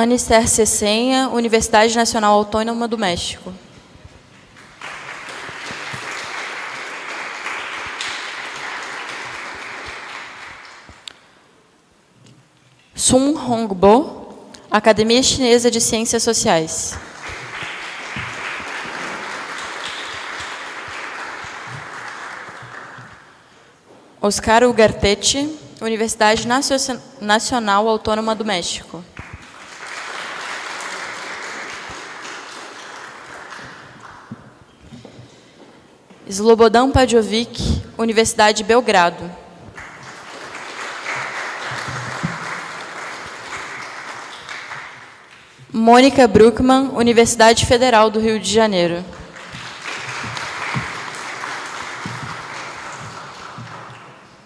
Anicer Cesenha, Universidade Nacional Autônoma do México. Sun Hongbo, Academia Chinesa de Ciências Sociais. Oscar Ugarteche, Universidade Nacional Autônoma do México. Slobodan Padjovic, Universidade de Belgrado. Mônica Bruckmann, Universidade Federal do Rio de Janeiro.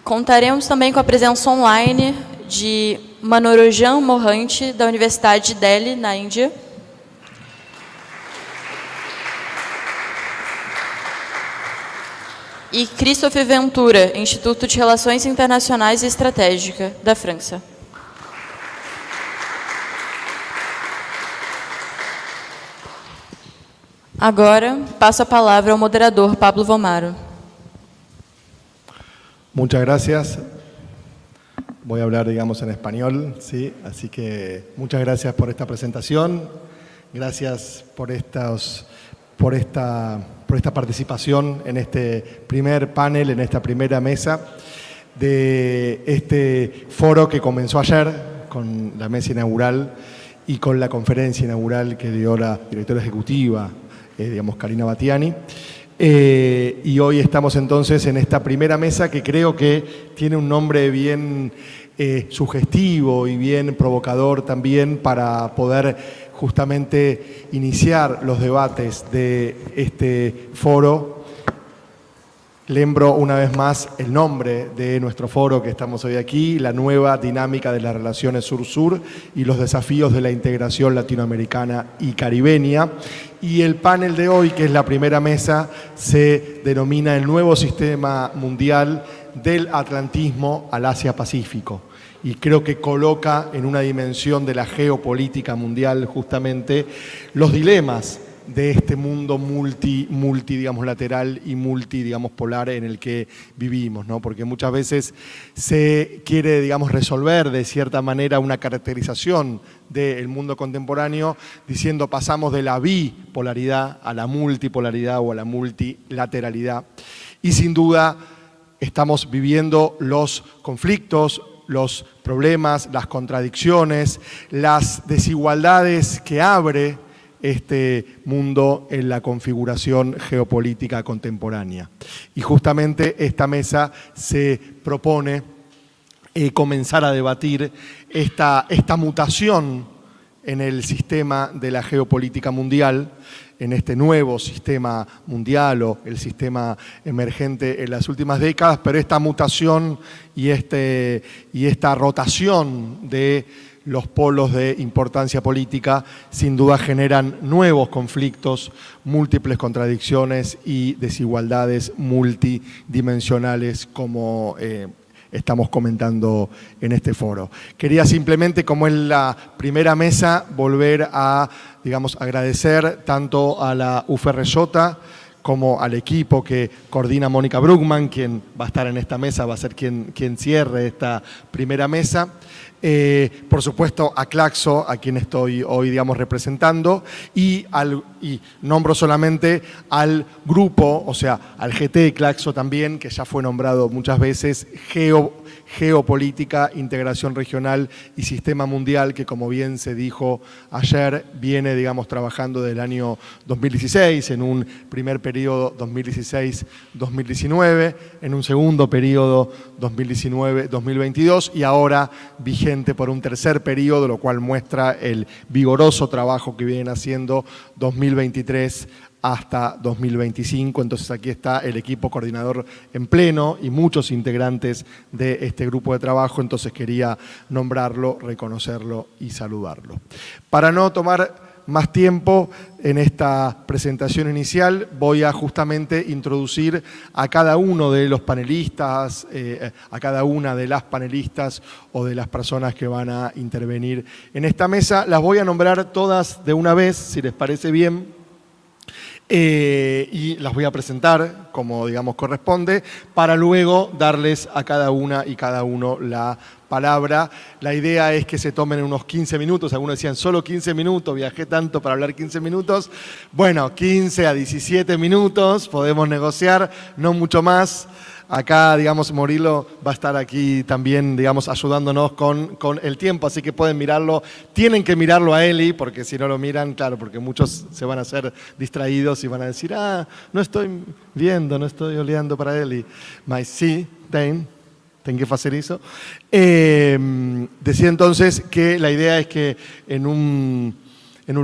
Contaremos também com a presença online de Manorojan Mohanty, da Universidade de Delhi, na Índia. E Christophe Ventura, Instituto de Relações Internacionais e Estratégica, da França. Agora, passo a palavra ao moderador Pablo Vomaro. Muchas gracias. Voy a hablar, digamos, en español, ¿sí? Así que muchas gracias por esta presentación. Gracias por esta participación en este primer panel, en esta primera mesa de este foro que comenzó ayer con la mesa inaugural y con la conferencia inaugural que dio la directora ejecutiva, digamos, Karina Battiani. Y hoy estamos entonces en esta primera mesa que creo que tiene un nombre bien sugestivo y bien provocador también para poder justamente iniciar los debates de este foro. Lembro una vez más el nombre de nuestro foro que estamos hoy aquí, la nueva dinámica de las relaciones sur-sur y los desafíos de la integración latinoamericana y caribeña. Y el panel de hoy, que es la primera mesa, se denomina el nuevo sistema mundial del Atlantismo al Asia-Pacífico. Y creo que coloca en una dimensión de la geopolítica mundial justamente los dilemas de este mundo digamos, lateral y digamos, polar en el que vivimos, ¿no? Porque muchas veces se quiere, digamos, resolver de cierta manera una caracterización del mundo contemporáneo diciendo pasamos de la bipolaridad a la multipolaridad o a la multilateralidad. Y sin duda estamos viviendo los conflictos, los problemas, las contradicciones, las desigualdades que abre este mundo en la configuración geopolítica contemporánea. Y justamente esta mesa se propone comenzar a debatir esta mutación en el sistema de la geopolítica mundial, en este nuevo sistema mundial o el sistema emergente en las últimas décadas, pero esta mutación y, esta rotación de los polos de importancia política sin duda generan nuevos conflictos, múltiples contradicciones y desigualdades multidimensionales como estamos comentando en este foro. Quería simplemente, como es la primera mesa, volver a, digamos, agradecer tanto a la UFRJ como al equipo que coordina Mónica Bruckmann, quien va a estar en esta mesa, va a ser quien cierre esta primera mesa. Por supuesto, a Claxo, a quien estoy hoy, digamos, representando, y nombro solamente al grupo, o sea, al GT Claxo también, que ya fue nombrado muchas veces, Geopolítica, Integración Regional y Sistema Mundial, que como bien se dijo ayer, viene, digamos, trabajando desde el año 2016, en un primer periodo 2016-2019, en un segundo periodo 2019-2022 y ahora vigente por un tercer periodo, lo cual muestra el vigoroso trabajo que vienen haciendo 2023 hasta 2025, entonces aquí está el equipo coordinador en pleno y muchos integrantes de este grupo de trabajo, entonces quería nombrarlo, reconocerlo y saludarlo. Para no tomar más tiempo en esta presentación inicial. Voy a justamente introducir a cada uno de los panelistas, a cada una de las panelistas o de las personas que van a intervenir en esta mesa. Las voy a nombrar todas de una vez, si les parece bien. Y las voy a presentar como, digamos, corresponde, para luego darles a cada una y cada uno la palabra. La idea es que se tomen unos 15 minutos. Algunos decían, solo 15 minutos, viajé tanto para hablar 15 minutos. Bueno, 15 a 17 minutos, podemos negociar, no mucho más. Acá, digamos, Murilo va a estar aquí también, digamos, ayudándonos con el tiempo, así que pueden mirarlo. Tienen que mirarlo a Eli, porque si no lo miran, claro, porque muchos se van a hacer distraídos y van a decir, ah, no estoy viendo, no estoy olvidando para Eli. Mas sí, ten que hacer eso. Decía entonces que la idea es que en un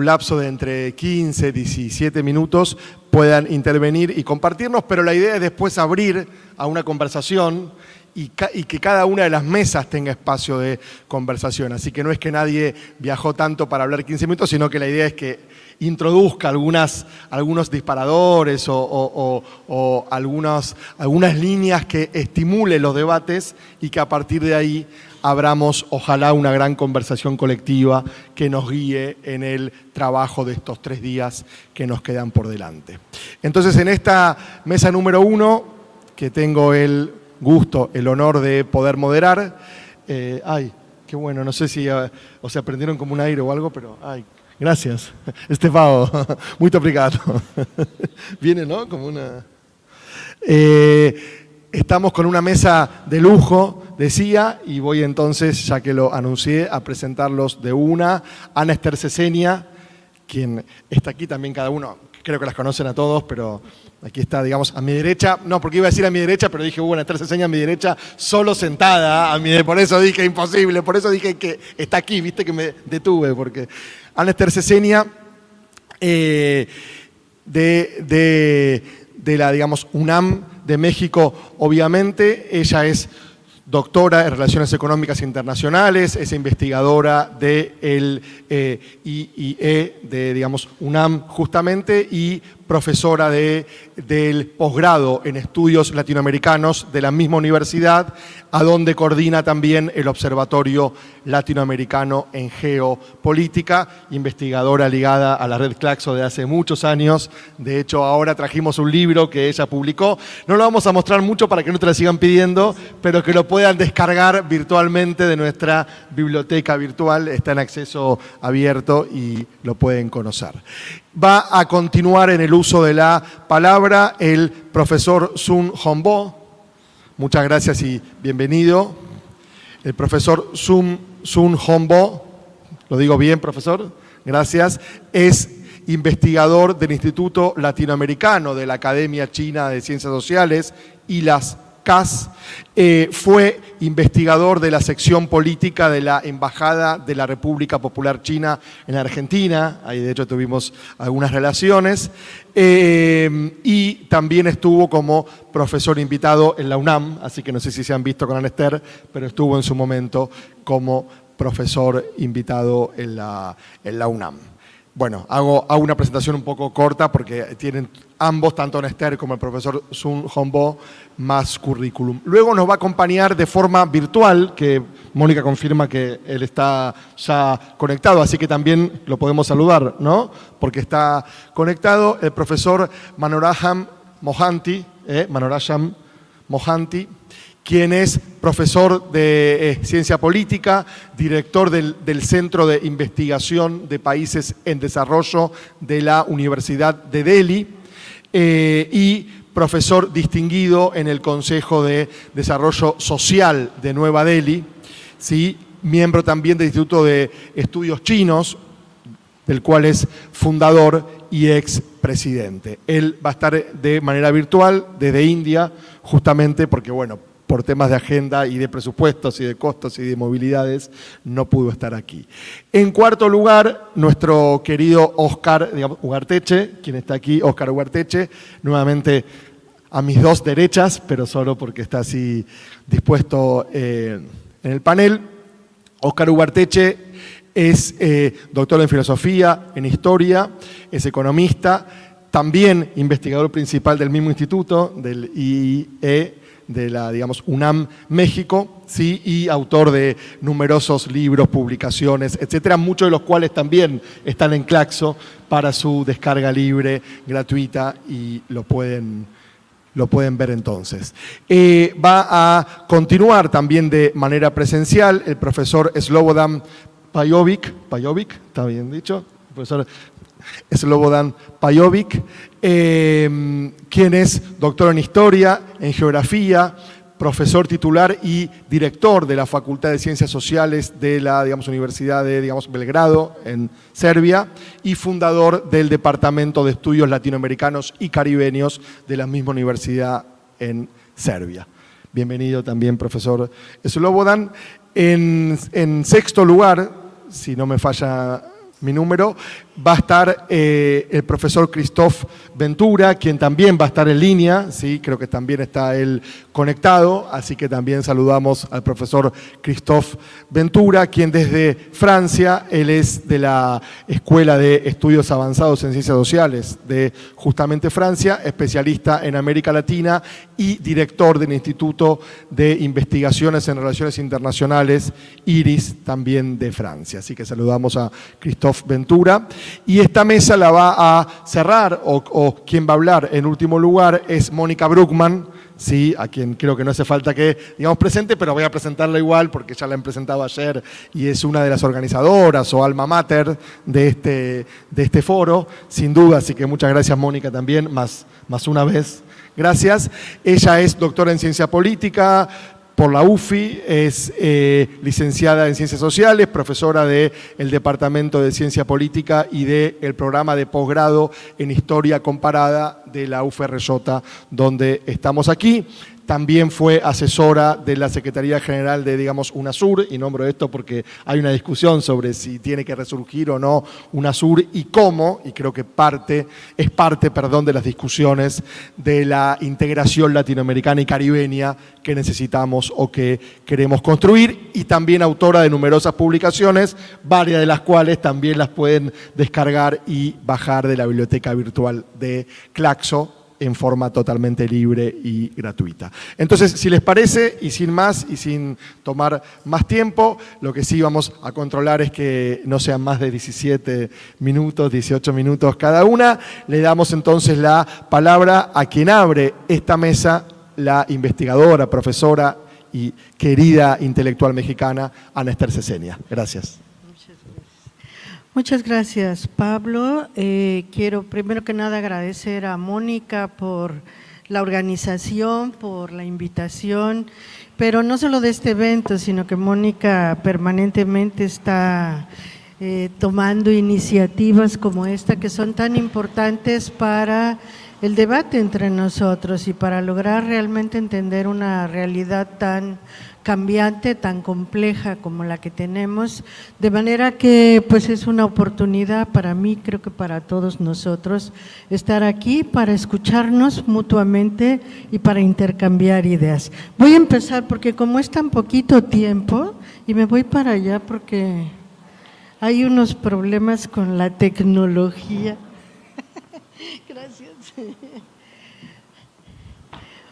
lapso de entre 15 y 17 minutos puedan intervenir y compartirnos, pero la idea es después abrir a una conversación y que cada una de las mesas tenga espacio de conversación. Así que no es que nadie viajó tanto para hablar 15 minutos, sino que la idea es que introduzca algunos disparadores o algunas líneas que estimule los debates y que a partir de ahí abramos, ojalá, una gran conversación colectiva que nos guíe en el trabajo de estos 3 días que nos quedan por delante. Entonces, en esta mesa número 1, que tengo el gusto, el honor de poder moderar, ay, qué bueno, no sé si, o sea, prendieron como un aire o algo, pero, ay, gracias, Estefao, muy obrigado. Viene, ¿no? Como una... estamos con una mesa de lujo, decía, y voy entonces, ya que lo anuncié, a presentarlos de una. Ana Esther Ceseña, quien está aquí también cada uno, creo que las conocen a todos, pero aquí está, digamos, a mi derecha. No, porque iba a decir a mi derecha, pero dije, bueno, Ana Esther Ceseña a mi derecha, solo sentada, por eso dije imposible, por eso dije que está aquí, viste que me detuve, porque Ana Esther Ceseña, de la, digamos, UNAM de México, obviamente. Ella es doctora en Relaciones Económicas Internacionales, es investigadora del IIE de, digamos, UNAM, justamente, y profesora del posgrado en estudios latinoamericanos de la misma universidad, a donde coordina también el Observatorio Latinoamericano en Geopolítica, investigadora ligada a la Red Claxo de hace muchos años. De hecho, ahora trajimos un libro que ella publicó. No lo vamos a mostrar mucho para que no te lo sigan pidiendo, pero que lo puedan descargar virtualmente de nuestra biblioteca virtual. Está en acceso abierto y lo pueden conocer. Va a continuar en el uso de la palabra el profesor Sun Hongbo. Muchas gracias y bienvenido. El profesor Sun Hongbo, lo digo bien, profesor, gracias, es investigador del Instituto Latinoamericano de la Academia China de Ciencias Sociales y las CAS, fue investigador de la sección política de la Embajada de la República Popular China en Argentina, ahí de hecho tuvimos algunas relaciones, y también estuvo como profesor invitado en la UNAM, así que no sé si se han visto con Ana Esther, pero estuvo en su momento como profesor invitado en la UNAM. Bueno, hago una presentación un poco corta porque tienen ambos, tanto Ana Esther como el profesor Sun Hongbo, más currículum. Luego nos va a acompañar de forma virtual, que Mónica confirma que él está ya conectado, así que también lo podemos saludar, ¿no? Porque está conectado el profesor Manoraham Mohanty, quien es profesor de Ciencia Política, director del Centro de Investigación de Países en Desarrollo de la Universidad de Delhi, y profesor distinguido en el Consejo de Desarrollo Social de Nueva Delhi, ¿sí? Miembro también del Instituto de Estudios Chinos, del cual es fundador y expresidente. Él va a estar de manera virtual desde India, justamente porque, bueno, por temas de agenda y de presupuestos y de costos y de movilidades, no pudo estar aquí. En cuarto lugar, nuestro querido Óscar Ugarteche, quien está aquí, Óscar Ugarteche, nuevamente a mis dos derechas, pero solo porque está así dispuesto en el panel. Óscar Ugarteche es doctor en filosofía, en historia, es economista, también investigador principal del mismo instituto, del IIE, de la, digamos, UNAM México, ¿sí? Y autor de numerosos libros, publicaciones, etcétera, muchos de los cuales también están en Claxo para su descarga libre, gratuita, y lo pueden ver entonces. Va a continuar también de manera presencial el profesor Slobodan Pajovic, ¿está bien dicho? El profesor Slobodan Pajovic, quien es doctor en Historia, en Geografía, profesor titular y director de la Facultad de Ciencias Sociales de la, digamos, Universidad de, digamos, Belgrado, en Serbia, y fundador del Departamento de Estudios Latinoamericanos y Caribeños de la misma universidad en Serbia. Bienvenido también, profesor Slobodan. En sexto lugar, si no me falla mi número, va a estar el profesor Christoph Ventura, quien también va a estar en línea, ¿sí? Creo que también está él conectado, así que también saludamos al profesor Christoph Ventura, quien desde Francia, él es de la Escuela de Estudios Avanzados en Ciencias Sociales de justamente Francia, especialista en América Latina y director del Instituto de Investigaciones en Relaciones Internacionales, IRIS, también de Francia. Así que saludamos a Christoph Ventura. Y esta mesa la va a cerrar, o quien va a hablar en último lugar es Mónica Bruckmann, ¿sí? A quien creo que no hace falta que, digamos, presente, pero voy a presentarla igual porque ya la han presentado ayer y es una de las organizadoras o alma mater de este foro, sin duda. Así que muchas gracias, Mónica, también, más una vez. Gracias. Ella es doctora en Ciencia Política por la UFI, es licenciada en Ciencias Sociales, profesora del Departamento de Ciencia Política y del programa de posgrado en Historia Comparada de la UFRJ, donde estamos aquí. También fue asesora de la Secretaría General de, digamos, UNASUR, y nombro esto porque hay una discusión sobre si tiene que resurgir o no UNASUR y cómo, y creo que es parte de las discusiones de la integración latinoamericana y caribeña que necesitamos o que queremos construir, y también autora de numerosas publicaciones, varias de las cuales también las pueden descargar y bajar de la biblioteca virtual de Claxo, en forma totalmente libre y gratuita. Entonces, si les parece, y sin más, y sin tomar más tiempo, lo que sí vamos a controlar es que no sean más de 17 minutos, 18 minutos cada una. Le damos entonces la palabra a quien abre esta mesa, la investigadora, profesora y querida intelectual mexicana, Ana Esther Ceseña. Gracias. Muchas gracias, Pablo. Quiero primero que nada agradecer a Mónica por la organización, por la invitación, pero no solo de este evento, sino que Mónica permanentemente está tomando iniciativas como esta que son tan importantes para el debate entre nosotros y para lograr realmente entender una realidad tan cambiante, tan compleja como la que tenemos, de manera que pues es una oportunidad para mí, creo que para todos nosotros, estar aquí para escucharnos mutuamente y para intercambiar ideas. Voy a empezar porque como es tan poquito tiempo, y me voy para allá porque hay unos problemas con la tecnología. Gracias.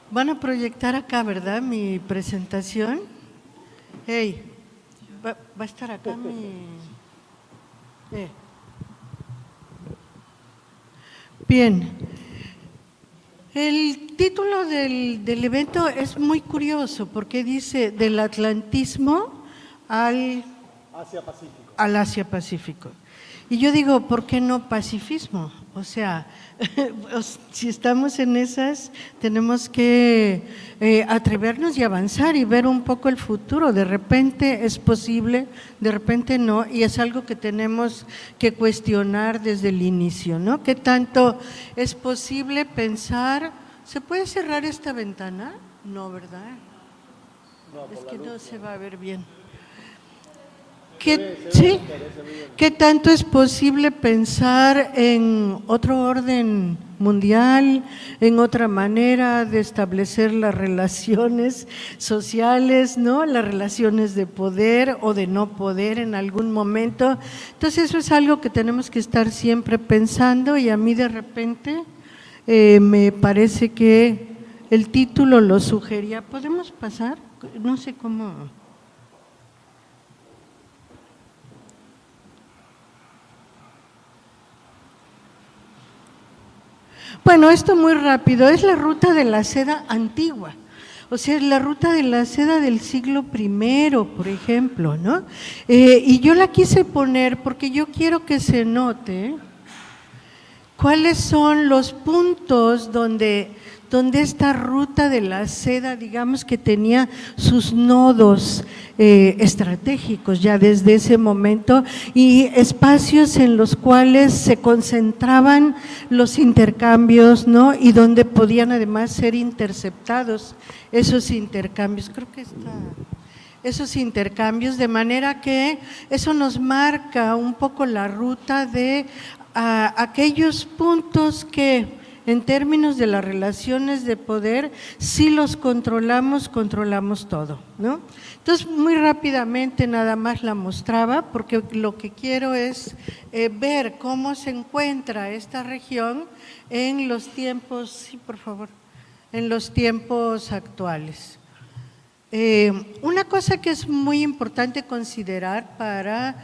Van a proyectar acá, ¿verdad? Mi presentación. Hey, va a estar acá mi... Bien. El título del evento es muy curioso porque dice del atlantismo al Asia-Pacífico. Y yo digo, ¿por qué no pacifismo? O sea, si estamos en esas, tenemos que atrevernos y avanzar y ver un poco el futuro. De repente es posible, de repente no, y es algo que tenemos que cuestionar desde el inicio, ¿no? ¿Qué tanto es posible pensar? ¿Se puede cerrar esta ventana? No, ¿verdad? No, es que no se va a ver bien. ¿Sí? ¿Qué tanto es posible pensar en otro orden mundial, en otra manera de establecer las relaciones sociales, ¿no? Las relaciones de poder o de no poder en algún momento. Entonces eso es algo que tenemos que estar siempre pensando, y a mí de repente me parece que el título lo sugería. ¿Podemos pasar? No sé cómo… Bueno, esto muy rápido, es la ruta de la seda antigua, o sea, es la ruta de la seda del siglo I, por ejemplo, ¿no? Y yo la quise poner porque yo quiero que se note cuáles son los puntos donde esta ruta de la seda, digamos que tenía sus nodos estratégicos ya desde ese momento, y espacios en los cuales se concentraban los intercambios, ¿no? Y donde podían además ser interceptados esos intercambios. Creo que está… esos intercambios, de manera que eso nos marca un poco la ruta de aquellos puntos que… en términos de las relaciones de poder, si los controlamos, controlamos todo, ¿no? Entonces, muy rápidamente nada más la mostraba, porque lo que quiero es ver cómo se encuentra esta región en los tiempos, sí, por favor, en los tiempos actuales. Una cosa que es muy importante considerar para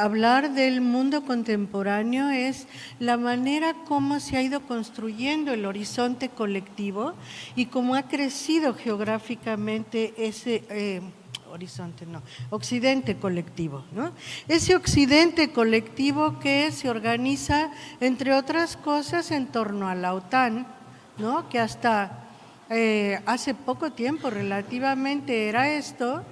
hablar del mundo contemporáneo es la manera como se ha ido construyendo el horizonte colectivo y cómo ha crecido geográficamente ese occidente colectivo, ¿no? Ese occidente colectivo que se organiza, entre otras cosas, en torno a la OTAN, ¿no? Que hasta… hace poco tiempo relativamente era esto,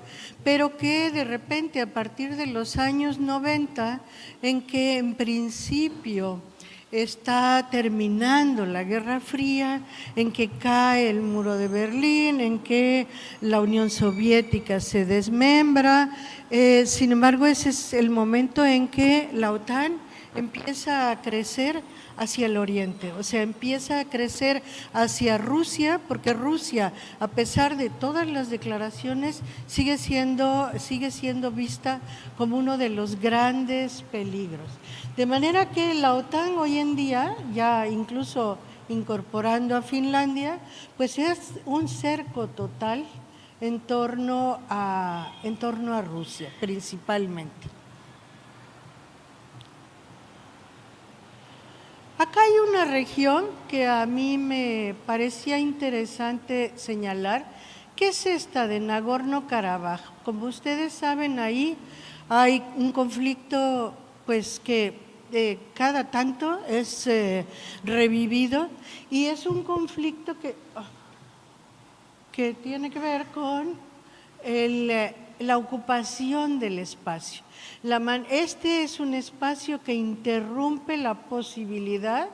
pero que de repente a partir de los años 90, en que en principio está terminando la Guerra Fría, en que cae el muro de Berlín, en que la Unión Soviética se desmembra, sin embargo ese es el momento en que la OTAN empieza a crecer hacia el oriente, o sea, empieza a crecer hacia Rusia, porque Rusia, a pesar de todas las declaraciones, sigue siendo vista como uno de los grandes peligros. De manera que la OTAN hoy en día, ya incluso incorporando a Finlandia, pues es un cerco total en torno a Rusia, principalmente. Acá hay una región que a mí me parecía interesante señalar, que es esta de Nagorno-Karabaj. Como ustedes saben, ahí hay un conflicto, pues, que cada tanto es revivido, y es un conflicto que tiene que ver con la ocupación del espacio. Este es un espacio que interrumpe la posibilidad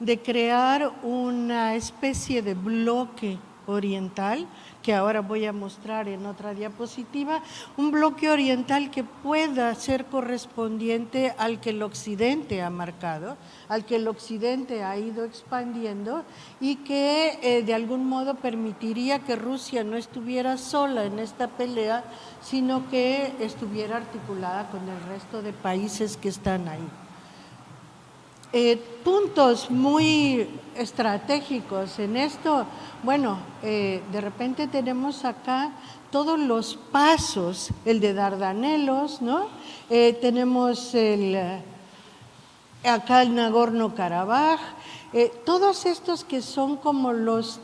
de crear una especie de bloque oriental, que ahora voy a mostrar en otra diapositiva, un bloque oriental que pueda ser correspondiente al que el occidente ha marcado, al que el occidente ha ido expandiendo, y que de algún modo permitiría que Rusia no estuviera sola en esta pelea, sino que estuviera articulada con el resto de países que están ahí. Puntos muy estratégicos en esto, bueno, de repente tenemos acá todos los pasos, el de Dardanelos, ¿no? Tenemos acá el Nagorno-Karabaj, todos estos que son como los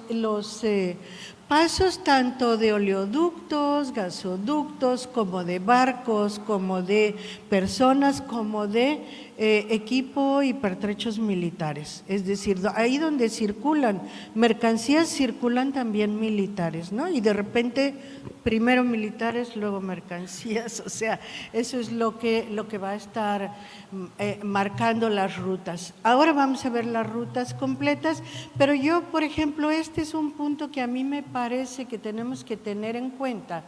pasos tanto de oleoductos, gasoductos, como de barcos, como de personas, como de equipo y pertrechos militares. Es decir, ahí donde circulan mercancías, circulan también militares, ¿no? Y de repente primero militares, luego mercancías, o sea, eso es lo que va a estar marcando las rutas. Ahora vamos a ver las rutas completas, pero yo, por ejemplo, este es un punto que a mí me parece que tenemos que tener en cuenta,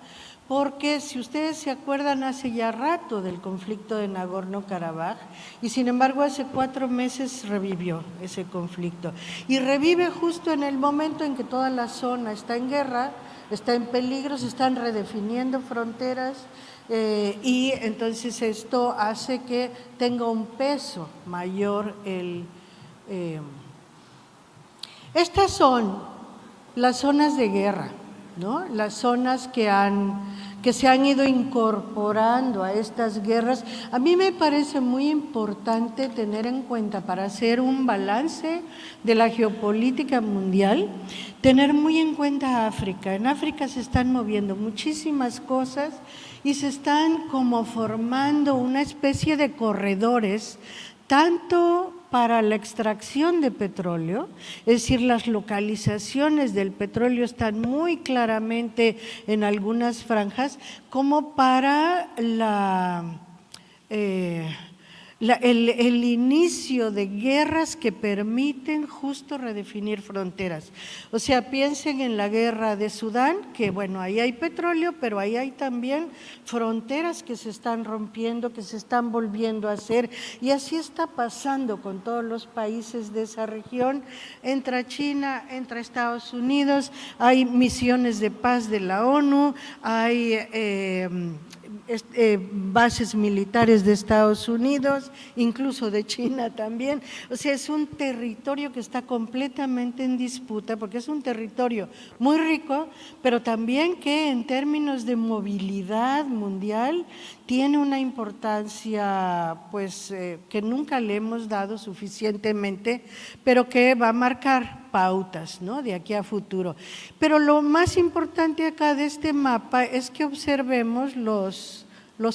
porque si ustedes se acuerdan hace ya rato del conflicto de Nagorno-Karabaj y sin embargo hace 4 meses revivió ese conflicto y revive justo en el momento en que toda la zona está en guerra, está en peligro, se están redefiniendo fronteras y entonces esto hace que tenga un peso mayor el… Estas son las zonas de guerra, ¿no? Las zonas que se han ido incorporando a estas guerras. A mí me parece muy importante tener en cuenta para hacer un balance de la geopolítica mundial, tener muy en cuenta a África. En África se están moviendo muchísimas cosas y se están como formando una especie de corredores, tanto para la extracción de petróleo, es decir, las localizaciones del petróleo están muy claramente en algunas franjas, como para el inicio de guerras que permiten justo redefinir fronteras. O sea, piensen en la guerra de Sudán, que bueno, ahí hay petróleo, pero ahí hay también fronteras que se están rompiendo, que se están volviendo a hacer, y así está pasando con todos los países de esa región. Entra China, entra Estados Unidos, hay misiones de paz de la ONU, hay… bases militares de Estados Unidos, incluso de China también. O sea, es un territorio que está completamente en disputa porque es un territorio muy rico, pero también que en términos de movilidad mundial tiene una importancia pues, que nunca le hemos dado suficientemente, pero que va a marcar pautas, ¿no?, de aquí a futuro. Pero lo más importante acá de este mapa es que observemos los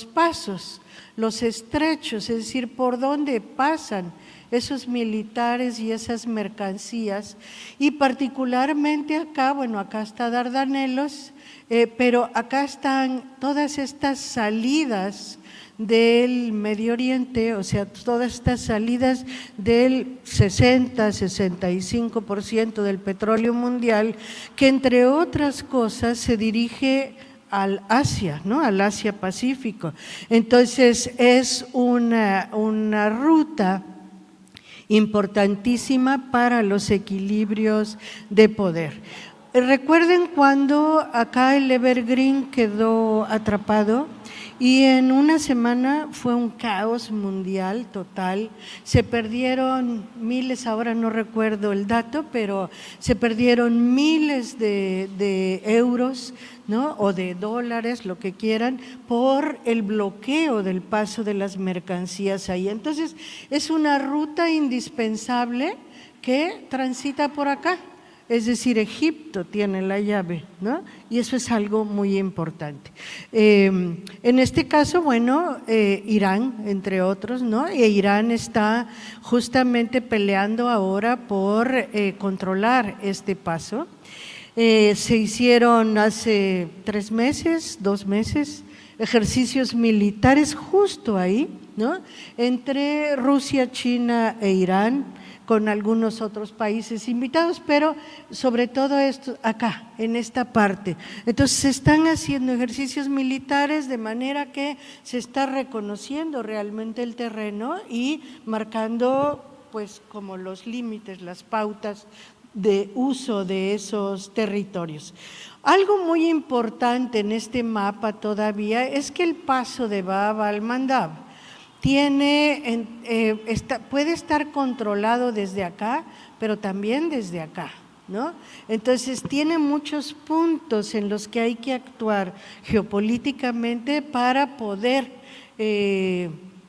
pasos, los estrechos, es decir, por dónde pasan esos militares y esas mercancías, y particularmente acá, bueno, acá está Dardanelos, pero acá están todas estas salidas del Medio Oriente, o sea, todas estas salidas del 60-65% del petróleo mundial, que entre otras cosas se dirige al Asia, ¿no?, al Asia-Pacífico. Entonces es una ruta importantísima para los equilibrios de poder. Recuerden cuando acá el Evergreen quedó atrapado y en una semana fue un caos mundial total, se perdieron miles, ahora no recuerdo el dato, pero se perdieron miles de euros, ¿no?, o de dólares, lo que quieran, por el bloqueo del paso de las mercancías ahí. Entonces es una ruta indispensable que transita por acá. Es decir, Egipto tiene la llave, ¿no?, y eso es algo muy importante. En este caso, bueno, Irán, entre otros, ¿no?, e Irán está justamente peleando ahora por controlar este paso. Se hicieron hace 3 meses, 2 meses, ejercicios militares justo ahí, ¿no?, entre Rusia, China e Irán, con algunos otros países invitados, pero sobre todo esto acá, en esta parte. Entonces se están haciendo ejercicios militares de manera que se está reconociendo realmente el terreno y marcando pues como los límites, las pautas de uso de esos territorios. Algo muy importante en este mapa todavía es que el paso de Bab al-Mandab tiene, puede estar controlado desde acá, pero también desde acá, ¿no? Entonces tiene muchos puntos en los que hay que actuar geopolíticamente para poder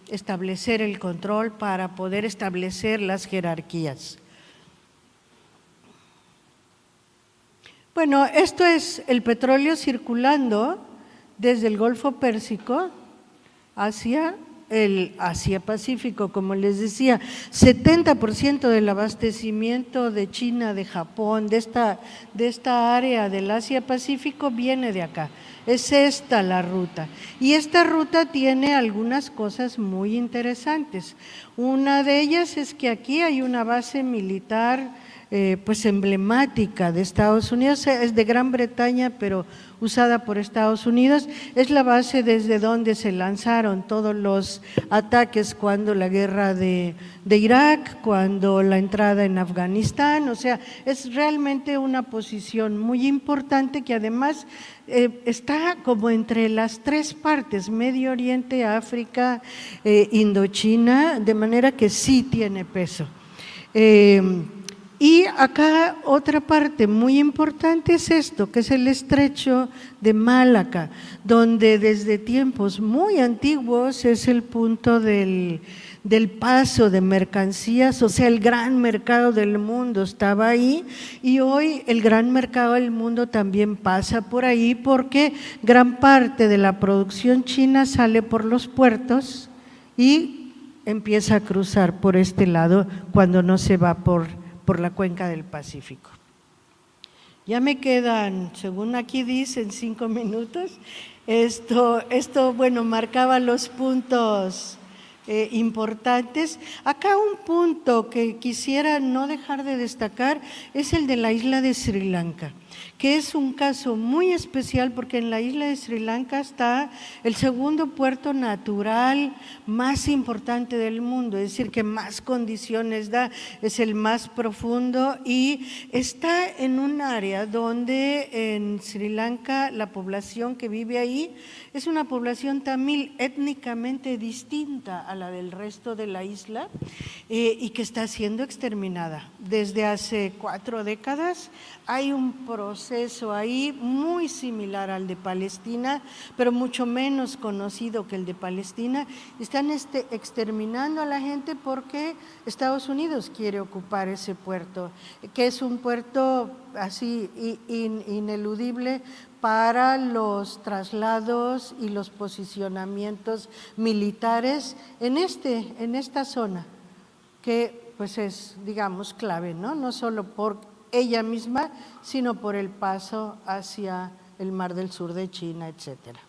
establecer el control, para poder establecer las jerarquías. Bueno, esto es el petróleo circulando desde el Golfo Pérsico hacia el Asia-Pacífico, como les decía, 70% del abastecimiento de China, de Japón, de esta área del Asia-Pacífico viene de acá. Es esta la ruta. Y esta ruta tiene algunas cosas muy interesantes. Una de ellas es que aquí hay una base militar pues emblemática de Estados Unidos, es de Gran Bretaña, pero usada por Estados Unidos, es la base desde donde se lanzaron todos los ataques cuando la guerra de Irak, cuando la entrada en Afganistán, o sea, es realmente una posición muy importante que además está como entre las tres partes, Medio Oriente, África, Indochina, de manera que sí tiene peso. Y acá otra parte muy importante es esto, que es el estrecho de Malaca, donde desde tiempos muy antiguos es el punto del paso de mercancías, o sea, el gran mercado del mundo estaba ahí, y hoy el gran mercado del mundo también pasa por ahí porque gran parte de la producción china sale por los puertos y empieza a cruzar por este lado cuando no se va por la cuenca del Pacífico. Ya me quedan, según aquí dicen, 5 minutos. Esto bueno, marcaba los puntos importantes. Acá un punto que quisiera no dejar de destacar es el de la isla de Sri Lanka, que es un caso muy especial porque en la isla de Sri Lanka está el segundo puerto natural más importante del mundo, es decir, que más condiciones da, es el más profundo y está en un área donde en Sri Lanka la población que vive ahí es una población tamil étnicamente distinta a la del resto de la isla y que está siendo exterminada. Desde hace 4 décadas hay un proceso ahí muy similar al de Palestina, pero mucho menos conocido que el de Palestina. Están exterminando a la gente porque Estados Unidos quiere ocupar ese puerto, que es un puerto así ineludible para los traslados y los posicionamientos militares en esta zona, que pues es, digamos, clave, ¿no? No solo por ella misma, sino por el paso hacia el Mar del Sur de China, etcétera.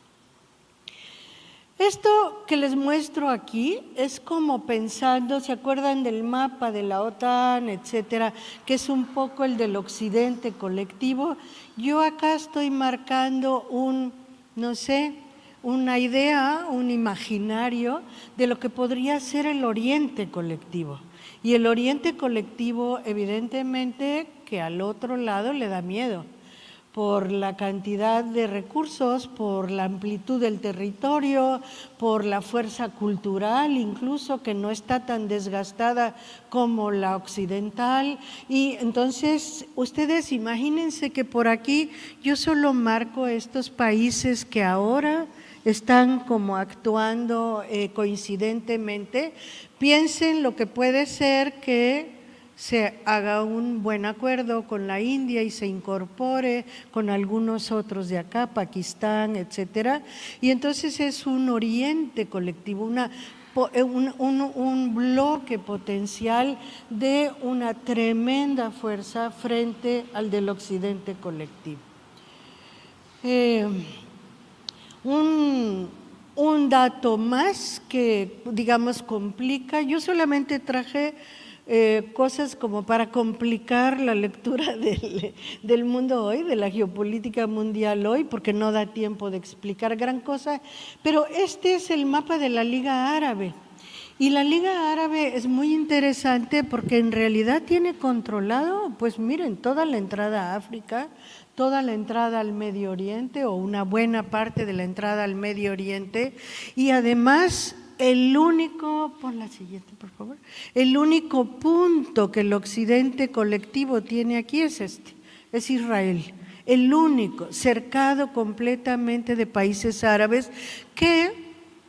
Esto que les muestro aquí es como pensando, ¿se acuerdan del mapa de la OTAN, etcétera? Que es un poco el del occidente colectivo. Yo acá estoy marcando una idea, un imaginario de lo que podría ser el oriente colectivo. Y el oriente colectivo, evidentemente, que al otro lado le da miedo por la cantidad de recursos, por la amplitud del territorio, por la fuerza cultural incluso, que no está tan desgastada como la occidental. Y entonces, ustedes imagínense que por aquí yo solo marco estos países que ahora están como actuando coincidentemente. Piensen lo que puede ser que se haga un buen acuerdo con la India y se incorpore con algunos otros de acá, Pakistán, etcétera. Y entonces es un oriente colectivo, un bloque potencial de una tremenda fuerza frente al del occidente colectivo. Un dato más que, digamos, complica. Yo solamente traje cosas como para complicar la lectura del mundo hoy, de la geopolítica mundial hoy, porque no da tiempo de explicar gran cosa, pero este es el mapa de la Liga Árabe. Y la Liga Árabe es muy interesante porque en realidad tiene controlado, pues miren, toda la entrada a África, toda la entrada al Medio Oriente o una buena parte de la entrada al Medio Oriente y además el único punto que el occidente colectivo tiene aquí es este, es Israel, el único, cercado completamente de países árabes que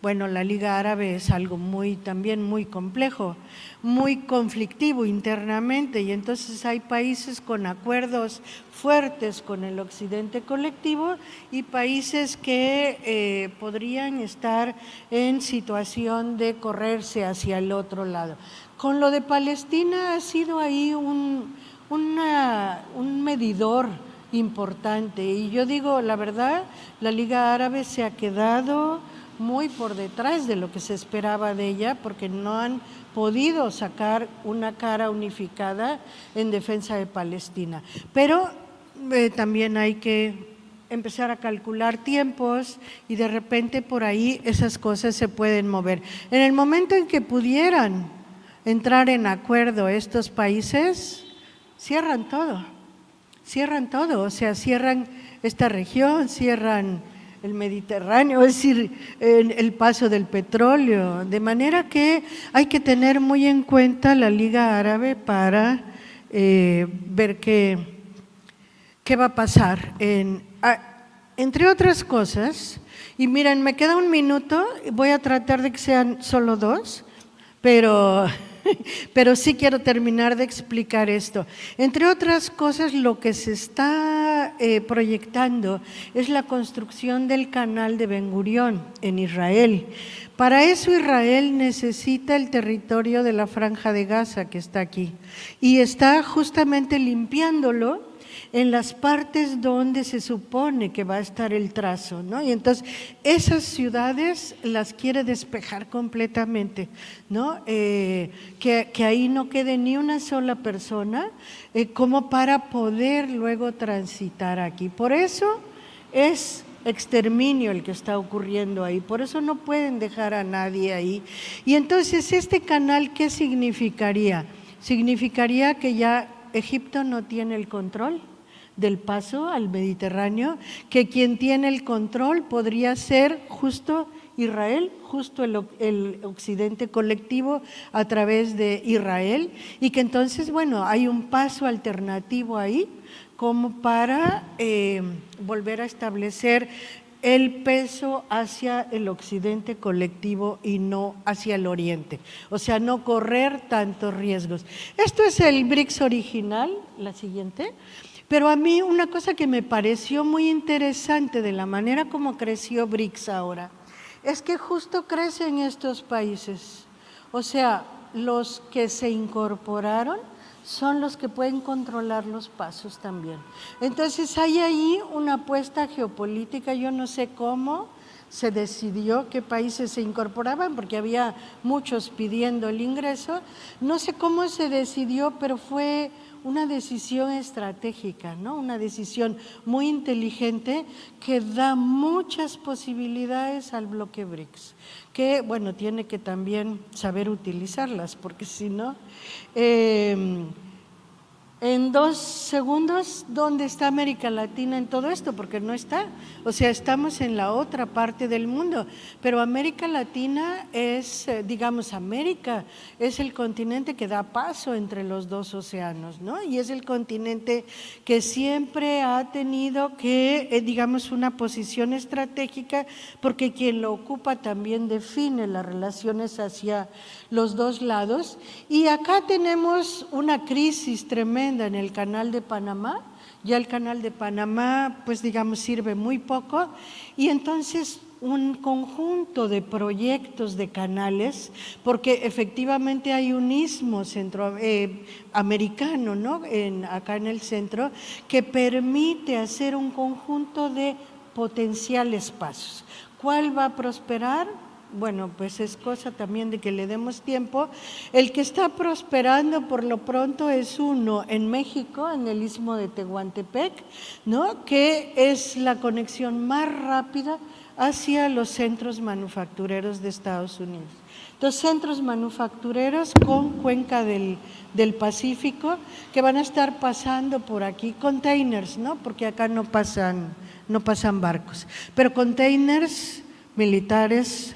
Bueno, la Liga Árabe es algo también muy complejo, muy conflictivo internamente, y entonces hay países con acuerdos fuertes con el occidente colectivo y países que podrían estar en situación de correrse hacia el otro lado. Con lo de Palestina ha sido ahí un medidor importante, y yo digo, la verdad, la Liga Árabe se ha quedado muy por detrás de lo que se esperaba de ella, porque no han podido sacar una cara unificada en defensa de Palestina. Pero también hay que empezar a calcular tiempos y de repente por ahí esas cosas se pueden mover. En el momento en que pudieran entrar en acuerdo estos países, cierran todo. Cierran todo, o sea, cierran esta región, cierran el Mediterráneo, es decir, el paso del petróleo. De manera que hay que tener muy en cuenta la Liga Árabe para ver qué va a pasar. Entre otras cosas, y miren, me queda un minuto, voy a tratar de que sean solo dos, pero sí quiero terminar de explicar esto. Entre otras cosas, lo que se está proyectando es la construcción del canal de Ben Gurión en Israel. Para eso Israel necesita el territorio de la Franja de Gaza, que está aquí, y está justamente limpiándolo en las partes donde se supone que va a estar el trazo, ¿no? Y entonces esas ciudades las quiere despejar completamente, ¿no? Que ahí no quede ni una sola persona, como para poder luego transitar aquí. Por eso es exterminio el que está ocurriendo ahí, por eso no pueden dejar a nadie ahí. Y entonces, ¿este canal qué significaría? Significaría que ya Egipto no tiene el control del paso al Mediterráneo, que quien tiene el control podría ser justo Israel, justo el occidente colectivo a través de Israel, y que entonces, bueno, hay un paso alternativo ahí como para volver a establecer el peso hacia el occidente colectivo y no hacia el oriente, o sea, no correr tantos riesgos. Esto es el BRICS original, la siguiente. Pero a mí una cosa que me pareció muy interesante de la manera como creció BRICS ahora, es que justo crecen estos países, o sea, los que se incorporaron son los que pueden controlar los pasos también. Entonces hay ahí una apuesta geopolítica, yo no sé cómo se decidió qué países se incorporaban, porque había muchos pidiendo el ingreso, no sé cómo se decidió, pero fue una decisión estratégica, ¿no? Una decisión muy inteligente que da muchas posibilidades al bloque BRICS, que bueno, tiene que también saber utilizarlas, porque si no… en 2 segundos, ¿dónde está América Latina en todo esto? Porque no está, o sea, estamos en la otra parte del mundo, pero América Latina es, digamos, América es el continente que da paso entre los dos océanos, ¿no? Y es el continente que siempre ha tenido que, digamos, una posición estratégica, porque quien lo ocupa también define las relaciones hacia los dos lados. Y acá tenemos una crisis tremenda en el canal de Panamá, ya el canal de Panamá, pues digamos, sirve muy poco, y entonces un conjunto de proyectos de canales, porque efectivamente hay un istmo centroamericano, ¿no? Acá en el centro, que permite hacer un conjunto de potenciales pasos. ¿Cuál va a prosperar? Bueno, pues es cosa también de que le demos tiempo. El que está prosperando por lo pronto es uno en México, en el istmo de Tehuantepec, ¿no? Que es la conexión más rápida hacia los centros manufactureros de Estados Unidos. Entonces, centros manufactureros con cuenca del Pacífico que van a estar pasando por aquí, containers, ¿no? Porque acá no pasan barcos, pero containers militares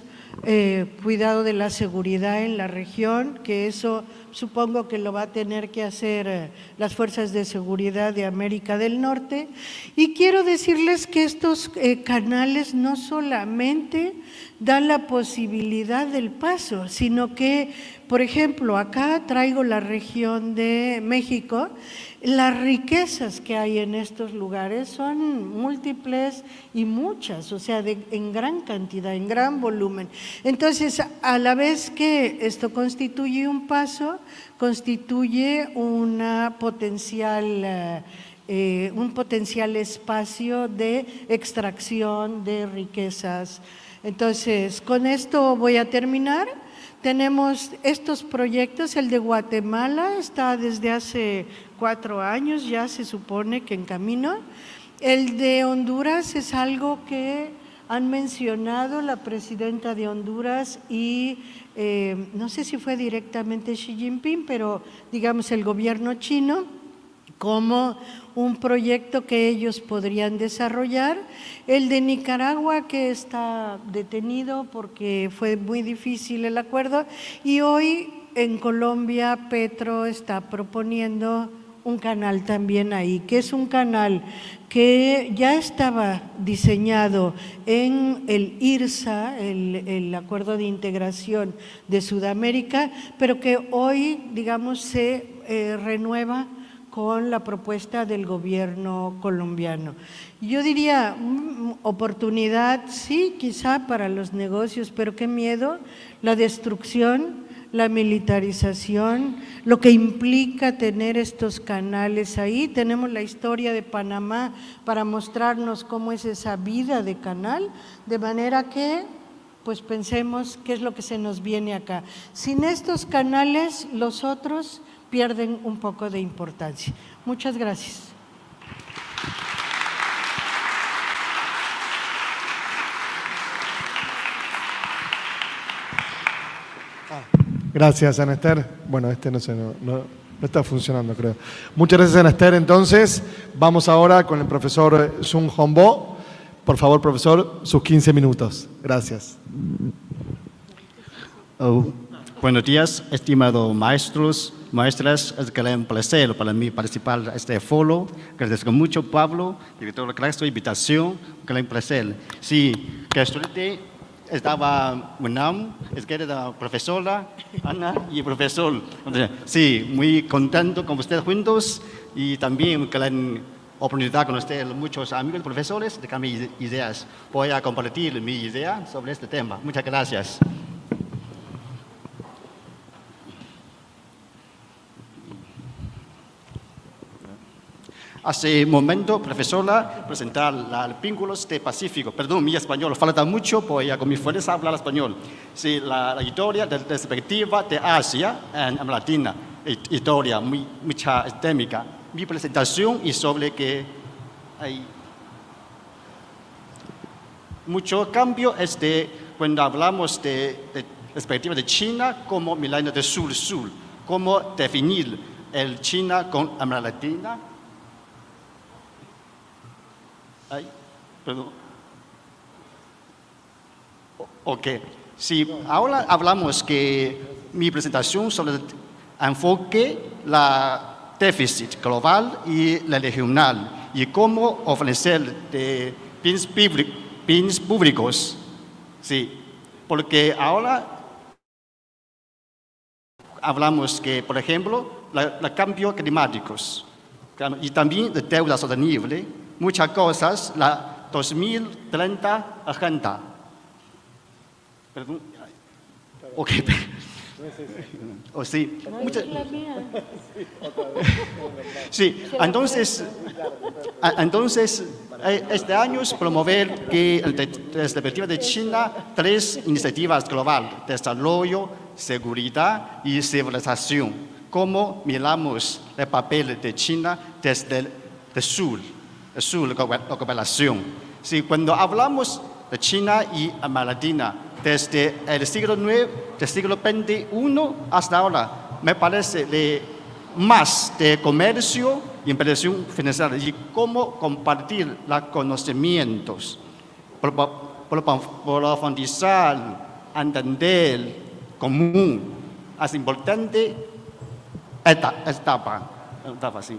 cuidado de la seguridad en la región, que eso supongo que lo va a tener que hacer las fuerzas de seguridad de América del Norte. Y quiero decirles que estos canales no solamente dan la posibilidad del paso, sino que, por ejemplo, acá traigo la región de México, las riquezas que hay en estos lugares son múltiples y muchas, o sea, en gran cantidad, en gran volumen. Entonces, a la vez que esto constituye un paso, constituye una potencial… un potencial espacio de extracción de riquezas. Entonces, con esto voy a terminar. Tenemos estos proyectos, el de Guatemala está desde hace 4 años, ya se supone que en camino. El de Honduras es algo que han mencionado la presidenta de Honduras y no sé si fue directamente Xi Jinping, pero digamos el gobierno chino, como un proyecto que ellos podrían desarrollar. El de Nicaragua, que está detenido porque fue muy difícil el acuerdo, y hoy en Colombia Petro está proponiendo un canal también ahí, que es un canal que ya estaba diseñado en el IRSA, el Acuerdo de Integración de Sudamérica, pero que hoy, digamos, se renueva con la propuesta del gobierno colombiano. Yo diría, oportunidad sí, quizá para los negocios, pero qué miedo, la destrucción, la militarización, lo que implica tener estos canales ahí. Tenemos la historia de Panamá para mostrarnos cómo es esa vida de canal, de manera que pues pensemos qué es lo que se nos viene acá. Sin estos canales, los otros pierden un poco de importancia. Muchas gracias. Gracias, Ana Esther. Bueno, este no sé, no está funcionando, creo. Muchas gracias, Ana Esther. Entonces, vamos ahora con el profesor Sun Hong Bo. Por favor, profesor, sus 15 minutos. Gracias. Buenos días, estimados maestros, maestras. Es un gran placer para mí participar en este foro. Agradezco mucho, Pablo, director de clase, invitación. Un gran placer. Sí, que estudiante estaba UNAM, es que era la profesora Ana y el profesor. Sí, muy contento con ustedes juntos y también una gran oportunidad con ustedes, muchos amigos, profesores, de cambiar ideas. Voy a compartir mi idea sobre este tema. Muchas gracias. Hace un momento, profesora, presentar los vínculos del Pacífico. Perdón, mi español falta mucho, voy a con mis fuerzas hablar español. Sí, la historia de la perspectiva de Asia en América Latina, historia muy mucha académica. Mi presentación es sobre que hay mucho cambio cuando hablamos de perspectiva de China como milenio de sur-sur, cómo definir el China con América Latina. Ay, perdón. Ok, sí, ahora hablamos que mi presentación sobre el enfoque, la déficit global y la regional y cómo ofrecer de bienes públicos. Sí, porque ahora hablamos que, por ejemplo, los cambios climáticos y también de deuda sostenible. Muchas cosas, la 2030 agenda. Perdón. Ok. Oh, sí. Sí, entonces, este año es promover que desde la perspectiva de China 3 iniciativas globales, desarrollo, seguridad y civilización. ¿Cómo miramos el papel de China desde el sur? Sur, la cooperación. Sí, cuando hablamos de China y América Latina, desde el siglo IX, del siglo XXI hasta ahora, me parece de más de comercio y inversión financiera y cómo compartir los conocimientos, profundizar entender común es importante etapa sí.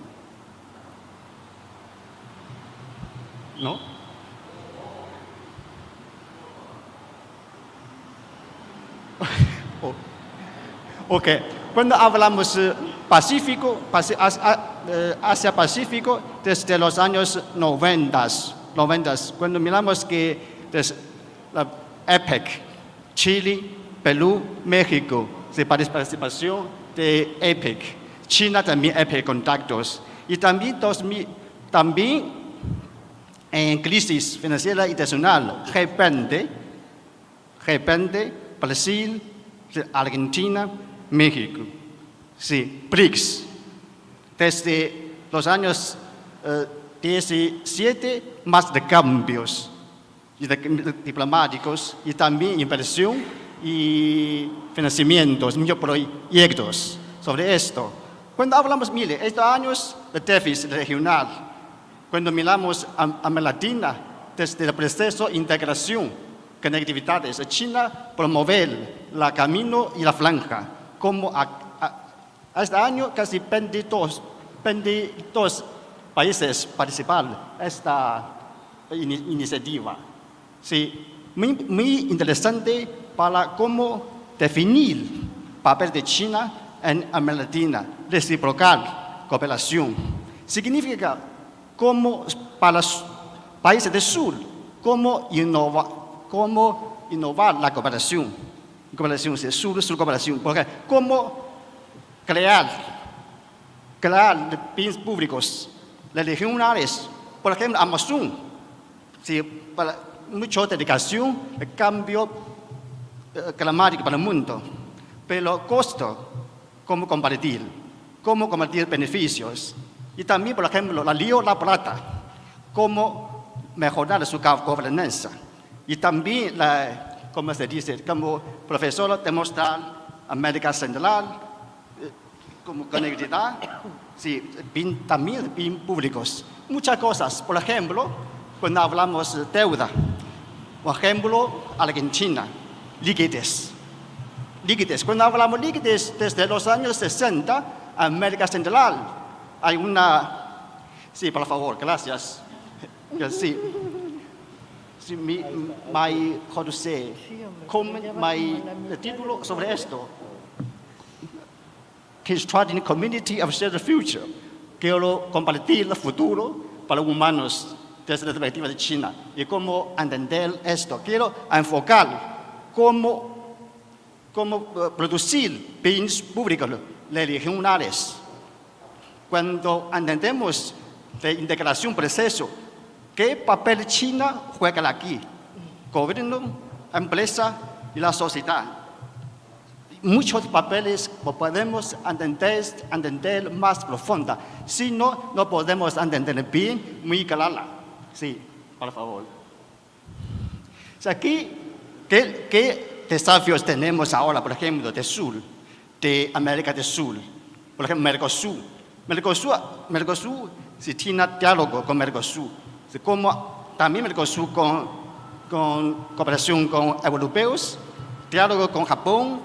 ¿No? Ok, cuando hablamos Pacífico, Asia-Pacífico desde los años 90, cuando miramos que desde la APEC, Chile, Perú, México, de participación de APEC, China también APEC contactos, y también, en crisis financiera internacional, G20, Brasil, Argentina, México. Sí, BRICS. Desde los años 17, más de cambios y de diplomáticos y también inversión y financiamientos, proyectos sobre esto. Cuando hablamos, mire, estos años de déficit regional, cuando miramos a América Latina, desde el proceso de integración, conectividades, China promover el camino y la franja, como este año casi 22 países participaron en esta iniciativa. Sí, muy interesante para cómo definir el papel de China en América Latina, reciprocar cooperación. Significa cómo para los países del sur, cómo innovar la cooperación. Cooperación, sur cooperación, porque cómo crear bienes públicos regionales, por ejemplo, Amazon, sí, para mucha dedicación, el cambio climático para el mundo, pero costo, cómo compartir beneficios, y también, por ejemplo, la Río de la Plata, cómo mejorar su gobernanza, y también la como se dice, como profesor demostrar América Central, como conectividad, sí, también bien públicos. Muchas cosas, por ejemplo, cuando hablamos de deuda, por ejemplo, Argentina, liquidez. Cuando hablamos de liquidez, desde los años 60, América Central, hay una... Sí, por favor, gracias. Sí. El título sobre esto, Constructing Community of Shared Future, quiero compartir el futuro para humanos desde la perspectiva de China y cómo entender esto. Quiero enfocar cómo producir bienes públicos regionales. Cuando entendemos la integración proceso, ¿qué papel China juega aquí? Gobierno, empresa y la sociedad. Muchos papeles podemos entender más profunda. Si no, no podemos entender bien, muy clara. Sí, por favor. Aquí, ¿qué desafíos tenemos ahora, por ejemplo, del sur, de América del Sur? Por ejemplo, Mercosur, si tiene diálogo con Mercosur. Como también Mercosur con cooperación con europeos, diálogo con Japón,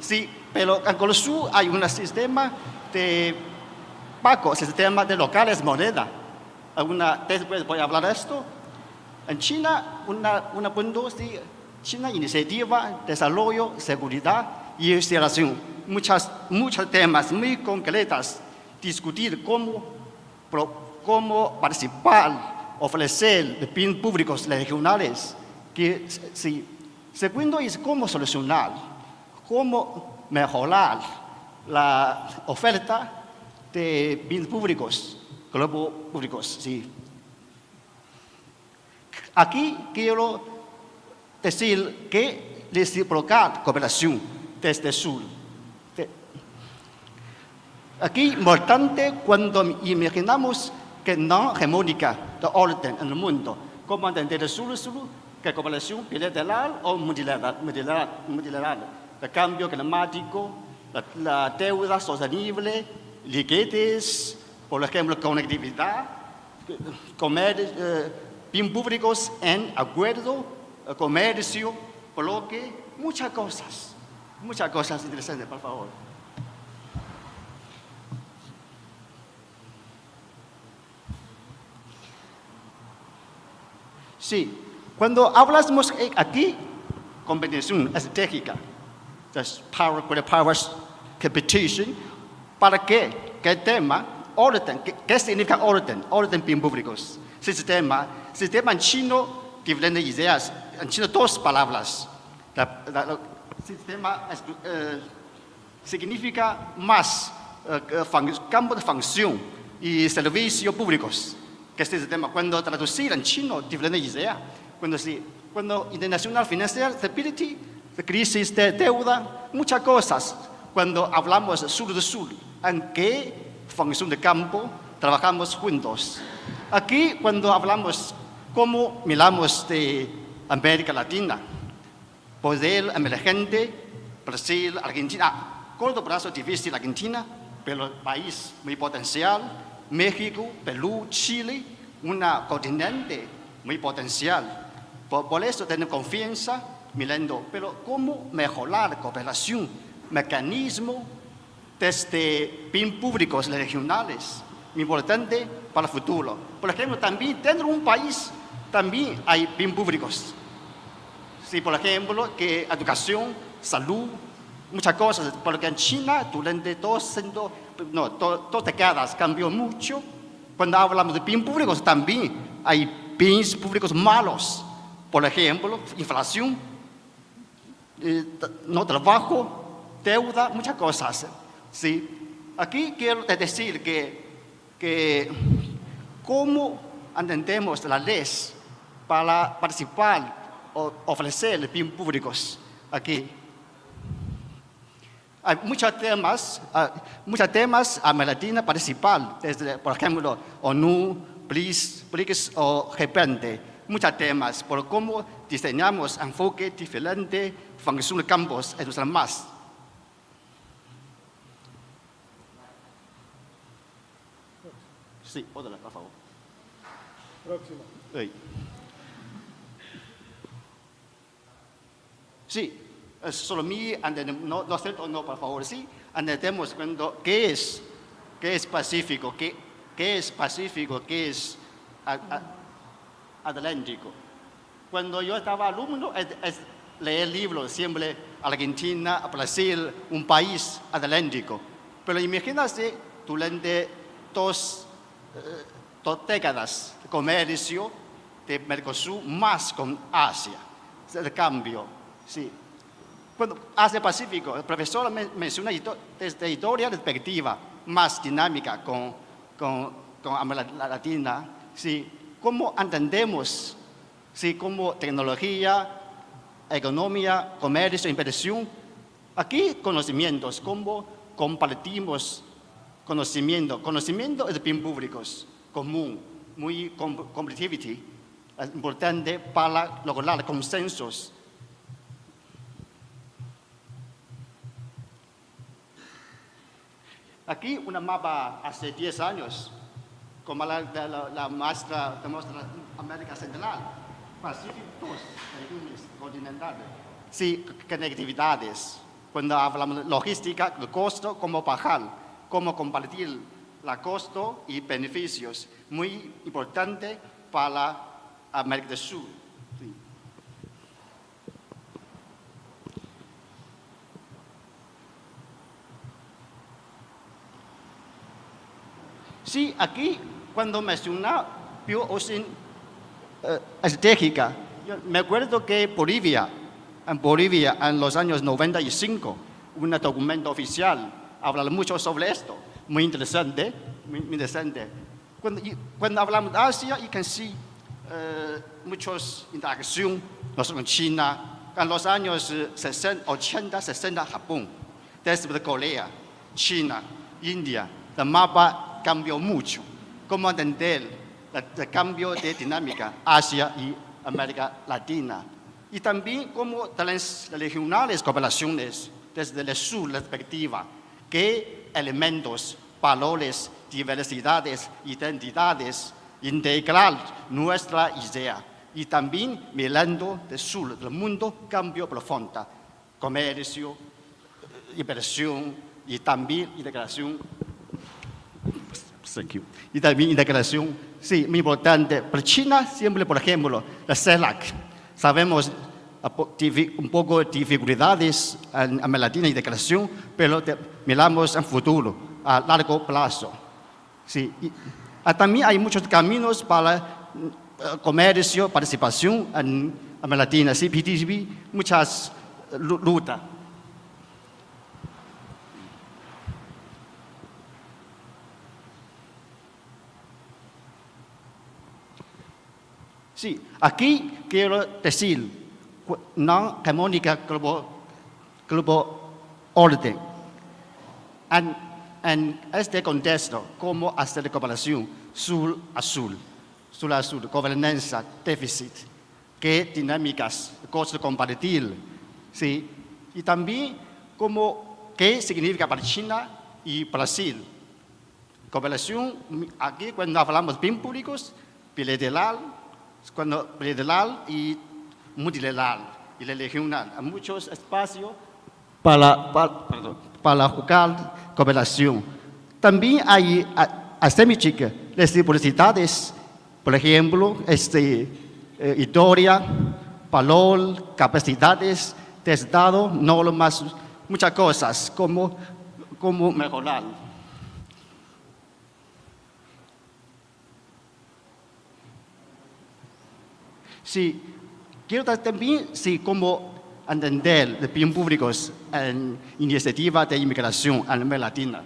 sí, pero en el sur hay un sistema de pagos, sistema de locales moneda. Después voy a hablar de esto. En China, China iniciativa, desarrollo, seguridad y integración. Muchos temas muy concretos, discutir cómo participar, ofrecer bienes públicos regionales. Que, sí. Segundo es cómo solucionar, cómo mejorar la oferta de bienes públicos, globos públicos. Sí. Aquí quiero decir que reciprocar cooperación desde el sur. Aquí es importante cuando imaginamos que no hegemónica de orden en el mundo, como entender el sur, que cooperación bilateral o multilateral, el cambio climático, la deuda sostenible, liquidez, por ejemplo, conectividad, comer bienes públicos en acuerdo, comercio, coloque muchas cosas interesantes, por favor. Sí, cuando hablamos aquí, competición estratégica, competition, ¿para qué? ¿Qué tema? Orden, ¿qué significa orden? Orden bien públicos. Sistema, sistema en chino, diferentes ideas, en chino dos palabras. Sistema significa más campo de función y servicios públicos. Que este sistema, cuando traducir en chino, diferentes ideas, cuando internacional financiera, stability, crisis de deuda, muchas cosas. Cuando hablamos sur-sur, ¿en qué función de campo trabajamos juntos? Aquí, cuando hablamos cómo miramos de América Latina, poder emergente, Brasil, Argentina, corto plazo difícil Argentina, pero país muy potencial, México, Perú, Chile, un continente muy potencial. Por eso tenemos confianza mirando, pero cómo mejorar cooperación, mecanismo desde bien públicos regionales, importante para el futuro. Por ejemplo, también dentro de un país también hay bien públicos. Sí, por ejemplo, que educación, salud, muchas cosas, porque en China durante dos décadas cambió mucho. Cuando hablamos de bienes públicos también hay bienes públicos malos. Por ejemplo, inflación, no trabajo, deuda, muchas cosas. ¿Sí? Aquí quiero decir que cómo entendemos las leyes para participar o ofrecer bienes públicos aquí. Hay muchos temas a América Latina participar, desde, por ejemplo, ONU, BRICS o G20. Muchos temas por cómo diseñamos enfoque diferente, función de campos, etc. más. Sí, otra, por favor. Próxima. Sí. Sí. Solo mí, no acepto, no, por favor, sí. Entendemos cuando, ¿qué es Pacífico? ¿Qué es Pacífico? ¿Qué es Atlántico? Cuando yo estaba alumno, leí libros siempre, Argentina, Brasil, un país atlántico. Pero imagínate, durante dos décadas, el comercio de Mercosur más con Asia, el cambio, sí. Cuando Asia Pacífico, el profesor menciona desde historia respectiva, más dinámica con América Latina, ¿sí? Cómo entendemos, ¿sí? Cómo tecnología, economía, comercio, inversión, aquí conocimientos, cómo compartimos conocimiento. Conocimiento es bien público, común, muy competitividad, es importante para lograr consensos. Aquí una mapa hace 10 años, como la maestra de América Central, Pacífico 2, regiones continentales. Sí, conectividades. Cuando hablamos de logística, el costo, cómo bajar, cómo compartir el costo y beneficios. Muy importante para América del Sur. Sí. Sí, aquí cuando mencionaba Bio-Ocean estratégica, yo me acuerdo que en Bolivia en los años 95, un documento oficial habla mucho sobre esto, muy interesante, muy interesante. Cuando hablamos de Asia, you can see muchas interacciones, nosotros en China, en los años 80, 60, Japón, desde Corea, China, India, el mapa cambió mucho. ¿Cómo entender el cambio de dinámica Asia y América Latina? Y también cómo transregionales cooperaciones desde la su perspectiva. ¿Qué elementos, valores, diversidades, identidades integrar nuestra idea? y también mirando del sur del mundo cambio profundo, comercio, inversión y también integración. Thank you. Y también integración, sí, muy importante. Por China siempre, por ejemplo, la CELAC, sabemos un poco de dificultades en América Latina y integración, pero miramos en futuro, a largo plazo. Sí. Y también hay muchos caminos para comercio, participación en América Latina, CPTPP, muchas rutas. Sí, aquí quiero decir, no hegemónica global orden. En este contexto, ¿cómo hacer cooperación sur-azul? Sur-azul, gobernanza, déficit, qué dinámicas, cosas compartir, ¿sí? Y también, ¿qué significa para China y Brasil? Cooperación, aquí cuando hablamos bien públicos, bilateral, cuando bilateral y multilateral y regional, a muchos espacios para jugar cooperación. También hay asémicas, reciprocidades, por ejemplo, historia, valor, capacidades de Estado, normas, muchas cosas, como mejorar. Sí. Quiero también cómo entender los bienes públicos en iniciativas de inmigración en América Latina.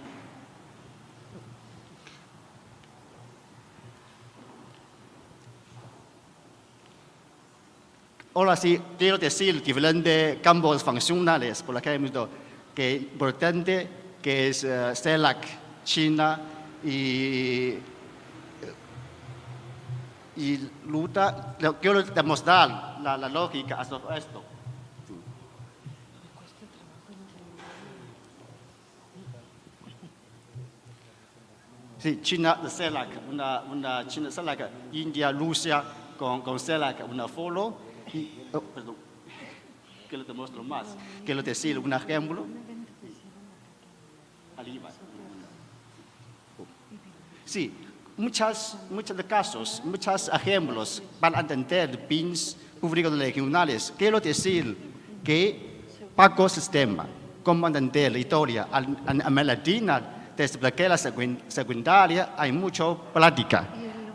Ahora sí, quiero decir diferentes campos funcionales, por ejemplo, que es importante, que es CELAC, China y luta, quiero demostrar la lógica sobre esto. Sí, China de CELAC, una China CELAC, India, Rusia con CELAC, una foro. Perdón, quiero demostrar más, quiero decir un ejemplo. Arriba. Sí. Muchos casos, muchos ejemplos para entender bienes públicos regionales. Quiero decir que Paco Sistema, cómo entender la historia en América Latina, desde la guerra secundaria hay mucha práctica.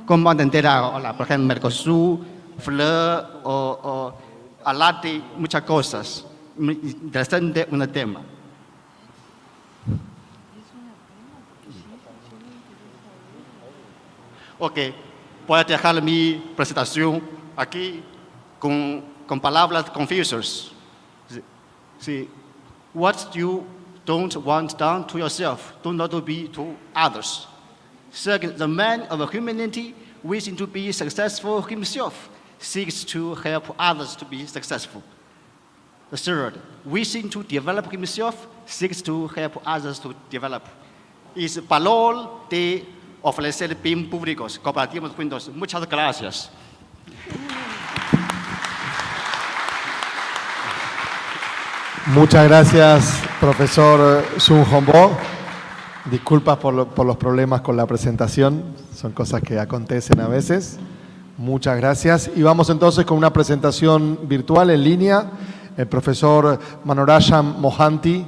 Cómo entender ahora, por ejemplo, Mercosur, FLEUR o ALATI, muchas cosas. Muy interesante un tema. Ok, voy a dejar mi presentación aquí con palabras confusas. Sí. What you don't want done to yourself, do not be to others. Second, the man of humanity, wishing to be successful himself, seeks to help others to be successful. The third, wishing to develop himself, seeks to help others to develop. Is valor de ofrecer bienes públicos, compartimos juntos. Muchas gracias. Muchas gracias, profesor Sun Hongbo. Disculpas por los problemas con la presentación, son cosas que acontecen a veces. Muchas gracias. Y vamos entonces con una presentación virtual en línea. El profesor Manorajan Mohanty,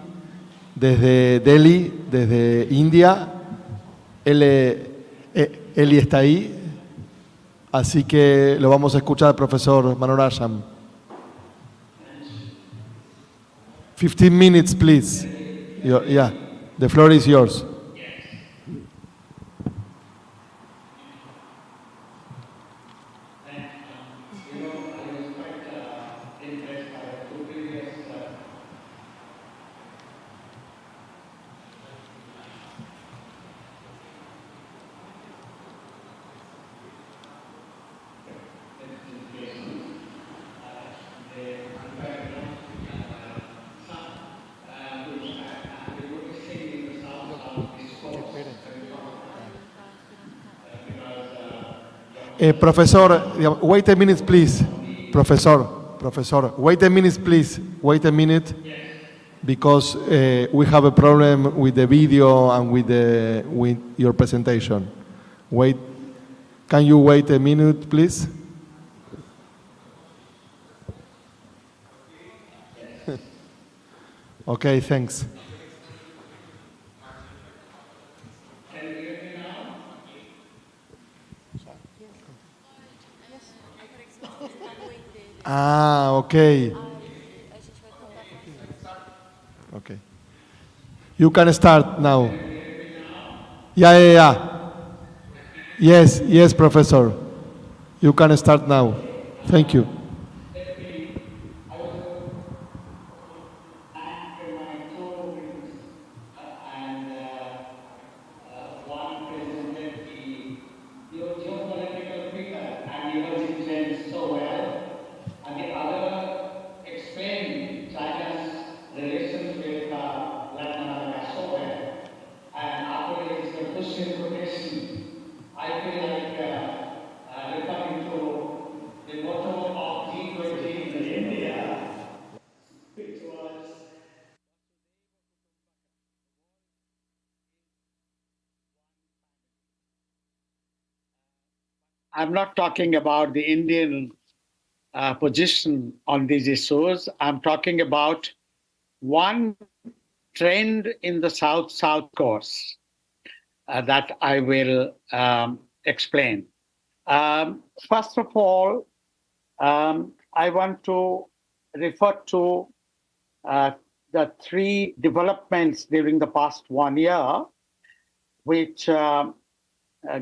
desde Delhi, desde India. Eli está ahí, así que lo vamos a escuchar, profesor Manorajan. 15 minutes, please. Yeah, the floor is yours. Profesor, wait a minute, please. Professor, wait a minute, please. Wait a minute, because we have a problem with the video and with your presentation. Wait. Can you wait a minute, please? Okay, thanks. Ah, okay. You can start now. Yeah. Yes, Professor. You can start now. Thank you. I'm not talking about the Indian position on these issues. I'm talking about one trend in the South-South course that I will explain. First of all, I want to refer to the three developments during the past 1 year, which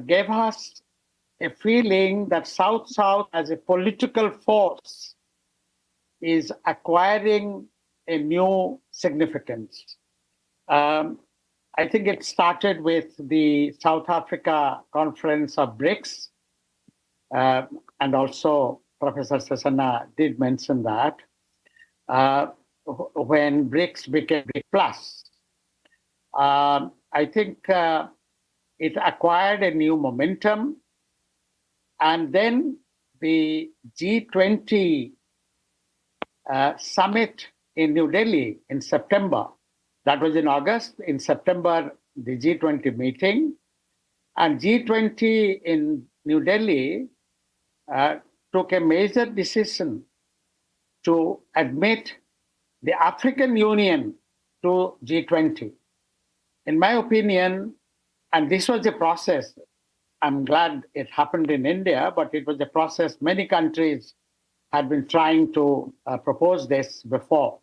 gave us a feeling that South-South as a political force is acquiring a new significance. I think it started with the South Africa Conference of BRICS, and also Professor Sesana did mention that, when BRICS became BRICS+. I think it acquired a new momentum. And then the G20 summit in New Delhi in September, that was in August. In September, the G20 meeting, and G20 in New Delhi took a major decision to admit the African Union to G20. In my opinion, and this was a process, I'm glad it happened in India, but it was a process. Many countries had been trying to propose this before.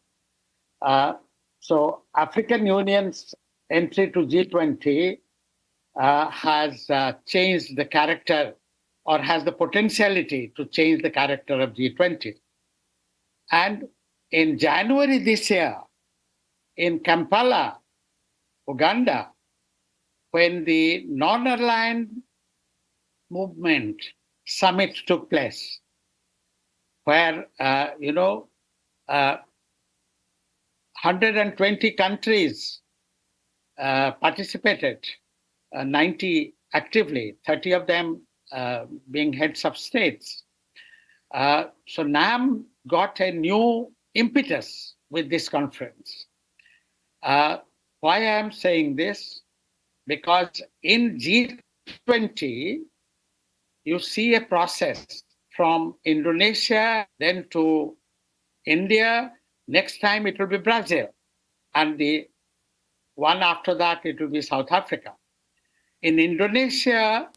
So African Union's entry to G20 has changed the character, or has the potentiality to change the character of G20. And in January this year, in Kampala, Uganda, when the non-aligned movement summit took place, where 120 countries participated, 90 actively, 30 of them being heads of states. So NAM got a new impetus with this conference. Why I am saying this? Because in G20, you see a process from Indonesia, then to India. Next time it will be Brazil. And the one after that, it will be South Africa. In Indonesia,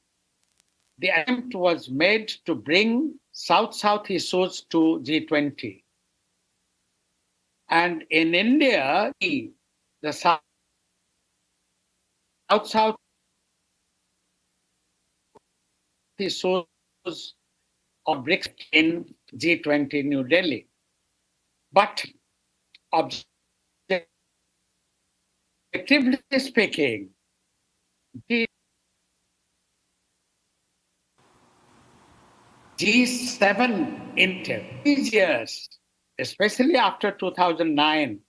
the attempt was made to bring South-South issues to G20. And in India, the South-South issues of BRICS in G20 New Delhi. But objectively speaking, G7 inter these years, especially after 2009,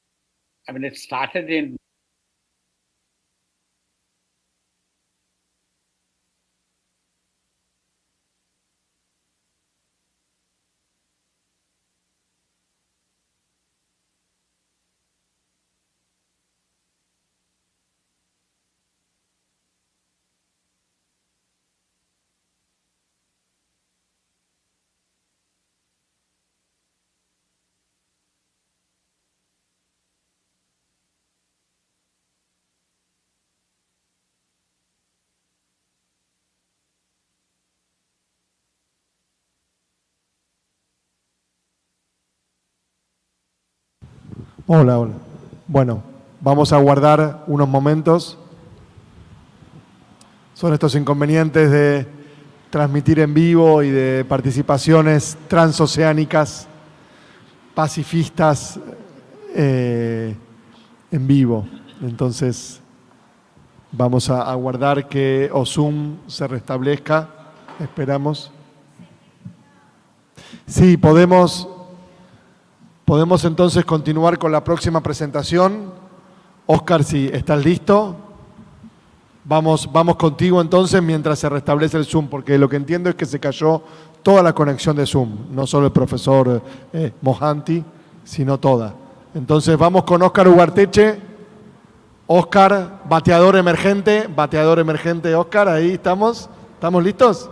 I mean, it started in Hola, hola. Bueno, vamos a guardar unos momentos. Son estos inconvenientes de transmitir en vivo y de participaciones transoceánicas, pacifistas en vivo. Entonces, vamos a aguardar que Ozum se restablezca. Esperamos. Sí, podemos entonces continuar con la próxima presentación. Óscar, si estás listo, vamos contigo entonces mientras se restablece el Zoom, porque lo que entiendo es que se cayó toda la conexión de Zoom, no solo el profesor Mohanty, sino toda. Entonces vamos con Óscar Ugarteche. Óscar, bateador emergente, Óscar, ahí estamos. ¿Estamos listos?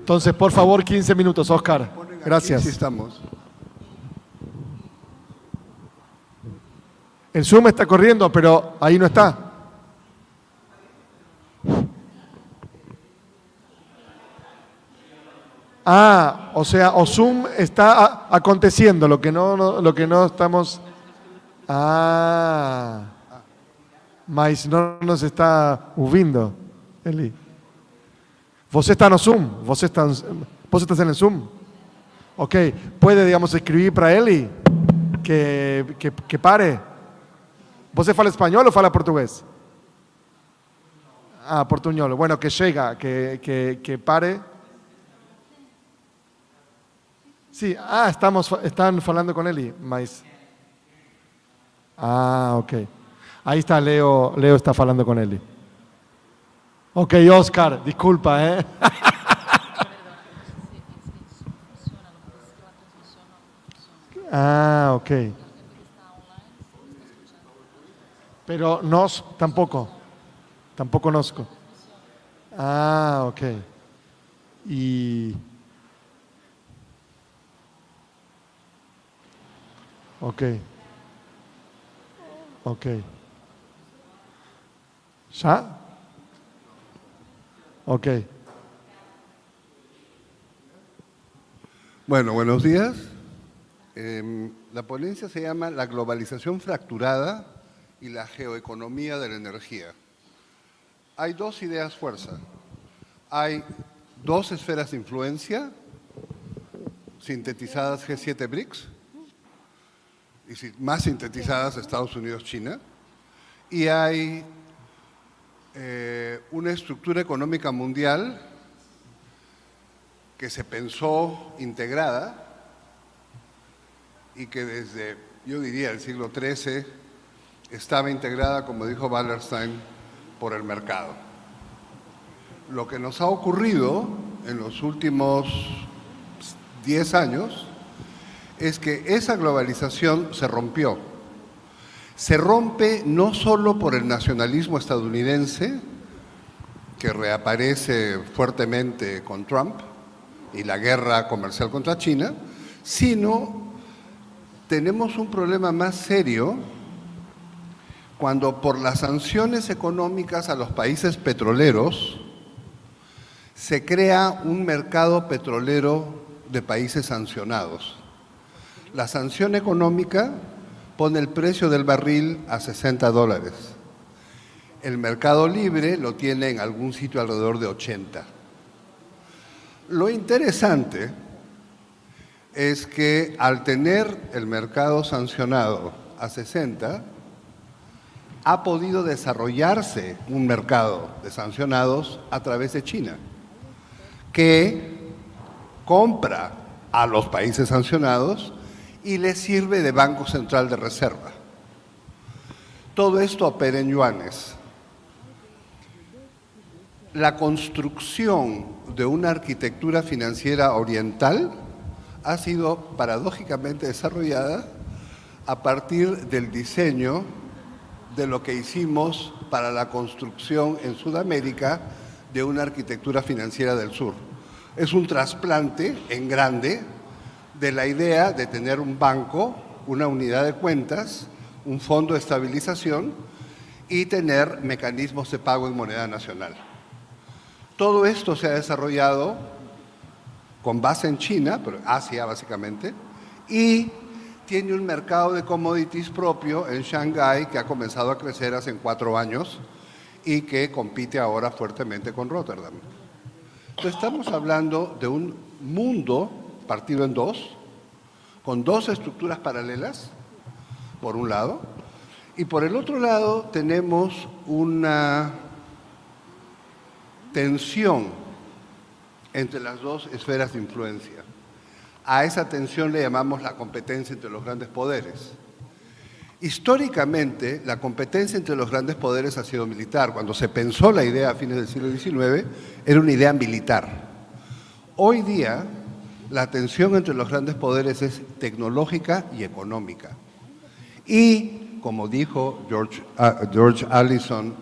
Entonces, por favor, 15 minutos, Óscar. Gracias. Sí, estamos. El Zoom está corriendo, pero ahí no está. Ah, o sea, o Zoom está aconteciendo, lo que no estamos. Ah, mas no nos está ouvindo, Eli. ¿Vos está no Zoom? ¿Vos estás en el Zoom? Ok, ¿puede, digamos, escribir para Eli que pare? ¿Vos fala español o fala portugués? Ah, portuñol. Bueno, que llega, que pare. Sí, ah, están falando con Eli, mas. Ah, ok. Ahí está Leo está falando con Eli. Ok, Óscar, disculpa, ¿eh? Ah, ok. Pero nos tampoco nosco. Ah, ok. Y ok. ¿Ya? Ok. Bueno, buenos días. La ponencia se llama La globalización fracturada y la geoeconomía de la energía. Hay dos ideas fuerza. Hay dos esferas de influencia, sintetizadas G7 BRICS, y más sintetizadas Estados Unidos-China, y hay una estructura económica mundial que se pensó integrada y que desde, yo diría, el siglo XIII estaba integrada, como dijo Wallerstein, por el mercado. Lo que nos ha ocurrido en los últimos 10 años es que esa globalización se rompió. Se rompe no solo por el nacionalismo estadounidense, que reaparece fuertemente con Trump y la guerra comercial contra China, sino tenemos un problema más serio cuando por las sanciones económicas a los países petroleros se crea un mercado petrolero de países sancionados. La sanción económica pone el precio del barril a $60. El mercado libre lo tiene en algún sitio alrededor de 80. Lo interesante es que al tener el mercado sancionado a 60, ha podido desarrollarse un mercado de sancionados a través de China, que compra a los países sancionados y les sirve de banco central de reserva. Todo esto opera en yuanes. La construcción de una arquitectura financiera oriental ha sido paradójicamente desarrollada a partir del diseño de lo que hicimos para la construcción en Sudamérica de una arquitectura financiera del sur. Es un trasplante en grande de la idea de tener un banco, una unidad de cuentas, un fondo de estabilización y tener mecanismos de pago en moneda nacional. Todo esto se ha desarrollado con base en China, pero Asia básicamente, y tiene un mercado de commodities propio en Shanghái que ha comenzado a crecer hace 4 años y que compite ahora fuertemente con Rotterdam. Entonces, estamos hablando de un mundo partido en dos, con dos estructuras paralelas, por un lado, y por el otro lado tenemos una tensión entre las dos esferas de influencia. A esa tensión le llamamos la competencia entre los grandes poderes. Históricamente, la competencia entre los grandes poderes ha sido militar. Cuando se pensó la idea a fines del siglo XIX, era una idea militar. Hoy día, la tensión entre los grandes poderes es tecnológica y económica. Y, como dijo George Allison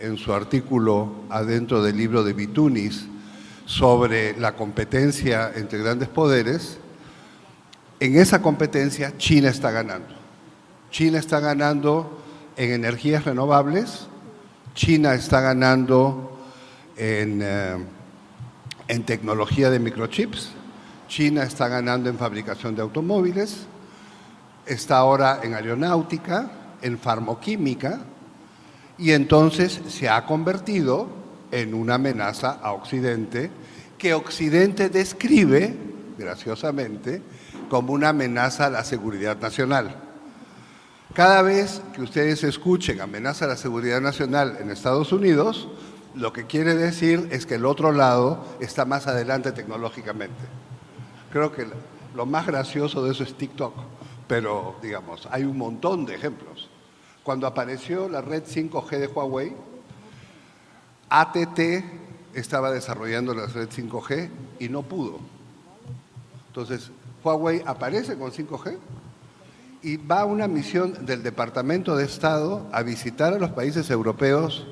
en su artículo adentro del libro de Bitunis sobre la competencia entre grandes poderes, en esa competencia China está ganando. China está ganando en energías renovables, China está ganando en tecnología de microchips, China está ganando en fabricación de automóviles, está ahora en aeronáutica, en farmacoquímica, y entonces se ha convertido en una amenaza a Occidente, que Occidente describe, graciosamente, como una amenaza a la seguridad nacional. Cada vez que ustedes escuchen amenaza a la seguridad nacional en Estados Unidos, lo que quiere decir es que el otro lado está más adelante tecnológicamente. Creo que lo más gracioso de eso es TikTok, pero digamos, hay un montón de ejemplos. Cuando apareció la red 5G de Huawei, ATT estaba desarrollando la red 5G y no pudo. Entonces, Huawei aparece con 5G y va a una misión del Departamento de Estado a visitar a los países europeos,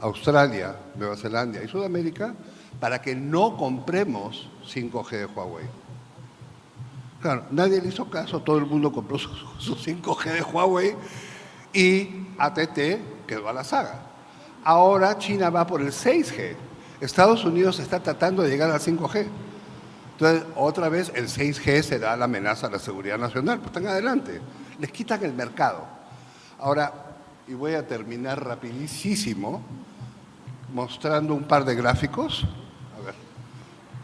Australia, Nueva Zelanda y Sudamérica, para que no compremos 5G de Huawei. Claro, nadie le hizo caso, todo el mundo compró su 5G de Huawei y ATT quedó a la saga. Ahora China va por el 6G. Estados Unidos está tratando de llegar al 5G. Entonces, otra vez, el 6G será la amenaza a la seguridad nacional. Pues están adelante. Les quitan el mercado. Ahora, y voy a terminar rapidísimo mostrando un par de gráficos. A ver,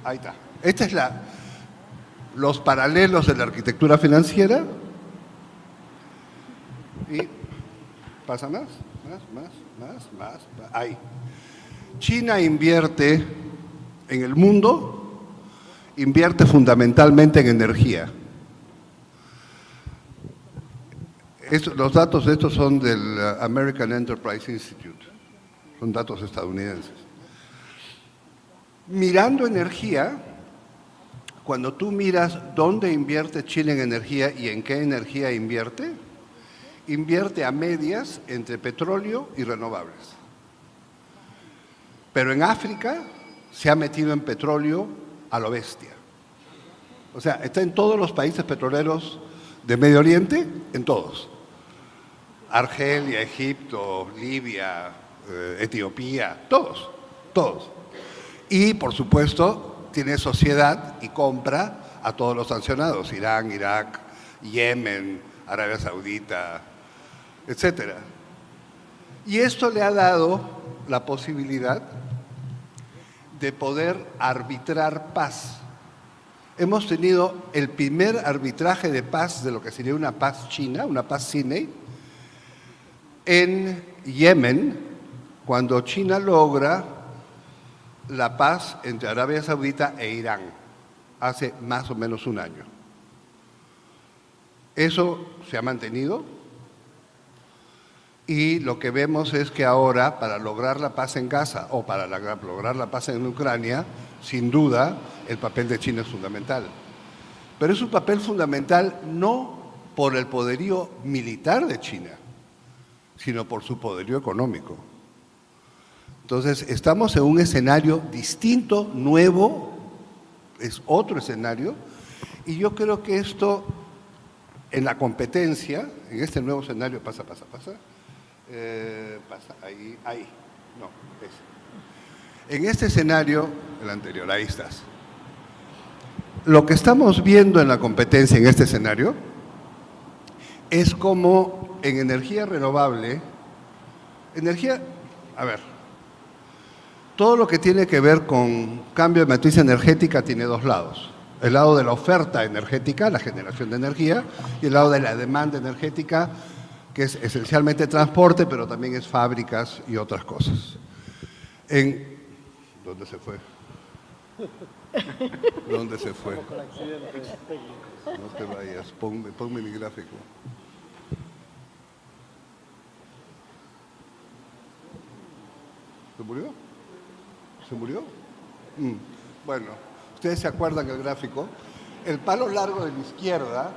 ahí está. Esta es los paralelos de la arquitectura financiera. Y pasa más. Ahí. China invierte en el mundo. Invierte fundamentalmente en energía. Los datos de estos son del American Enterprise Institute, son datos estadounidenses. Mirando energía, cuando tú miras dónde invierte China en energía y en qué energía invierte, invierte a medias entre petróleo y renovables. Pero en África se ha metido en petróleo a lo bestia. O sea, está en todos los países petroleros de Medio Oriente, en todos. Argelia, Egipto, Libia, Etiopía, todos. Y, por supuesto, tiene sociedad y compra a todos los sancionados, Irán, Irak, Yemen, Arabia Saudita, etc. Y esto le ha dado la posibilidad de poder arbitrar paz. Hemos tenido el primer arbitraje de paz de lo que sería una paz china, una paz Siney, en Yemen, cuando China logra la paz entre Arabia Saudita e Irán, hace más o menos 1 año. Eso se ha mantenido y lo que vemos es que ahora, para lograr la paz en Gaza o para lograr la paz en Ucrania, sin duda, el papel de China es fundamental. Pero es un papel fundamental no por el poderío militar de China, sino por su poderío económico. Entonces, estamos en un escenario distinto, nuevo, es otro escenario, y yo creo que esto, en la competencia, en este nuevo escenario, En este escenario, el anterior, ahí estás. Lo que estamos viendo en la competencia en este escenario es como en energía renovable, todo lo que tiene que ver con cambio de matriz energética tiene dos lados. El lado de la oferta energética, la generación de energía, y el lado de la demanda energética, que es esencialmente transporte, pero también es fábricas y otras cosas. ¿Dónde se fue? ¿Dónde se fue? No te vayas, ponme mi gráfico. ¿Se murió? ¿Se murió? Bueno, ustedes se acuerdan del gráfico. El palo largo de la izquierda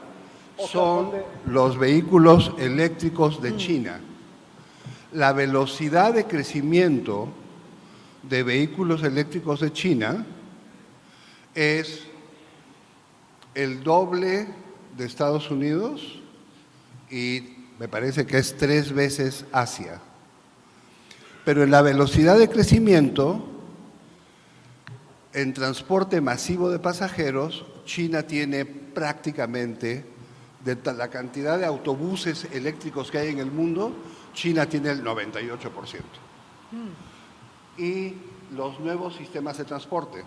son los vehículos eléctricos de China. La velocidad de crecimiento de vehículos eléctricos de China es el doble de Estados Unidos y me parece que es 3 veces Asia. Pero en la velocidad de crecimiento en transporte masivo de pasajeros, China tiene prácticamente, de la cantidad de autobuses eléctricos que hay en el mundo, China tiene el 98%. Y los nuevos sistemas de transporte,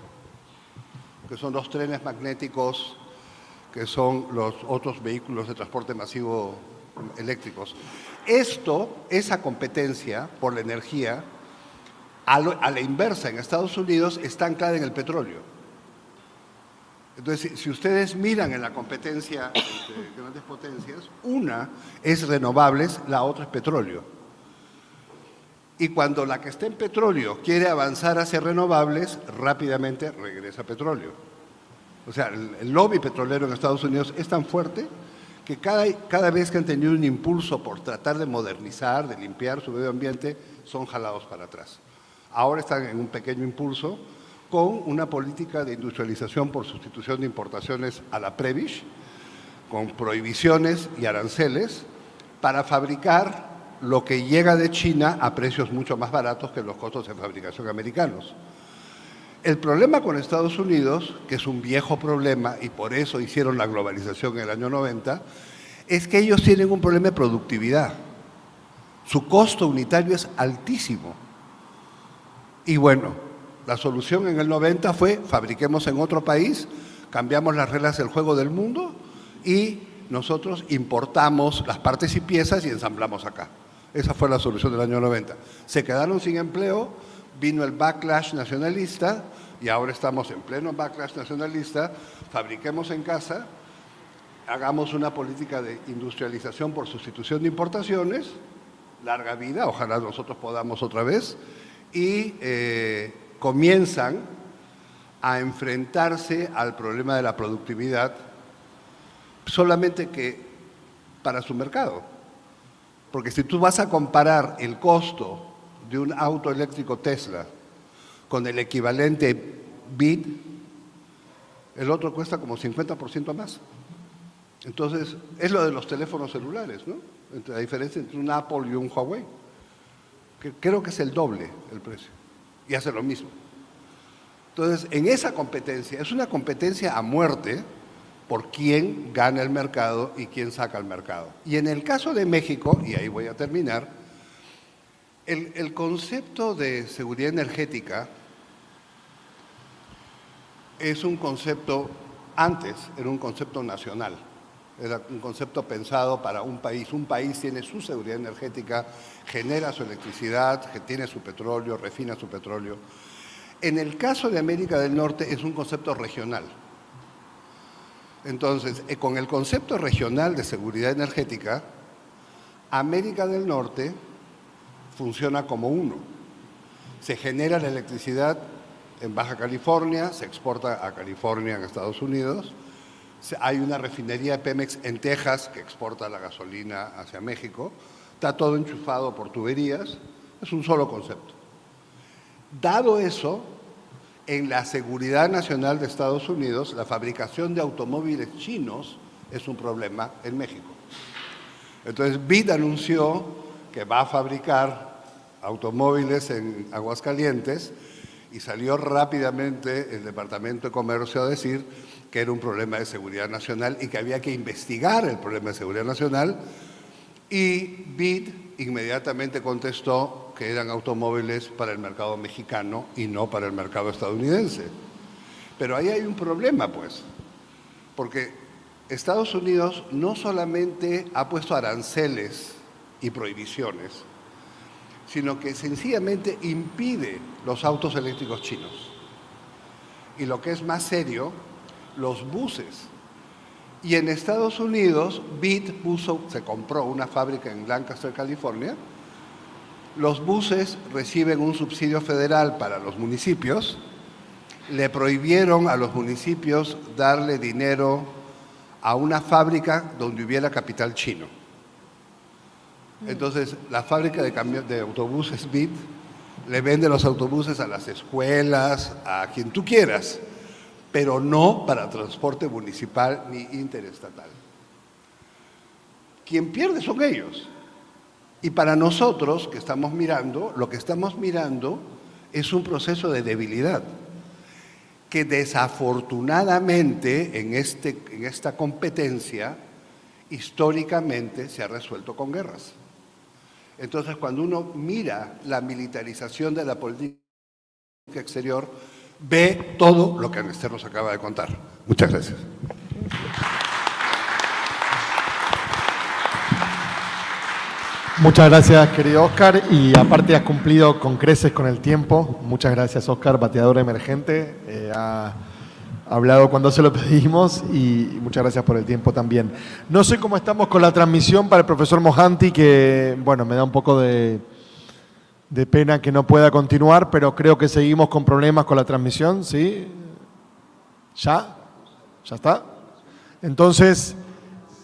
que son los trenes magnéticos, que son los otros vehículos de transporte masivo eléctricos. Esa competencia por la energía, a la inversa, en Estados Unidos está anclada en el petróleo. Entonces, si ustedes miran en la competencia entre grandes potencias, una es renovables, la otra es petróleo. Y cuando la que está en petróleo quiere avanzar hacia renovables, rápidamente regresa a petróleo. O sea, el lobby petrolero en Estados Unidos es tan fuerte que cada vez que han tenido un impulso por tratar de modernizar, de limpiar su medio ambiente, son jalados para atrás. Ahora están en un pequeño impulso con una política de industrialización por sustitución de importaciones a la Prebisch, con prohibiciones y aranceles para fabricar lo que llega de China a precios mucho más baratos que los costos de fabricación americanos. El problema con Estados Unidos, que es un viejo problema y por eso hicieron la globalización en el año 90, es que ellos tienen un problema de productividad. Su costo unitario es altísimo. Y bueno, la solución en el 90 fue fabriquemos en otro país, cambiamos las reglas del juego del mundo y nosotros importamos las partes y piezas y ensamblamos acá. Esa fue la solución del año 90. Se quedaron sin empleo, vino el backlash nacionalista y ahora estamos en pleno backlash nacionalista, fabriquemos en casa, hagamos una política de industrialización por sustitución de importaciones, larga vida, ojalá nosotros podamos otra vez, y comienzan a enfrentarse al problema de la productividad, solamente que para su mercado. Porque si tú vas a comparar el costo de un auto eléctrico Tesla con el equivalente BID, el otro cuesta como 50% más. Entonces, es lo de los teléfonos celulares, ¿no? La diferencia entre un Apple y un Huawei. Que creo que es el doble el precio. Y hace lo mismo. Entonces, en esa competencia, es una competencia a muerte por quién gana el mercado y quién saca el mercado. Y en el caso de México, y ahí voy a terminar, el concepto de seguridad energética es un concepto, antes era un concepto nacional, era un concepto pensado para un país. Un país tiene su seguridad energética, genera su electricidad, tiene su petróleo, refina su petróleo. En el caso de América del Norte es un concepto regional. Entonces, con el concepto regional de seguridad energética, América del Norte funciona como uno. Se genera la electricidad en Baja California, se exporta a California en Estados Unidos, hay una refinería de Pemex en Texas que exporta la gasolina hacia México, está todo enchufado por tuberías, es un solo concepto. Dado eso, en la seguridad nacional de Estados Unidos, la fabricación de automóviles chinos es un problema en México. Entonces, BID anunció que va a fabricar automóviles en Aguascalientes y salió rápidamente el Departamento de Comercio a decir que era un problema de seguridad nacional y que había que investigar el problema de seguridad nacional, y BID inmediatamente contestó que eran automóviles para el mercado mexicano y no para el mercado estadounidense. Pero ahí hay un problema, pues, porque Estados Unidos no solamente ha puesto aranceles y prohibiciones, sino que sencillamente impide los autos eléctricos chinos. Y lo que es más serio, los buses. Y en Estados Unidos, BID se compró una fábrica en Lancaster, California. Los buses reciben un subsidio federal para los municipios. Le prohibieron a los municipios darle dinero a una fábrica donde hubiera capital chino. Entonces, la fábrica de autobuses BID le vende los autobuses a las escuelas, a quien tú quieras, pero no para transporte municipal ni interestatal. Quien pierde son ellos. Y para nosotros, que estamos mirando, lo que estamos mirando es un proceso de debilidad, que desafortunadamente en esta competencia históricamente se ha resuelto con guerras. Entonces, cuando uno mira la militarización de la política exterior, ve todo lo que Anester nos acaba de contar. Muchas gracias. Muchas gracias, querido Oscar. Y aparte has cumplido con creces con el tiempo. Muchas gracias, Oscar, bateador emergente. Ha hablado cuando se lo pedimos y muchas gracias por el tiempo también. No sé cómo estamos con la transmisión para el profesor Mohanty, que bueno, me da un poco de pena que no pueda continuar, pero creo que seguimos con problemas con la transmisión, ¿sí? ¿Ya? ¿Ya está? Entonces,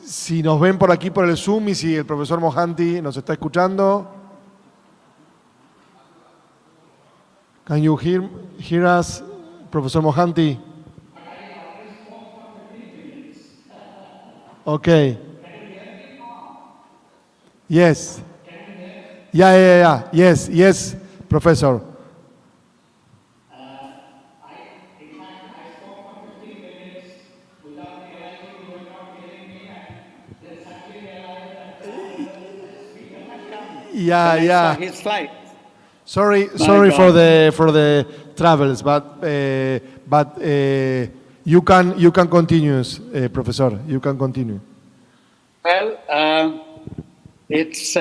si nos ven por aquí, por el Zoom, y si el profesor Mohanty nos está escuchando. Can you hear us, profesor Mohanty? Okay. Yes. Yeah. Yes, professor. Yeah. His flight. Sorry for the travels, but you can continue, professor. You can continue. Well, it's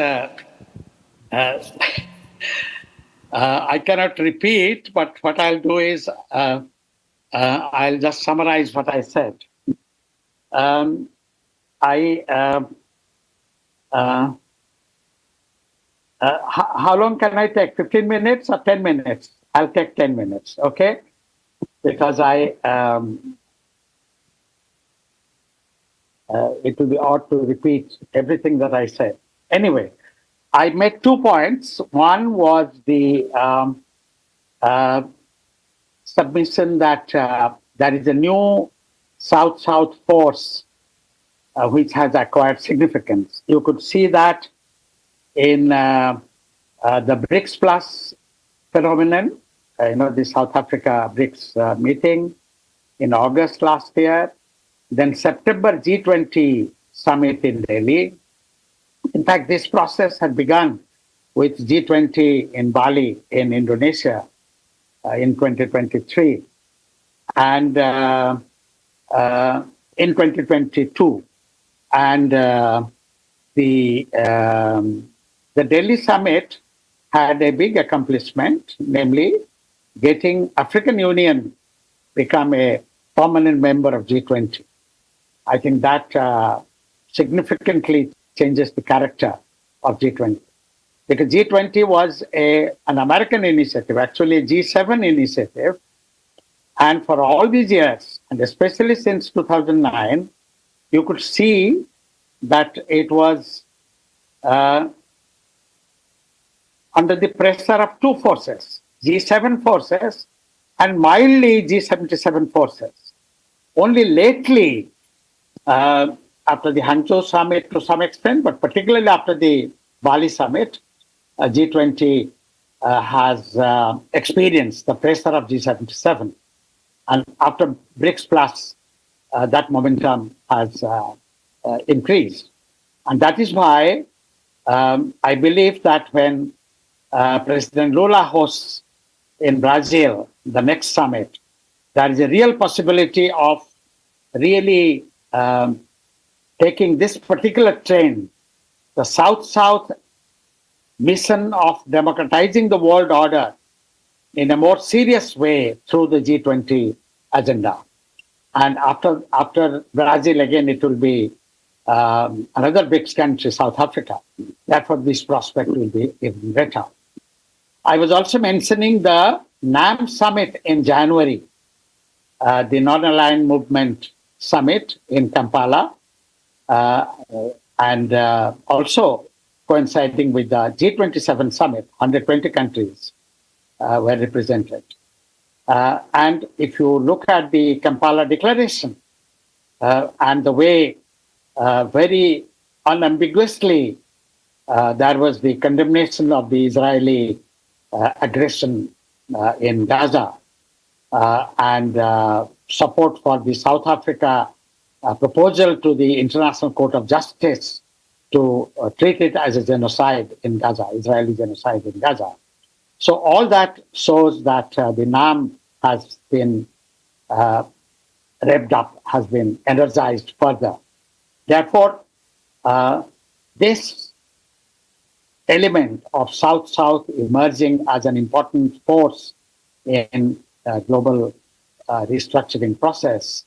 I cannot repeat, but what I'll do is I'll just summarize what I said. How long can I take? 15 minutes or 10 minutes? I'll take 10 minutes, okay? Because it will be odd to repeat everything that I said. Anyway, I made 2 points. One was the submission that there is a new South-South force which has acquired significance. You could see that in the BRICS Plus phenomenon, the South Africa BRICS meeting in August last year, then September G20 summit in Delhi. In fact, this process had begun with G20 in Bali in Indonesia in 2023, and in 2022, and the Delhi summit had a big accomplishment, namely getting African Union become a permanent member of G20. I think that significantly changes the character of G20. Because G20 was an American initiative, actually a G7 initiative. And for all these years, and especially since 2009, you could see that it was under the pressure of two forces, G7 forces and mildly G77 forces. Only lately, after the Hangzhou summit to some extent, but particularly after the Bali summit, G20 has experienced the pressure of G77. And after BRICS Plus that momentum has increased. And that is why I believe that when President Lula hosts in Brazil the next summit, there is a real possibility of really taking this particular trend, the South-South mission of democratizing the world order in a more serious way through the G20 agenda. And after Brazil, again, it will be another big country, South Africa. Therefore, this prospect will be even better. I was also mentioning the NAM summit in January, the Non-Aligned Movement summit in Kampala, and also coinciding with the G27 summit, 120 countries were represented. And if you look at the Kampala Declaration and the way very unambiguously there was the condemnation of the Israeli aggression in Gaza and support for the South Africa proposal to the International Court of Justice to treat it as a genocide in Gaza, Israeli genocide in Gaza. So all that shows that the NAM has been revved up, has been energized further. Therefore, this element of South-South emerging as an important force in global restructuring process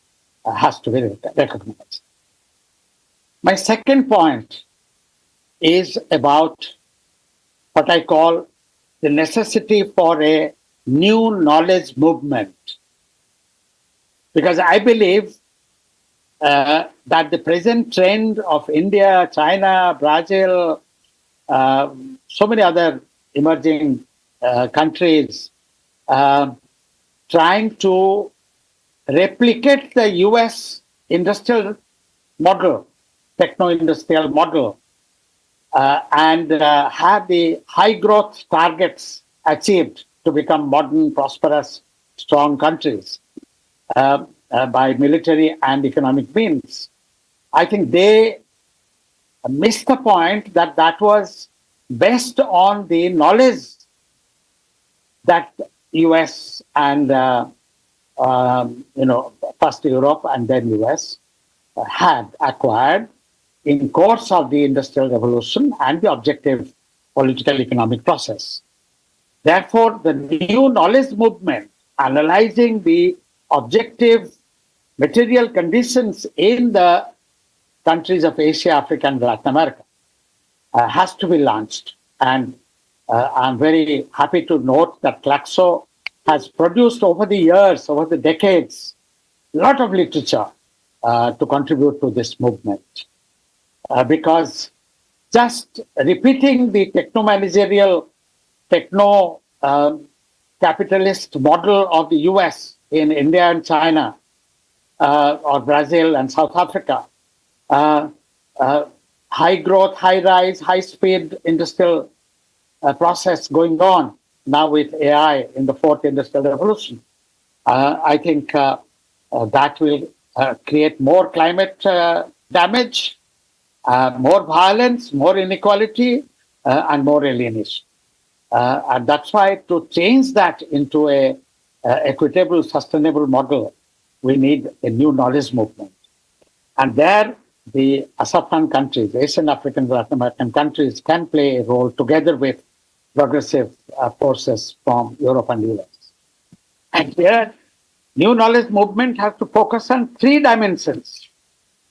has to be recognized. My second point is about what I call the necessity for a new knowledge movement, because I believe that the present trend of India, China, Brazil, so many other emerging countries trying to replicate the US industrial model, techno-industrial model, and have the high growth targets achieved to become modern, prosperous, strong countries by military and economic means. I think they missed the point that that was based on the knowledge that US and first Europe and then US had acquired in course of the Industrial Revolution and the objective political economic process. Therefore, the new knowledge movement, analyzing the objective material conditions in the countries of Asia, Africa, and Latin America, has to be launched. And I'm very happy to note that Glaxo has produced over the years, over the decades, a lot of literature to contribute to this movement. Because just repeating the techno-managerial, techno-capitalist model of the US in India and China, or Brazil and South Africa, high growth, high rise, high speed industrial process going on now with AI in the fourth industrial revolution. I think that will create more climate damage, more violence, more inequality, and more alienation. And that's why to change that into an equitable, sustainable model, we need a new knowledge movement. And there, the ASEAN countries, Asian, African, Latin American countries, can play a role together with progressive forces from Europe and the US. And here, new knowledge movement has to focus on three dimensions.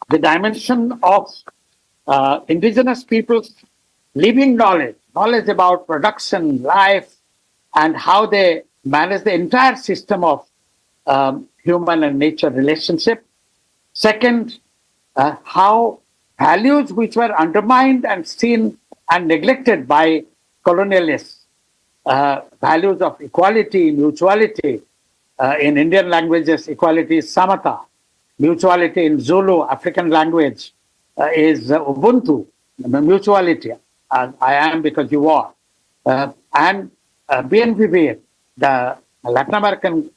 The dimension of indigenous peoples living knowledge, knowledge about production, life, and how they manage the entire system of human and nature relationship. Second, how values which were undermined and seen and neglected by colonialists, values of equality, mutuality, in Indian languages, equality is Samatha, mutuality in Zulu, African language, is Ubuntu, mutuality, I am because you are, and BNPB, the Latin American,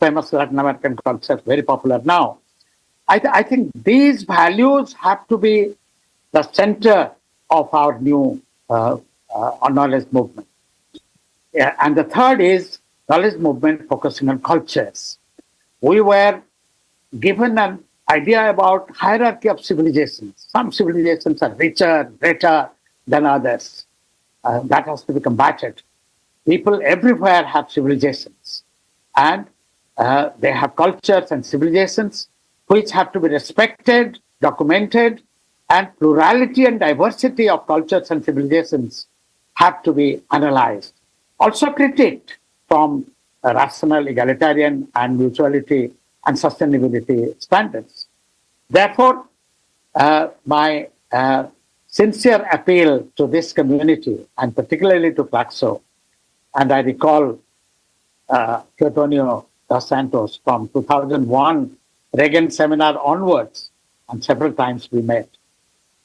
famous Latin American concept, very popular now, I think these values have to be the center of our new knowledge movement. Yeah, and the third is knowledge movement focusing on cultures. We were given an idea about hierarchy of civilizations. Some civilizations are richer, greater than others. That has to be combated. People everywhere have civilizations, and they have cultures and civilizations which have to be respected, documented, and plurality and diversity of cultures and civilizations have to be analyzed. Also critiqued from rational, egalitarian, and mutuality and sustainability standards. Therefore, my sincere appeal to this community, and particularly to Flaxo, and I recall Antonio Dos Santos from 2001 Reagan seminar onwards, and several times we met,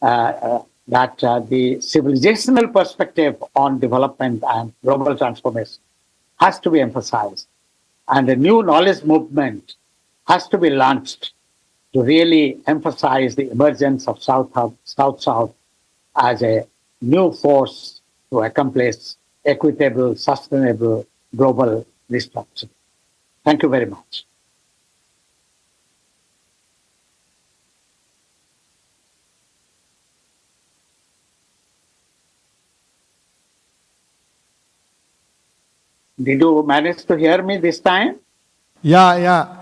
that the civilizational perspective on development and global transformation has to be emphasized. And a new knowledge movement has to be launched to really emphasize the emergence of South-South as a new force to accomplish equitable, sustainable, global restructuring. Thank you very much. Did you manage to hear me this time? Yeah.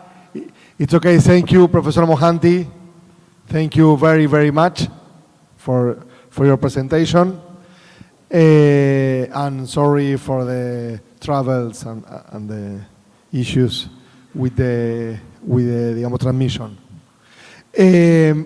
It's okay. Thank you, Professor Mohanty. Thank you very, very much for your presentation. And sorry for the troubles and the issues with the digamos, transmisión.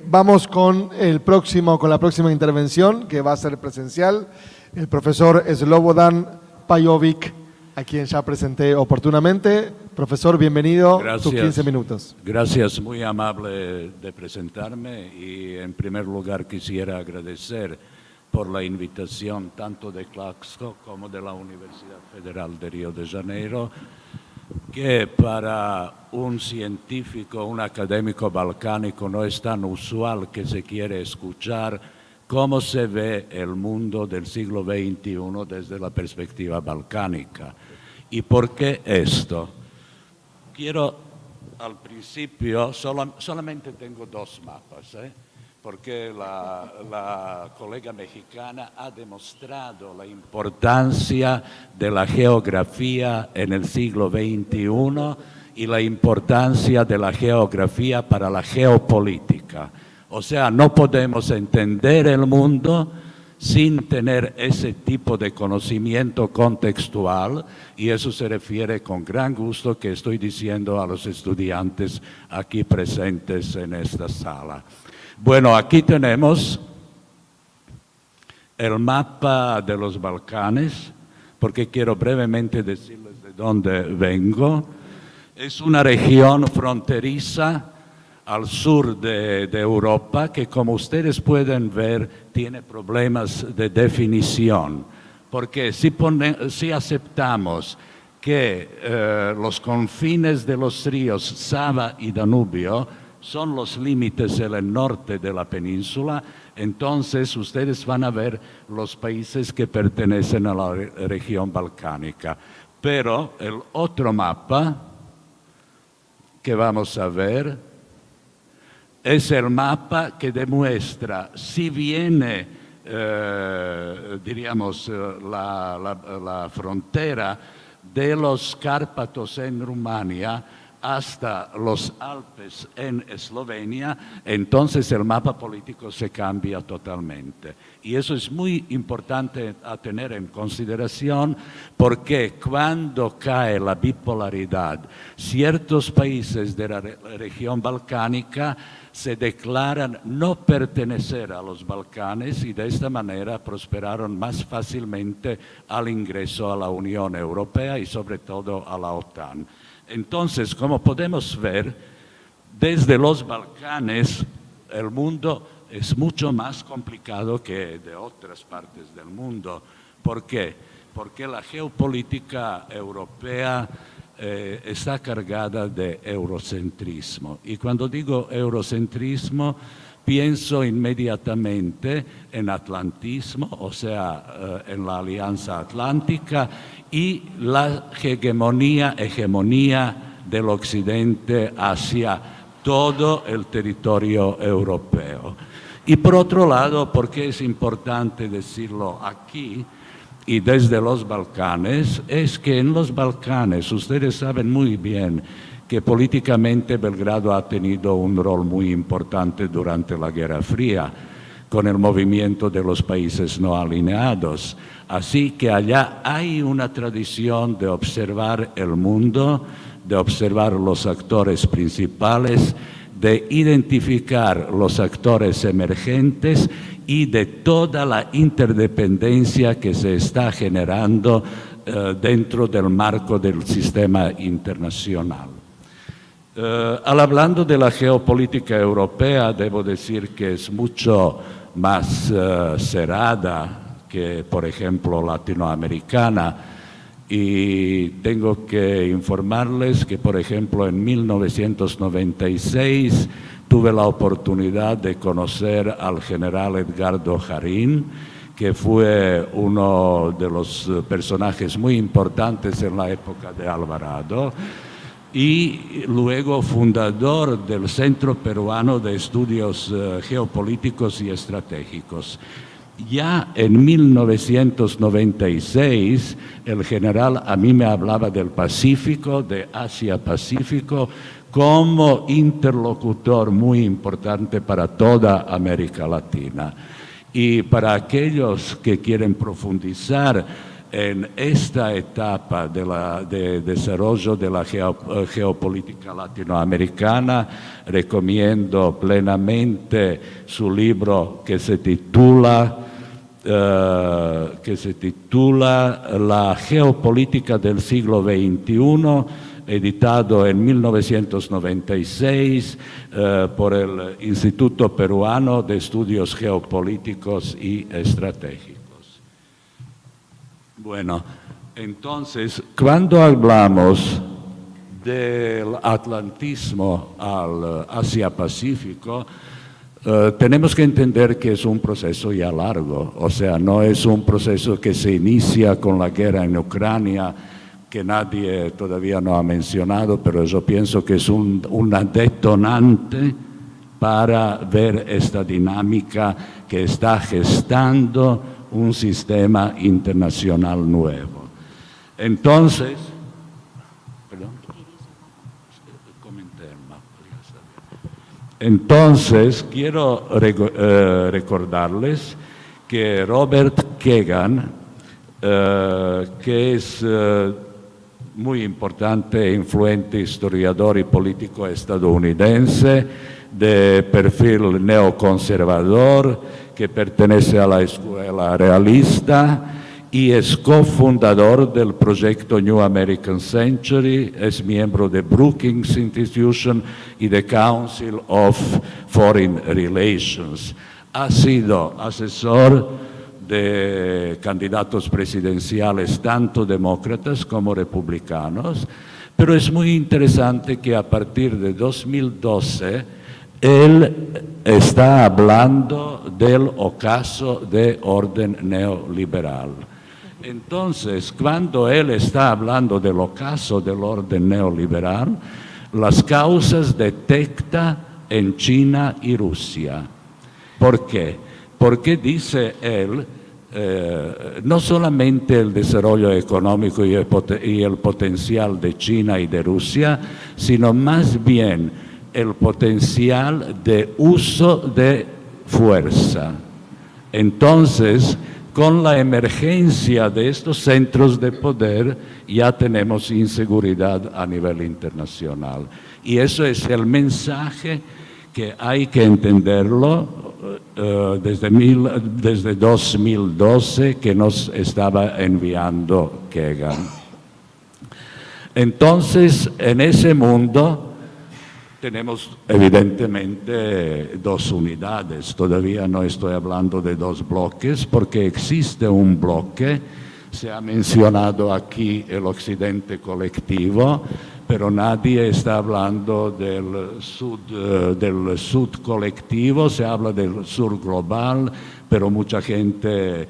Vamos con la próxima intervención, que va a ser presencial. El profesor Slobodan Pajovic, a quien ya presenté oportunamente. Profesor, bienvenido. Gracias. Tus 15 minutos. Gracias, muy amable de presentarme, y en primer lugar quisiera agradecer por la invitación tanto de Flaxo como de la Universidad Federal de Río de Janeiro, que para un científico, un académico balcánico no es tan usual que se quiere escuchar cómo se ve el mundo del siglo XXI desde la perspectiva balcánica. ¿Y por qué esto? Quiero, al principio, solamente tengo dos mapas, porque la colega mexicana ha demostrado la importancia de la geografía en el siglo XXI y la importancia de la geografía para la geopolítica. O sea, no podemos entender el mundo sin tener ese tipo de conocimiento contextual, y eso se refiere con gran gusto que estoy diciendo a los estudiantes aquí presentes en esta sala. Bueno, aquí tenemos el mapa de los Balcanes, porque quiero brevemente decirles de dónde vengo. Es una región fronteriza al sur de Europa, que como ustedes pueden ver tiene problemas de definición, porque si aceptamos que los confines de los ríos Sava y Danubio son los límites en el norte de la península, entonces ustedes van a ver los países que pertenecen a la región balcánica. Pero el otro mapa que vamos a ver es el mapa que demuestra si viene, diríamos, la frontera de los Cárpatos en Rumania hasta los Alpes en Eslovenia, entonces el mapa político se cambia totalmente. Y eso es muy importante a tener en consideración, porque cuando cae la bipolaridad, ciertos países de la región balcánica se declaran no pertenecer a los Balcanes, y de esta manera prosperaron más fácilmente al ingreso a la Unión Europea y sobre todo a la OTAN. Entonces, como podemos ver, desde los Balcanes el mundo es mucho más complicado que de otras partes del mundo. ¿Por qué? Porque la geopolítica europea está cargada de eurocentrismo. Y cuando digo eurocentrismo, pienso inmediatamente en atlantismo, o sea, en la Alianza Atlántica y la hegemonía del Occidente hacia todo el territorio europeo. Y por otro lado, porque es importante decirlo aquí y desde los Balcanes, es que en los Balcanes ustedes saben muy bien que políticamente Belgrado ha tenido un rol muy importante durante la Guerra Fría, con el movimiento de los países no alineados. Así que allá hay una tradición de observar el mundo, de observar los actores principales, de identificar los actores emergentes y de toda la interdependencia que se está generando dentro del marco del sistema internacional. Al hablando de la geopolítica europea, debo decir que es mucho más cerrada que, por ejemplo, latinoamericana, y tengo que informarles que, por ejemplo, en 1996 tuve la oportunidad de conocer al general Edgardo Jarín, que fue uno de los personajes muy importantes en la época de Alvarado, y luego fundador del Centro Peruano de Estudios Geopolíticos y Estratégicos. Ya en 1996 el general a mí me hablaba del Pacífico, de Asia-Pacífico, como interlocutor muy importante para toda América Latina. Y para aquellos que quieren profundizar en esta etapa de desarrollo de la geopolítica latinoamericana, recomiendo plenamente su libro que se titula La geopolítica del siglo XXI, editado en 1996 por el Instituto Peruano de Estudios Geopolíticos y Estratégicos. Bueno, entonces, cuando hablamos del atlantismo al Asia-Pacífico, tenemos que entender que es un proceso ya largo, o sea, no es un proceso que se inicia con la guerra en Ucrania, que nadie todavía no ha mencionado, pero yo pienso que es una detonante para ver esta dinámica que está gestando un sistema internacional nuevo. Entonces, quiero recordarles que Robert Kagan, que es muy importante, influente historiador y político estadounidense, de perfil neoconservador, que pertenece a la escuela realista y es cofundador del proyecto New American Century, es miembro de Brookings Institution y de Council of Foreign Relations. Ha sido asesor de candidatos presidenciales, tanto demócratas como republicanos, pero es muy interesante que a partir de 2012 él está hablando del ocaso de orden neoliberal. Entonces, cuando él está hablando del ocaso del orden neoliberal, las causas detecta en China y Rusia. ¿Por qué? Porque dice él, no solamente el desarrollo económico y el potencial de China y de Rusia, sino más bien el potencial de uso de fuerza. Entonces, con la emergencia de estos centros de poder, ya tenemos inseguridad a nivel internacional. Y eso es el mensaje que hay que entenderlo desde 2012 que nos estaba enviando Kagan. Entonces, en ese mundo tenemos evidentemente dos unidades, todavía no estoy hablando de dos bloques, porque existe un bloque Se ha mencionado aquí el occidente colectivo, pero nadie está hablando del sud colectivo, se habla del sur global, pero mucha gente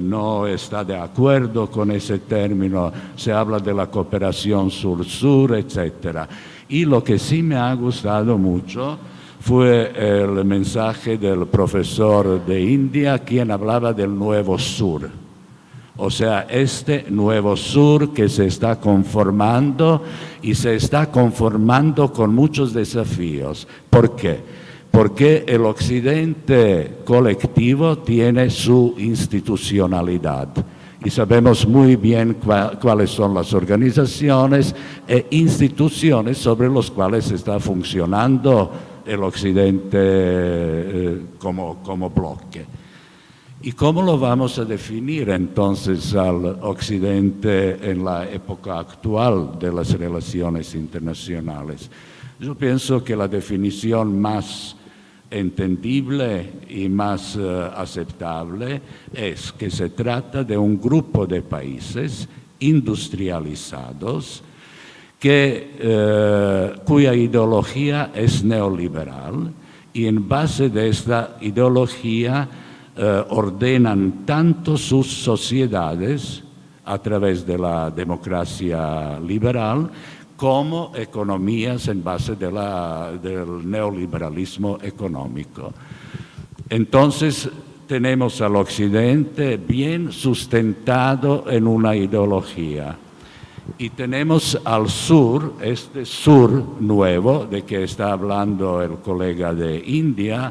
no está de acuerdo con ese término, se habla de la cooperación sur-sur, etc. Y lo que sí me ha gustado mucho fue el mensaje del profesor de India, quien hablaba del nuevo sur. O sea, este nuevo sur que se está conformando y se está conformando con muchos desafíos. ¿Por qué? Porque el occidente colectivo tiene su institucionalidad y sabemos muy bien cuáles son las organizaciones e instituciones sobre los cuales está funcionando el occidente como bloque. ¿Y cómo lo vamos a definir entonces al occidente en la época actual de las relaciones internacionales? Yo pienso que la definición más entendible y más aceptable es que se trata de un grupo de países industrializados cuya ideología es neoliberal y en base de esta ideología ordenan tanto sus sociedades a través de la democracia liberal como economías en base de del neoliberalismo económico. Entonces tenemos al occidente bien sustentado en una ideología y tenemos al sur, este sur nuevo de que está hablando el colega de India,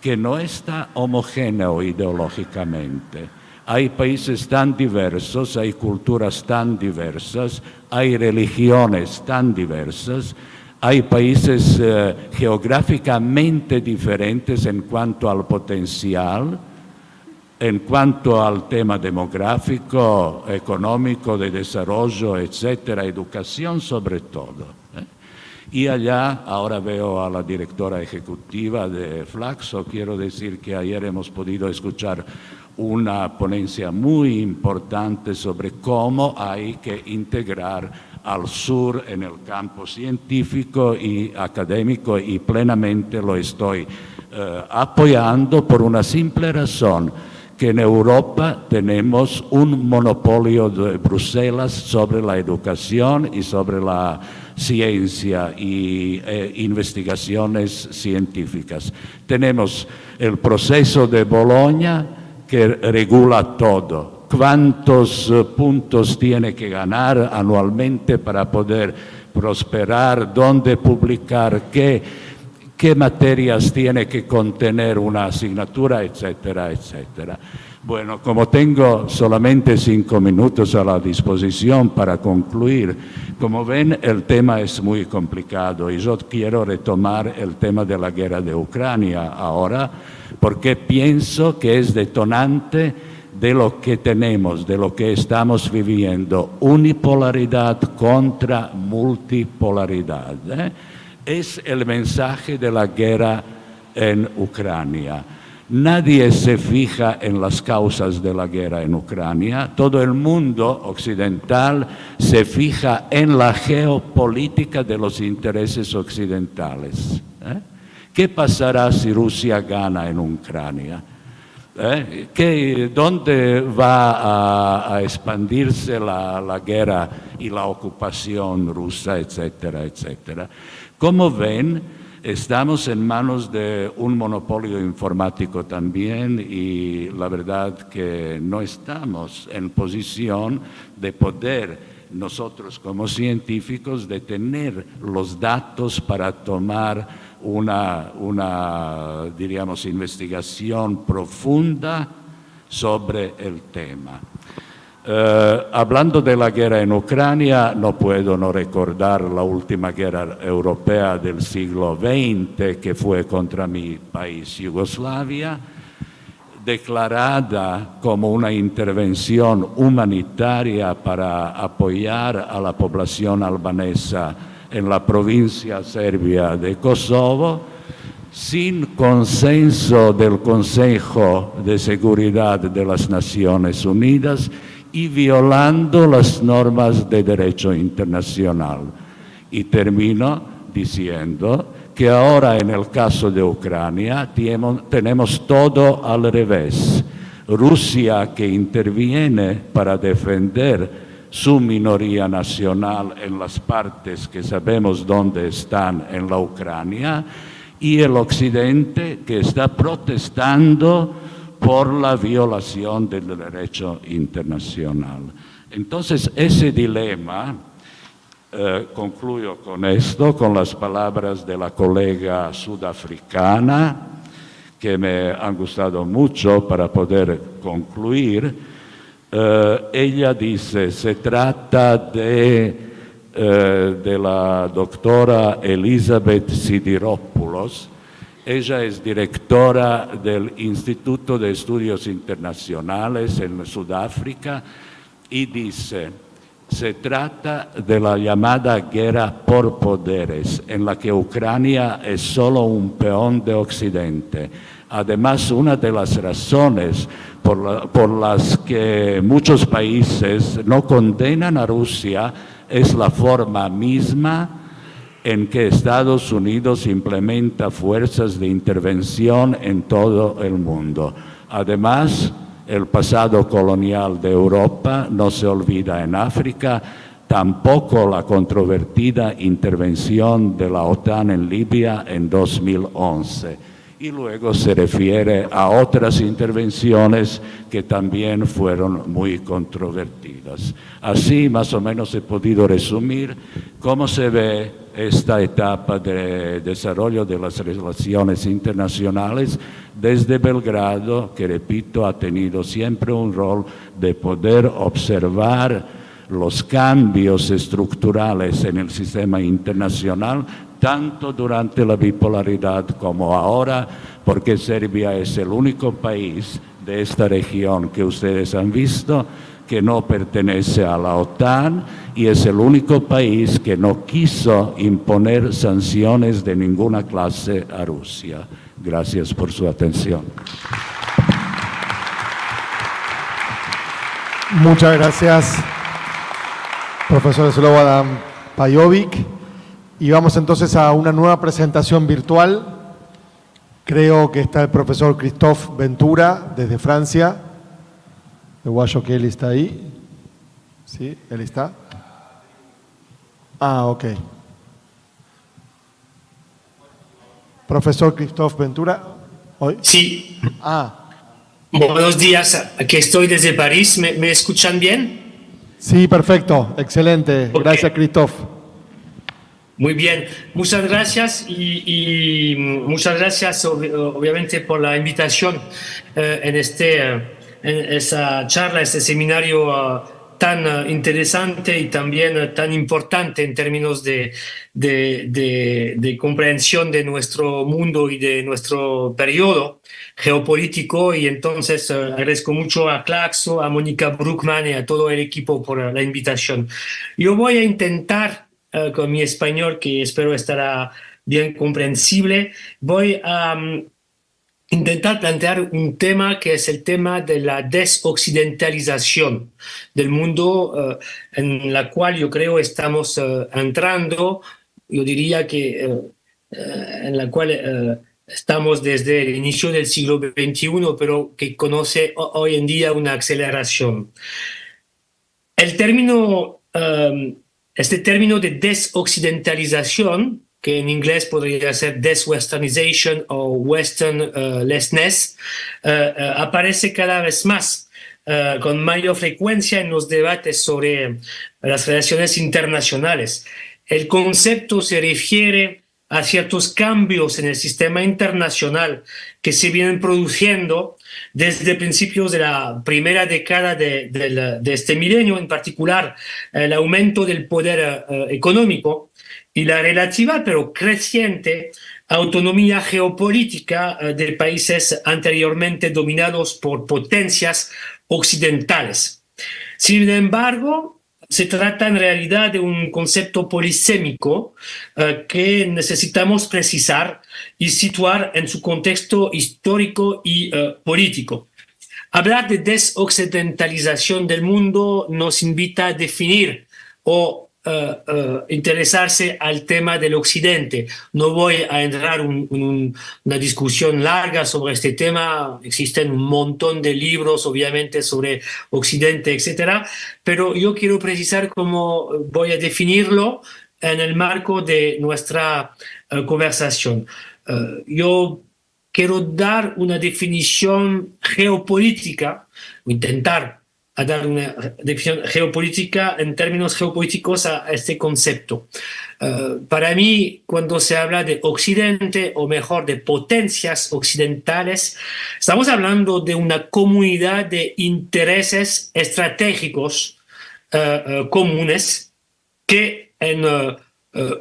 que no está homogéneo ideológicamente. Hay países tan diversos, hay culturas tan diversas, hay religiones tan diversas, hay países geográficamente diferentes en cuanto al potencial, en cuanto al tema demográfico, económico, de desarrollo, etcétera, educación sobre todo. Y allá, ahora veo a la directora ejecutiva de Flaxo, quiero decir que ayer hemos podido escuchar una ponencia muy importante sobre cómo hay que integrar al sur en el campo científico y académico y plenamente lo estoy apoyando por una simple razón, que en Europa tenemos un monopolio de Bruselas sobre la educación y sobre la ciencia y investigaciones científicas. Tenemos el proceso de Boloña que regula todo. ¿Cuántos puntos tiene que ganar anualmente para poder prosperar? ¿Dónde publicar? ¿Qué materias tiene que contener una asignatura? Etcétera, etcétera. Bueno, como tengo solamente 5 minutos a la disposición para concluir, como ven, el tema es muy complicado y yo quiero retomar el tema de la guerra de Ucrania ahora, porque pienso que es detonante de lo que tenemos, de lo que estamos viviendo, unipolaridad contra multipolaridad, ¿eh? Es el mensaje de la guerra en Ucrania. Nadie se fija en las causas de la guerra en Ucrania, todo el mundo occidental se fija en la geopolítica de los intereses occidentales. ¿Eh? ¿Qué pasará si Rusia gana en Ucrania? ¿Eh? ¿Dónde va a expandirse la guerra y la ocupación rusa, etcétera, etcétera? Como ven, estamos en manos de un monopolio informático también y la verdad que no estamos en posición de poder nosotros como científicos de tener los datos para tomar una diríamos, investigación profunda sobre el tema. Hablando de la guerra en Ucrania, no puedo no recordar la última guerra europea del siglo XX, que fue contra mi país, Yugoslavia, declarada como una intervención humanitaria para apoyar a la población albanesa en la provincia serbia de Kosovo, sin consenso del Consejo de Seguridad de las Naciones Unidas, y violando las normas de derecho internacional. Y termino diciendo que ahora en el caso de Ucrania tenemos todo al revés. Rusia, que interviene para defender su minoría nacional en las partes que sabemos dónde están en la Ucrania, y el Occidente, que está protestando por la violación del derecho internacional. Entonces, ese dilema, concluyo con esto, con las palabras de la colega sudafricana, que me han gustado mucho para poder concluir. Ella dice, se trata de la doctora Elizabeth Sidiropoulos. Ella es directora del Instituto de Estudios Internacionales en Sudáfrica y dice, se trata de la llamada guerra por poderes, en la que Ucrania es solo un peón de Occidente. Además, una de las razones por las que muchos países no condenan a Rusia es la forma misma en que Estados Unidos implementa fuerzas de intervención en todo el mundo. Además, el pasado colonial de Europa no se olvida en África, tampoco la controvertida intervención de la OTAN en Libia en 2011. Y luego se refiere a otras intervenciones que también fueron muy controvertidas. Así más o menos he podido resumir cómo se ve esta etapa de desarrollo de las relaciones internacionales desde Belgrado, que repito, ha tenido siempre un rol de poder observar los cambios estructurales en el sistema internacional, tanto durante la bipolaridad como ahora, porque Serbia es el único país de esta región que ustedes han visto que no pertenece a la OTAN y es el único país que no quiso imponer sanciones de ninguna clase a Rusia. Gracias por su atención. Muchas gracias, profesor Slobodan Pajovic. Y vamos entonces a una nueva presentación virtual. Creo que está el profesor Christophe Ventura, desde Francia. Me guayo que él está ahí. ¿Sí? ¿Él está? Ah, ok. Profesor Christophe Ventura, ¿hoy? Sí. Ah. Buenos días, aquí estoy desde París. ¿Me escuchan bien? Sí, perfecto, excelente. Okay. Gracias, Christophe. Muy bien, muchas gracias y muchas gracias obviamente por la invitación en esta charla, este seminario tan interesante y también tan importante en términos de comprensión de nuestro mundo y de nuestro periodo geopolítico. Y entonces agradezco mucho a Claxo, a Mónica Bruckmann y a todo el equipo por la invitación. Yo voy a intentar con mi español, que espero estará bien comprensible, voy a intentar plantear un tema que es el tema de la desoccidentalización del mundo, en la cual yo creo estamos entrando, yo diría que en la cual estamos desde el inicio del siglo XXI, pero que conoce hoy en día una aceleración. El término Este término de desoccidentalización, que en inglés podría ser deswesternization o westernlessness, aparece cada vez más, con mayor frecuencia en los debates sobre las relaciones internacionales. El concepto se refiere a ciertos cambios en el sistema internacional que se vienen produciendo desde principios de la primera década de este milenio, en particular el aumento del poder económico y la relativa pero creciente autonomía geopolítica de países anteriormente dominados por potencias occidentales. Sin embargo, se trata en realidad de un concepto polisémico que necesitamos precisar y situar en su contexto histórico y político. Hablar de desoccidentalización del mundo nos invita a definir o interesarse al tema del occidente. No voy a entrar en una discusión larga sobre este tema, existen un montón de libros obviamente sobre occidente, etcétera, pero yo quiero precisar cómo voy a definirlo en el marco de nuestra conversación. Yo quiero dar una definición geopolítica, o intentar a dar una definición geopolítica en términos geopolíticos a este concepto. Para mí, cuando se habla de Occidente, o mejor, de potencias occidentales, estamos hablando de una comunidad de intereses estratégicos comunes que en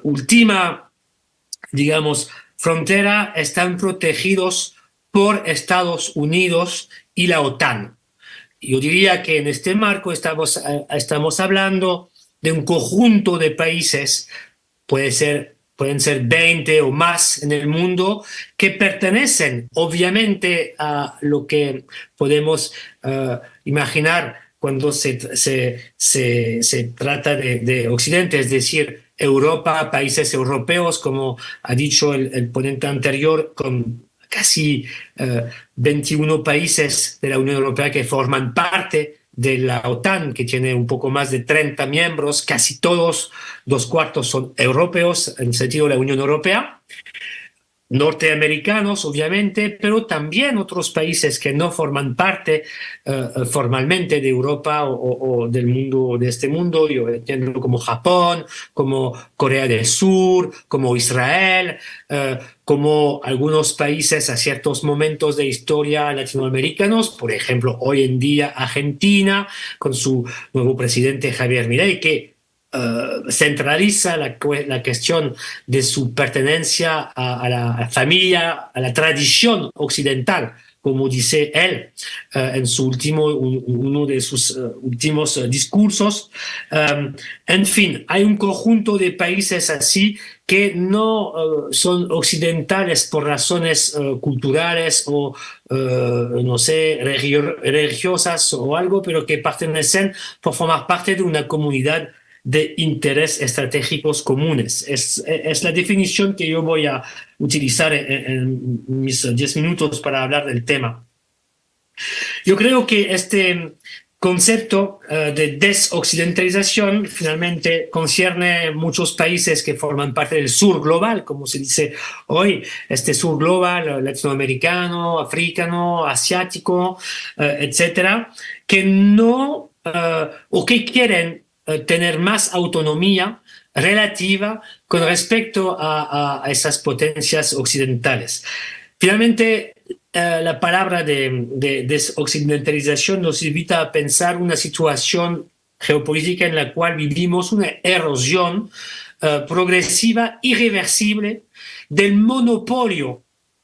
última, digamos, frontera están protegidos por Estados Unidos y la OTAN. Yo diría que en este marco estamos hablando de un conjunto de países, pueden ser 20 o más en el mundo, que pertenecen obviamente a lo que podemos imaginar cuando se trata de Occidente, es decir, Europa, países europeos, como ha dicho el ponente anterior, con casi 21 países de la Unión Europea que forman parte de la OTAN, que tiene un poco más de 30 miembros, casi todos, 2/4 son europeos, en el sentido de la Unión Europea, norteamericanos obviamente, pero también otros países que no forman parte formalmente de Europa o del mundo, de este mundo, yo entiendo como Japón, como Corea del Sur, como Israel, como algunos países a ciertos momentos de historia latinoamericanos, por ejemplo hoy en día Argentina con su nuevo presidente Javier Milei, que centraliza la cuestión de su pertenencia a la familia, a la tradición occidental, como dice él en su uno de sus últimos discursos. En fin, hay un conjunto de países así que no son occidentales por razones culturales o, no sé, religiosas o algo, pero que pertenecen por formar parte de una comunidad de intereses estratégicos comunes. Es la definición que yo voy a utilizar en mis 10 minutos para hablar del tema. Yo creo que este concepto de desoccidentalización finalmente concierne muchos países que forman parte del sur global, como se dice hoy, este sur global latinoamericano, africano, asiático, etcétera, que no o que quieren tener más autonomía relativa con respecto a esas potencias occidentales. Finalmente, la palabra de desoccidentalización nos invita a pensar una situación geopolítica en la cual vivimos una erosión progresiva, irreversible, del monopolio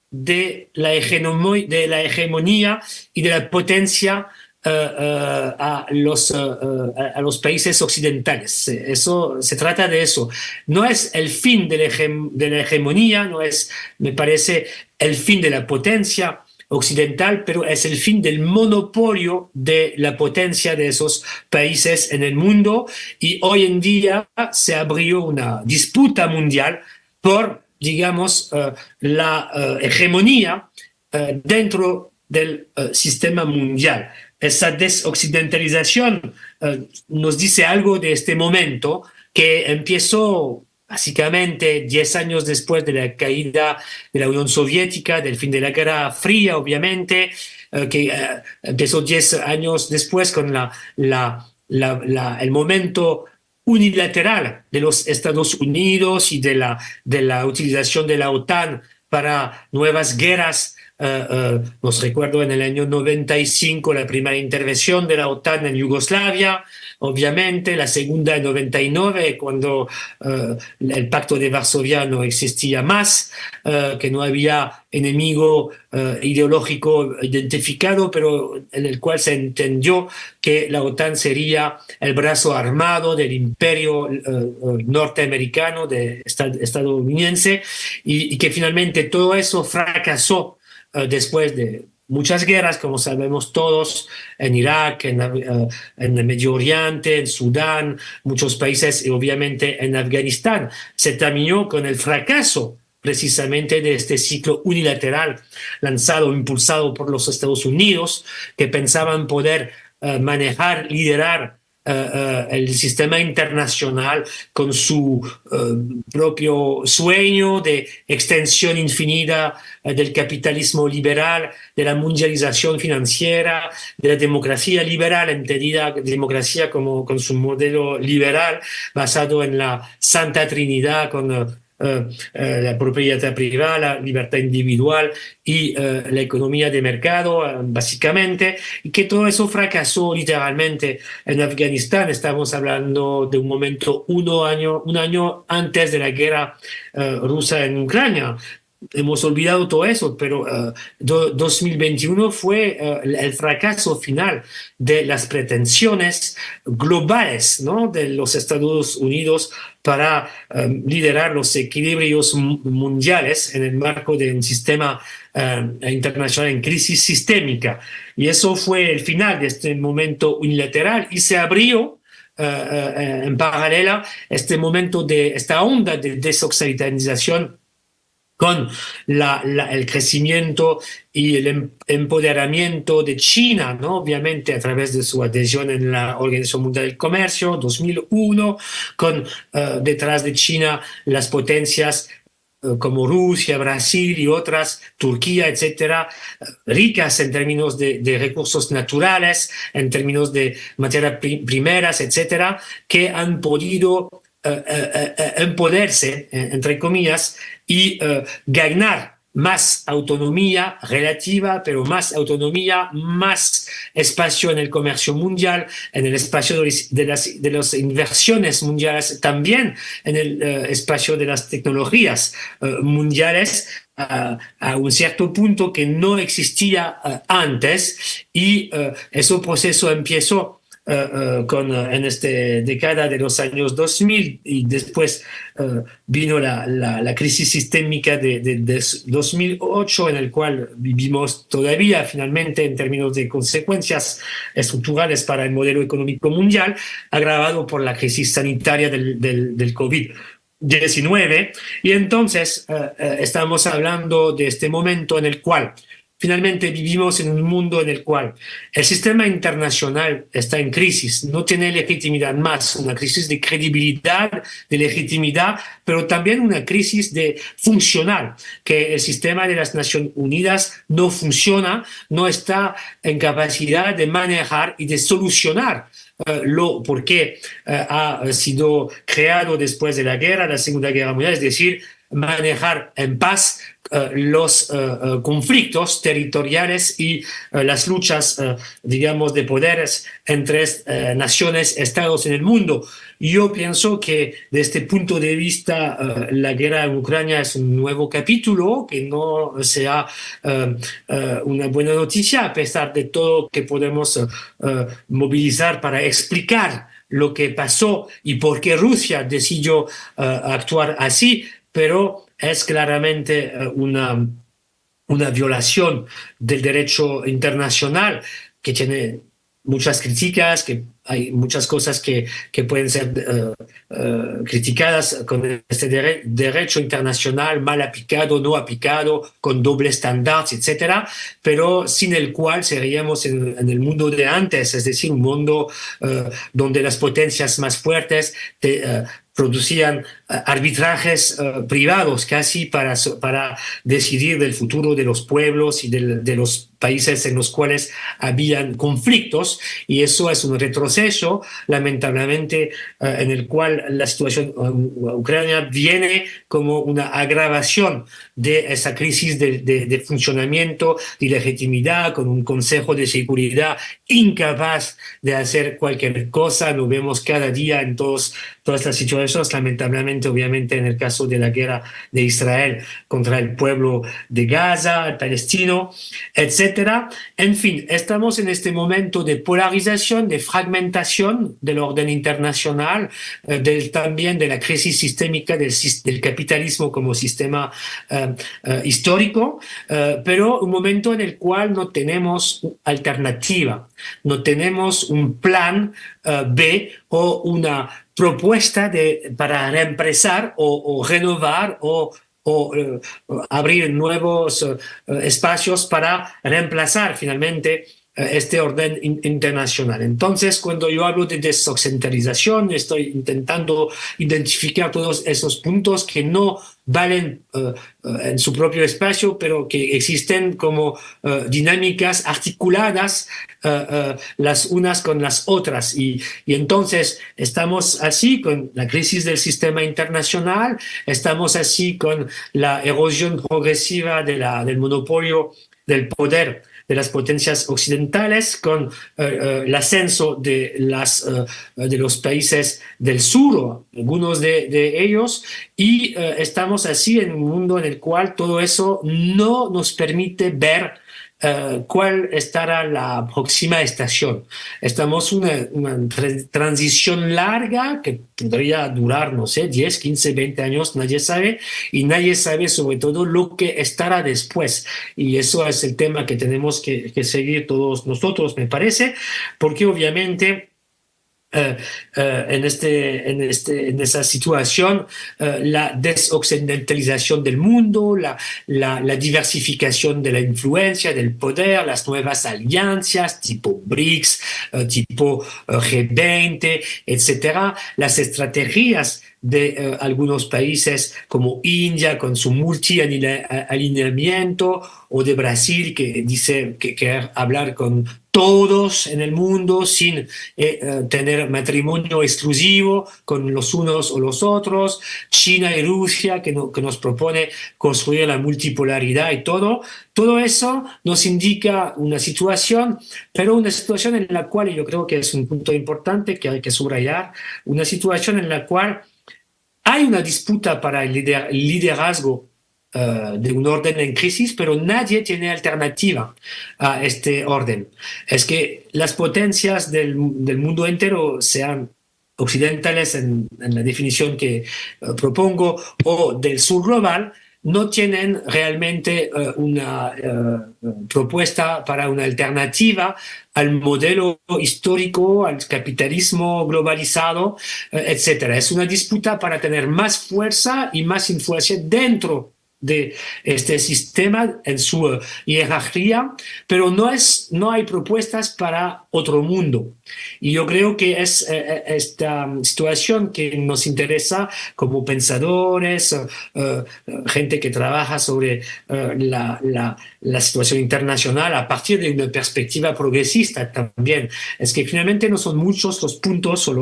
de la hegemonía y de la potencia a los países occidentales. Eso, se trata de eso. No es el fin de la hegemonía, no es, me parece, el fin de la potencia occidental, pero es el fin del monopolio de la potencia de esos países en el mundo, y hoy en día se abrió una disputa mundial por, digamos, la hegemonía dentro del sistema mundial. Esa desoccidentalización nos dice algo de este momento que empezó básicamente 10 años después de la caída de la Unión Soviética, del fin de la Guerra Fría, obviamente, que empezó 10 años después con el momento unilateral de los Estados Unidos y de la utilización de la OTAN para nuevas guerras. Nos recuerdo en el año 95 la primera intervención de la OTAN en Yugoslavia, obviamente la segunda en 99 cuando el Pacto de Varsovia no existía más, que no había enemigo ideológico identificado, pero en el cual se entendió que la OTAN sería el brazo armado del imperio norteamericano, estadounidense, y que finalmente todo eso fracasó después de muchas guerras, como sabemos todos, en Irak, en el Medio Oriente, en Sudán, muchos países, y obviamente en Afganistán. Se terminó con el fracaso precisamente de este ciclo unilateral lanzado, impulsado por los Estados Unidos, que pensaban poder manejar, liderar el sistema internacional con su propio sueño de extensión infinita del capitalismo liberal, de la mundialización financiera, de la democracia liberal, entendida democracia como con su modelo liberal basado en la Santa Trinidad, con la propiedad privada, la libertad individual y la economía de mercado, básicamente, y que todo eso fracasó literalmente en Afganistán. Estamos hablando de un momento un año antes de la guerra rusa en Ucrania. Hemos olvidado todo eso, pero 2021 fue el fracaso final de las pretensiones globales, ¿no?, de los Estados Unidos para liderar los equilibrios mundiales en el marco de un sistema internacional en crisis sistémica. Y eso fue el final de este momento unilateral, y se abrió en paralela este momento de esta onda de desoccitanización, con el crecimiento y el empoderamiento de China, ¿no?, obviamente a través de su adhesión en la Organización Mundial del Comercio 2001, con detrás de China las potencias como Rusia, Brasil y otras, Turquía, etcétera, ricas en términos de recursos naturales, en términos de materias primeras, etcétera, que han podido empoderarse, entre comillas, y ganar más autonomía relativa, pero más autonomía, más espacio en el comercio mundial, en el espacio de las inversiones mundiales, también en el espacio de las tecnologías mundiales, a un cierto punto que no existía antes, y ese proceso empezó en esta década de los años 2000, y después vino la crisis sistémica de 2008, en el cual vivimos todavía finalmente en términos de consecuencias estructurales para el modelo económico mundial, agravado por la crisis sanitaria del COVID-19. Y entonces estamos hablando de este momento en el cual finalmente vivimos en un mundo en el cual el sistema internacional está en crisis, no tiene legitimidad más, una crisis de credibilidad, de legitimidad, pero también una crisis de funcional, que el sistema de las Naciones Unidas no funciona, no está en capacidad de manejar y de solucionar porque ha sido creado después de la Segunda Guerra Mundial, es decir, manejar en paz los conflictos territoriales y las luchas, digamos, de poderes entre naciones, estados en el mundo. Yo pienso que desde este punto de vista la guerra en Ucrania es un nuevo capítulo, que no sea una buena noticia, a pesar de todo que podemos movilizar para explicar lo que pasó y por qué Rusia decidió actuar así, pero es claramente una violación del derecho internacional que tiene muchas críticas, que hay muchas cosas que pueden ser criticadas con este derecho internacional mal aplicado, no aplicado, con doble estándar, etcétera, pero sin el cual seríamos en el mundo de antes, es decir, un mundo donde las potencias más fuertes producían arbitrajes privados casi para decidir del futuro de los pueblos y de los países en los cuales habían conflictos, y eso es un retroceso, lamentablemente, en el cual la situación ucraniana viene como una agravación de esa crisis de funcionamiento y legitimidad, con un Consejo de Seguridad incapaz de hacer cualquier cosa. Lo vemos cada día en todas las situaciones, lamentablemente, especialmente obviamente en el caso de la guerra de Israel contra el pueblo de Gaza, el palestino, etc. En fin, estamos en este momento de polarización, de fragmentación del orden internacional, también de la crisis sistémica del capitalismo como sistema histórico, pero un momento en el cual no tenemos alternativa, no tenemos un plan B o una propuesta para reemplazar o renovar o abrir nuevos espacios para reemplazar finalmente este orden internacional. Entonces, cuando yo hablo de desoccidentalización, estoy intentando identificar todos esos puntos que no valen en su propio espacio, pero que existen como dinámicas articuladas las unas con las otras. Y entonces estamos así con la crisis del sistema internacional, estamos así con la erosión progresiva del monopolio del poder de las potencias occidentales, con el ascenso de los países del sur, algunos de ellos, y estamos así en un mundo en el cual todo eso no nos permite ver cuál estará la próxima estación. Estamos en una transición larga que podría durar, no sé, 10, 15, 20 años, nadie sabe, y nadie sabe sobre todo lo que estará después. Y eso es el tema que tenemos que seguir todos nosotros, me parece, porque obviamente en esa situación la desoccidentalización del mundo, la diversificación de la influencia, del poder, las nuevas alianzas tipo BRICS, tipo G20, etcétera, las estrategias de algunos países como India con su multialineamiento, o de Brasil que dice que quiere hablar con todos en el mundo sin tener matrimonio exclusivo con los unos o los otros, China y Rusia que nos propone construir la multipolaridad y todo. Todo eso nos indica una situación, pero una situación en la cual, y yo creo que es un punto importante que hay que subrayar, una situación en la cual hay una disputa para el liderazgo de un orden en crisis, pero nadie tiene alternativa a este orden. Es que las potencias del mundo entero, sean occidentales en la definición que propongo, o del sur global, no tienen realmente una propuesta para una alternativa al modelo histórico, al capitalismo globalizado, etc. Es una disputa para tener más fuerza y más influencia dentro de este sistema en su jerarquía, pero no hay propuestas para otro mundo. Y yo creo que es esta situación que nos interesa como pensadores, gente que trabaja sobre la situación internacional a partir de una perspectiva progresista también. Es que finalmente no son muchos los puntos o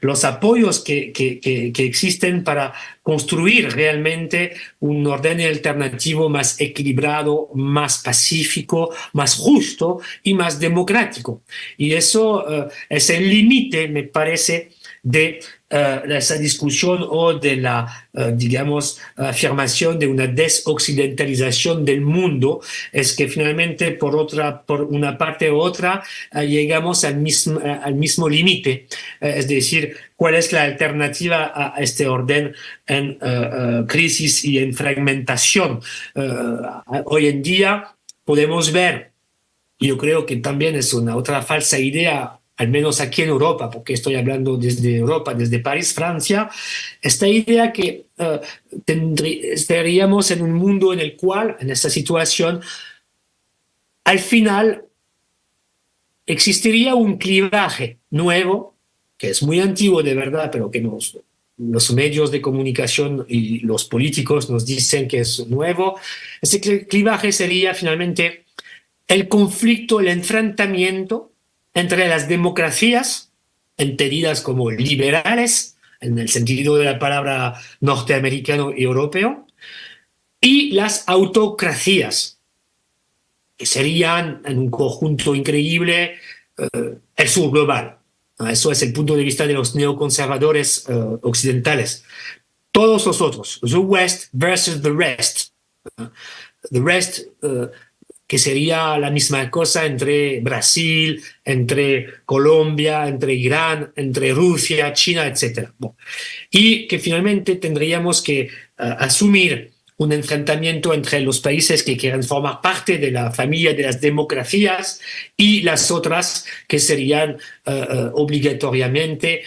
los apoyos que existen para construir realmente un orden alternativo más equilibrado, más pacífico, más justo y más democrático. Y eso es el límite, me parece, de esa discusión o de la, afirmación de una desoccidentalización del mundo. Es que finalmente por una parte u otra llegamos al mismo límite, es decir, cuál es la alternativa a este orden en crisis y en fragmentación. Hoy en día podemos ver, yo creo que también es una otra falsa idea, al menos aquí en Europa, porque estoy hablando desde Europa, desde París, Francia, esta idea que estaríamos en un mundo en el cual, en esta situación, al final existiría un clivaje nuevo, que es muy antiguo de verdad, pero que los medios de comunicación y los políticos nos dicen que es nuevo. Este clivaje sería finalmente el conflicto, el enfrentamiento entre las democracias entendidas como liberales, en el sentido de la palabra norteamericano y europeo, y las autocracias, que serían en un conjunto increíble el sur global, Eso es el punto de vista de los neoconservadores occidentales. Todos los otros, the West versus the rest. The rest, que sería la misma cosa entre Brasil, entre Colombia, entre Irán, entre Rusia, China, etc. Bueno, y que finalmente tendríamos que asumir un enfrentamiento entre los países que quieran formar parte de la familia de las democracias y las otras que serían obligatoriamente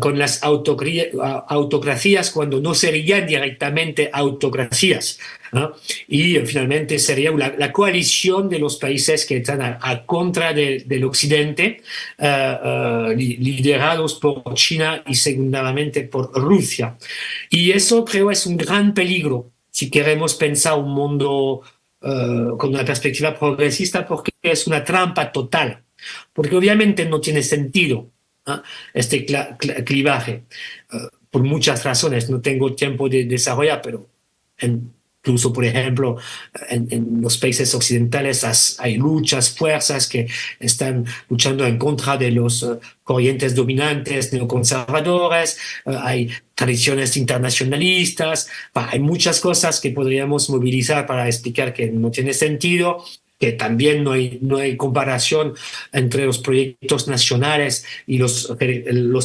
con las autocracias cuando no serían directamente autocracias, ¿no? Y finalmente sería la coalición de los países que están a contra del occidente, liderados por China y secundariamente por Rusia. Y eso creo es un gran peligro si queremos pensar un mundo con una perspectiva progresista, porque es una trampa total, porque obviamente no tiene sentido, ¿no?, este clivaje, por muchas razones. No tengo tiempo de desarrollar, pero incluso, por ejemplo, en los países occidentales hay luchas, fuerzas que están luchando en contra de los corrientes dominantes neoconservadores, hay tradiciones internacionalistas, hay muchas cosas que podríamos movilizar para explicar que no tiene sentido, que también no hay comparación entre los proyectos nacionales y los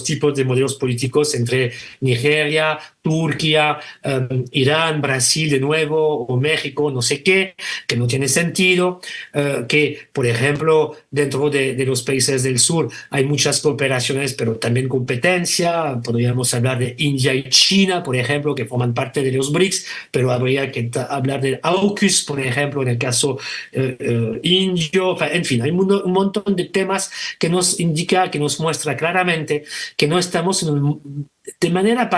tipos de modelos políticos entre Nigeria, Turquía, Irán, Brasil de nuevo, o México, no sé qué, que no tiene sentido, que, por ejemplo, dentro de los países del sur hay muchas cooperaciones, pero también competencia. Podríamos hablar de India y China, por ejemplo, que forman parte de los BRICS, pero habría que hablar del AUKUS, por ejemplo, en el caso indio. En fin, hay un montón de temas que nos indica, que nos muestra claramente que no estamos de manera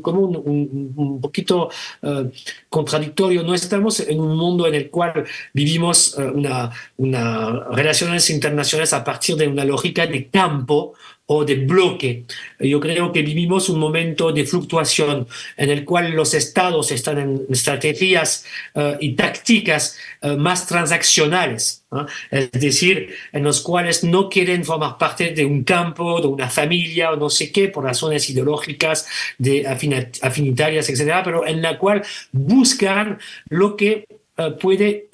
como un poquito contradictorio, no estamos en un mundo en el cual vivimos una relaciones internacionales a partir de una lógica de campo o de bloque. Yo creo que vivimos un momento de fluctuación en el cual los estados están en estrategias y tácticas más transaccionales, ¿no? Es decir, en los cuales no quieren formar parte de un campo, de una familia o no sé qué, por razones ideológicas, de afinitarias, etc., pero en la cual buscan lo que puede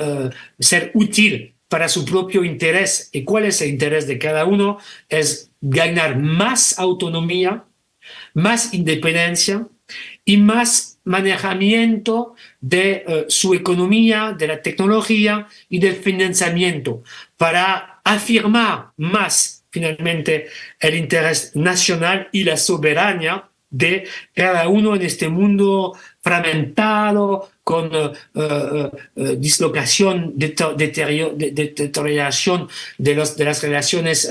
ser útil para su propio interés. ¿Y cuál es el interés de cada uno? Es ganar más autonomía, más independencia y más manejamiento de su economía, de la tecnología y del financiamiento, para afirmar más finalmente el interés nacional y la soberanía de cada uno en este mundo fragmentado, con dislocación, deterioración de las relaciones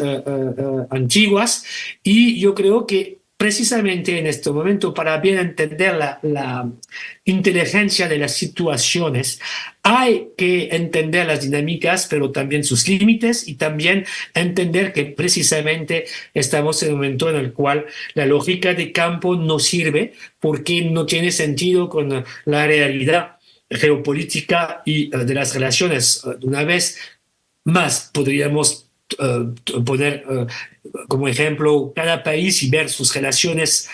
antiguas. Y yo creo que precisamente en este momento, para bien entender la inteligencia de las situaciones, hay que entender las dinámicas, pero también sus límites, y también entender que precisamente estamos en un momento en el cual la lógica de campo no sirve, porque no tiene sentido con la realidad geopolítica y de las relaciones. Una vez más, podríamos poner como ejemplo cada país y ver sus relaciones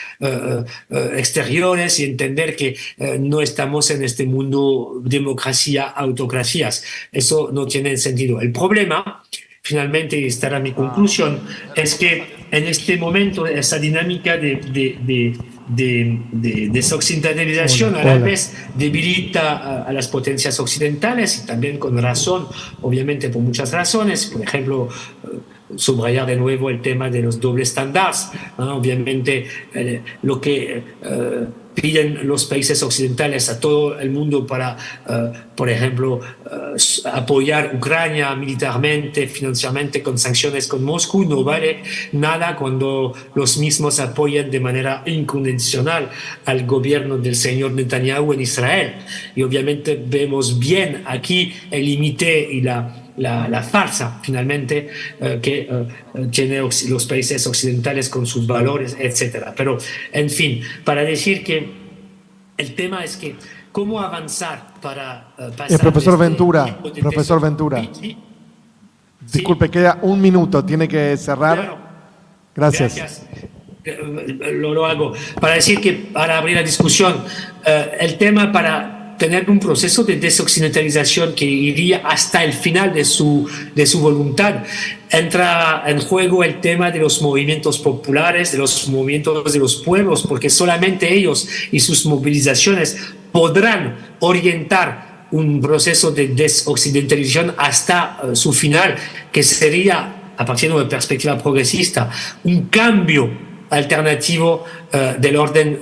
exteriores y entender que no estamos en este mundo democracia-autocracias. Eso no tiene sentido. El problema, finalmente, y estará mi conclusión, es que en este momento esa dinámica de desoccidentalización, bueno, a la vez debilita a las potencias occidentales, y también con razón, obviamente, por muchas razones. Por ejemplo, subrayar de nuevo el tema de los dobles estándares, ¿no? Obviamente, lo que piden los países occidentales a todo el mundo para, por ejemplo, apoyar a Ucrania militarmente, financieramente, con sanciones con Moscú, no vale nada cuando los mismos apoyan de manera incondicional al gobierno del señor Netanyahu en Israel. Y obviamente vemos bien aquí el límite y la farsa, finalmente, que tiene los países occidentales con sus valores, etc. Pero, en fin, para decir que el tema es que cómo avanzar para pasar... Profesor Ventura, disculpe, queda un minuto, tiene que cerrar. Claro. Gracias. Lo hago. Para decir que, para abrir la discusión, el tema para tener un proceso de desoccidentalización que iría hasta el final de su voluntad, entra en juego el tema de los movimientos populares, de los movimientos de los pueblos, porque solamente ellos y sus movilizaciones podrán orientar un proceso de desoccidentalización hasta su final, que sería, a partir de una perspectiva progresista, un cambio alternativo del orden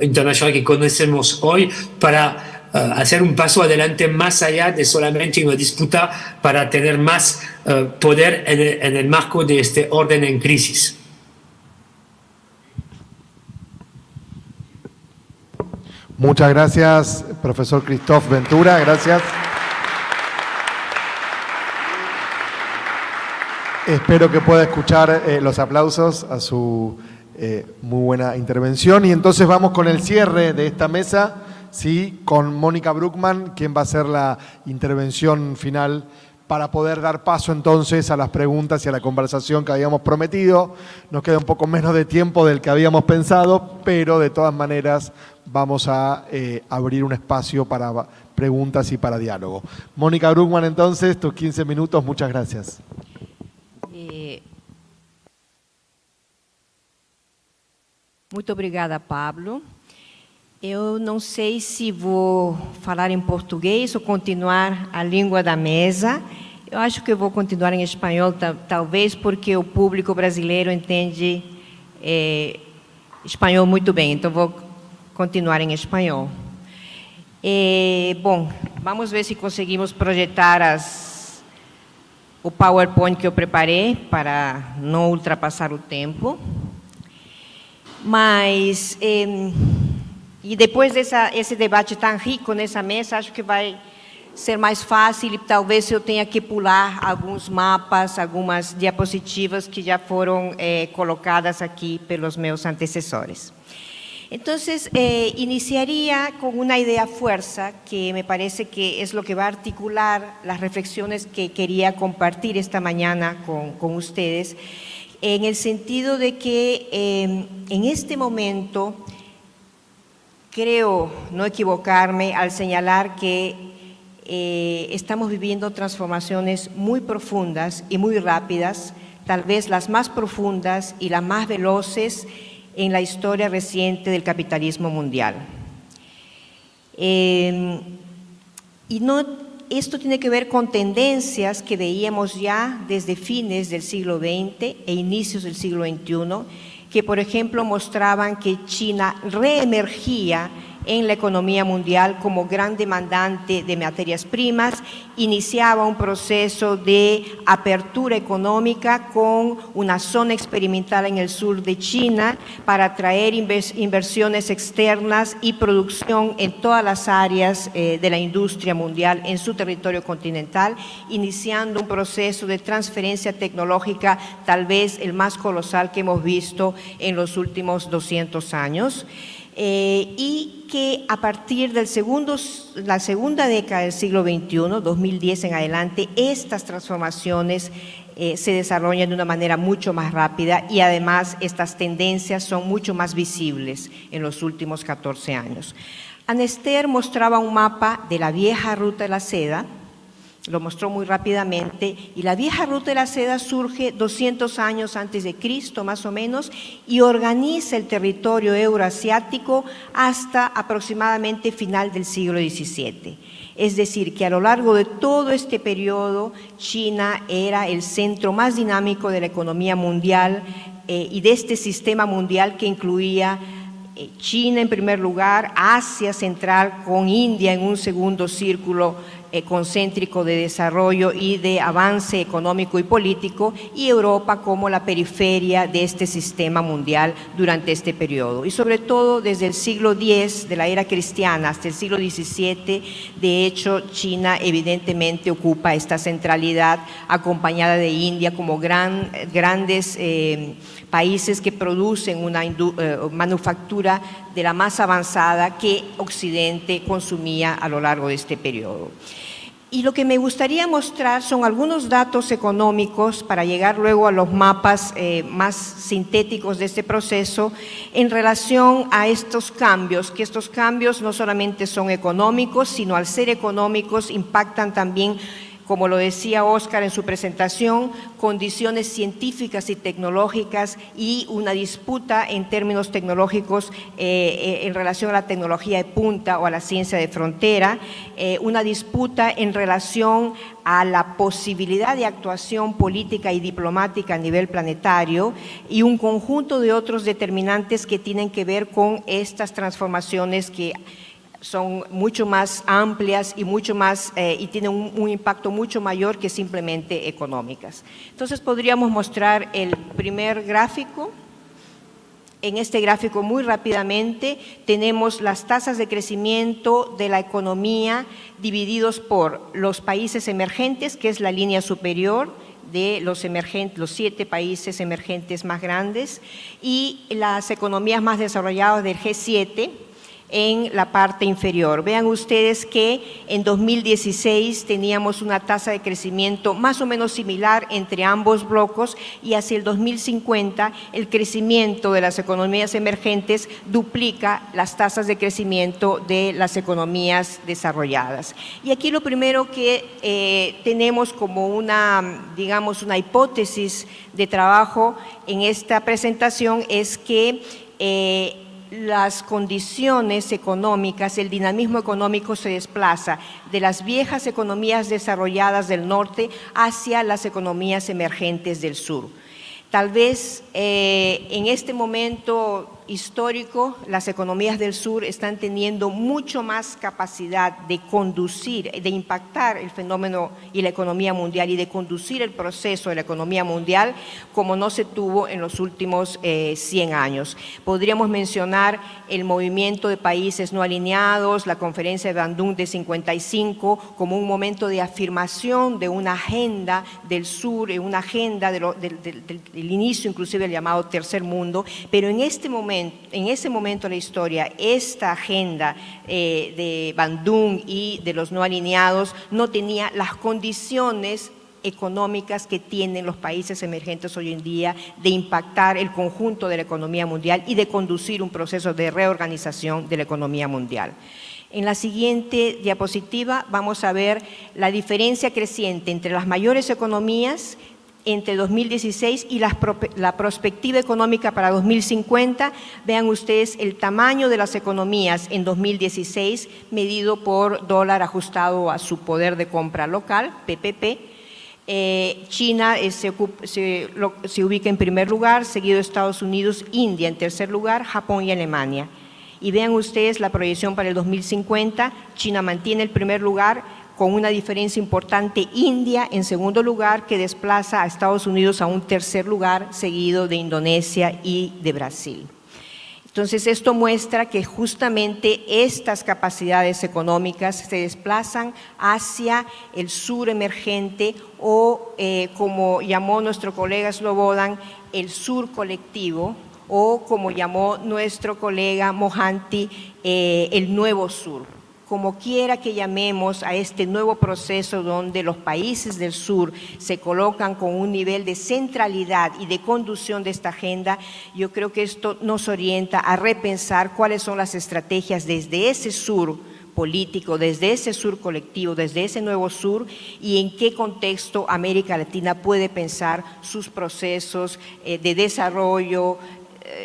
internacional que conocemos hoy, para hacer un paso adelante más allá de solamente una disputa para tener más poder en el marco de este orden en crisis. Muchas gracias, profesor Christophe Ventura, gracias. Espero que pueda escuchar los aplausos a su muy buena intervención. Y entonces vamos con el cierre de esta mesa, ¿sí?, con Mónica Bruckmann, quien va a hacer la intervención final para poder dar paso entonces a las preguntas y a la conversación que habíamos prometido. Nos queda un poco menos de tiempo del que habíamos pensado, pero de todas maneras vamos a abrir un espacio para preguntas y para diálogo. Mónica Bruckmann, entonces, tus 15 minutos, muchas gracias. Muito obrigada, Pablo. Eu não sei se vou falar em português ou continuar a língua da mesa. Eu acho que eu vou continuar em espanhol, talvez, porque o público brasileiro entende espanhol muito bem. Então, vou continuar en español. Bueno, vamos a ver si conseguimos proyectar el PowerPoint que yo preparé para no ultrapasar el tiempo. Mas, y después de ese debate tan rico en esa mesa, acho que va a ser más fácil y tal vez yo tenga que pular algunos mapas, algunas diapositivas que ya fueron colocadas aquí por los meus antecesores. Entonces, iniciaría con una idea fuerza que me parece que es lo que va a articular las reflexiones que quería compartir esta mañana con ustedes, en el sentido de que en este momento, creo no equivocarme al señalar que estamos viviendo transformaciones muy profundas y muy rápidas, tal vez las más profundas y las más veloces en la historia reciente del capitalismo mundial. Y no, esto tiene que ver con tendencias que veíamos ya desde fines del siglo XX e inicios del siglo XXI, que por ejemplo mostraban que China reemergía en la economía mundial como gran demandante de materias primas, iniciaba un proceso de apertura económica con una zona experimental en el sur de China para atraer inversiones externas y producción en todas las áreas de la industria mundial en su territorio continental, iniciando un proceso de transferencia tecnológica tal vez el más colosal que hemos visto en los últimos 200 años. Y que a partir de la segunda década del siglo XXI, 2010 en adelante, estas transformaciones se desarrollan de una manera mucho más rápida y además estas tendencias son mucho más visibles en los últimos 14 años. Anester mostraba un mapa de la vieja ruta de la seda, lo mostró muy rápidamente, y la vieja ruta de la seda surge 200 años antes de Cristo, más o menos, y organiza el territorio euroasiático hasta aproximadamente final del siglo XVII. Es decir, que a lo largo de todo este periodo, China era el centro más dinámico de la economía mundial y de este sistema mundial que incluía China en primer lugar, Asia Central con India en un segundo círculo concéntrico de desarrollo y de avance económico y político, y Europa como la periferia de este sistema mundial durante este periodo. Y sobre todo desde el siglo X de la era cristiana hasta el siglo XVII, de hecho China evidentemente ocupa esta centralidad acompañada de India como grandes países que producen una manufactura de la más avanzada que Occidente consumía a lo largo de este periodo. Y lo que me gustaría mostrar son algunos datos económicos para llegar luego a los mapas más sintéticos de este proceso en relación a estos cambios, que estos cambios no solamente son económicos, sino al ser económicos impactan también, como lo decía Óscar en su presentación, condiciones científicas y tecnológicas y una disputa en términos tecnológicos en relación a la tecnología de punta o a la ciencia de frontera, una disputa en relación a la posibilidad de actuación política y diplomática a nivel planetario y un conjunto de otros determinantes que tienen que ver con estas transformaciones que son mucho más amplias y mucho más y tienen un impacto mucho mayor que simplemente económicas. Entonces podríamos mostrar el primer gráfico. En este gráfico muy rápidamente tenemos las tasas de crecimiento de la economía divididos por los países emergentes, que es la línea superior de los 7 países emergentes más grandes, y las economías más desarrolladas del G7, en la parte inferior. Vean ustedes que en 2016 teníamos una tasa de crecimiento más o menos similar entre ambos blocos y hacia el 2050 el crecimiento de las economías emergentes duplica las tasas de crecimiento de las economías desarrolladas. Y aquí lo primero que tenemos como una, digamos, una hipótesis de trabajo en esta presentación es que las condiciones económicas, el dinamismo económico se desplaza de las viejas economías desarrolladas del norte hacia las economías emergentes del sur. Tal vez en este momento histórico las economías del sur están teniendo mucho más capacidad de conducir, de impactar el fenómeno y la economía mundial y de conducir el proceso de la economía mundial como no se tuvo en los últimos 100 años. Podríamos mencionar el movimiento de países no alineados, la conferencia de Bandung de 55 como un momento de afirmación de una agenda del sur, una agenda del inicio inclusive del llamado tercer mundo, pero en ese momento de la historia, esta agenda de Bandung y de los no alineados no tenía las condiciones económicas que tienen los países emergentes hoy en día de impactar el conjunto de la economía mundial y de conducir un proceso de reorganización de la economía mundial. En la siguiente diapositiva vamos a ver la diferencia creciente entre las mayores economías entre 2016 y la perspectiva económica para 2050, vean ustedes el tamaño de las economías en 2016 medido por dólar ajustado a su poder de compra local, PPP. China se ubica en primer lugar, seguido Estados Unidos, India en tercer lugar, Japón y Alemania. Y vean ustedes la proyección para el 2050, China mantiene el primer lugar, con una diferencia importante, India en segundo lugar, que desplaza a Estados Unidos a un tercer lugar, seguido de Indonesia y de Brasil. Entonces, esto muestra que justamente estas capacidades económicas se desplazan hacia el sur emergente o, como llamó nuestro colega Slobodan, el sur colectivo, o como llamó nuestro colega Mohanty, el nuevo sur. Como quiera que llamemos a este nuevo proceso donde los países del sur se colocan con un nivel de centralidad y de conducción de esta agenda, yo creo que esto nos orienta a repensar cuáles son las estrategias desde ese sur político, desde ese sur colectivo, desde ese nuevo sur y en qué contexto América Latina puede pensar sus procesos de desarrollo,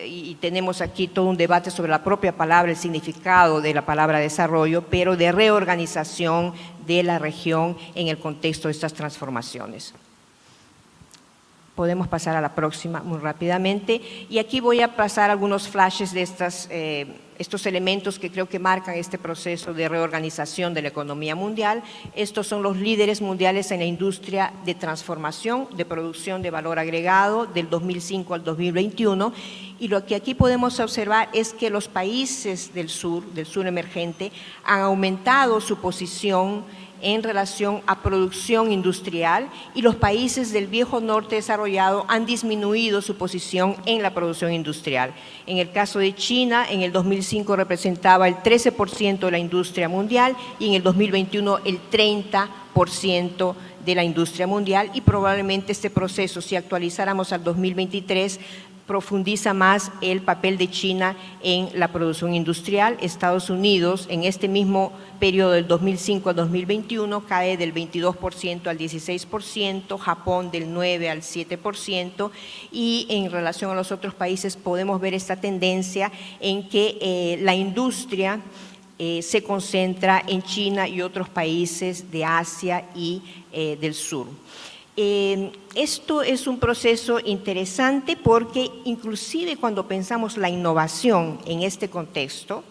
y tenemos aquí todo un debate sobre la propia palabra, el significado de la palabra desarrollo, pero de reorganización de la región en el contexto de estas transformaciones. Podemos pasar a la próxima muy rápidamente y aquí voy a pasar algunos flashes de estos elementos que creo que marcan este proceso de reorganización de la economía mundial. Estos son los líderes mundiales en la industria de transformación, de producción de valor agregado del 2005 al 2021 y lo que aquí podemos observar es que los países del sur emergente, han aumentado su posición en relación a producción industrial y los países del viejo norte desarrollado han disminuido su posición en la producción industrial. En el caso de China, en el 2005 representaba el 13% de la industria mundial y en el 2021 el 30% de la industria mundial, y probablemente este proceso, si actualizáramos al 2023, profundiza más el papel de China en la producción industrial. Estados Unidos, en este mismo periodo del 2005 al 2021, cae del 22% al 16%, Japón del 9% al 7%, y en relación a los otros países podemos ver esta tendencia en que la industria se concentra en China y otros países de Asia y del sur. Esto es un proceso interesante porque inclusive cuando pensamos la innovación en este contexto,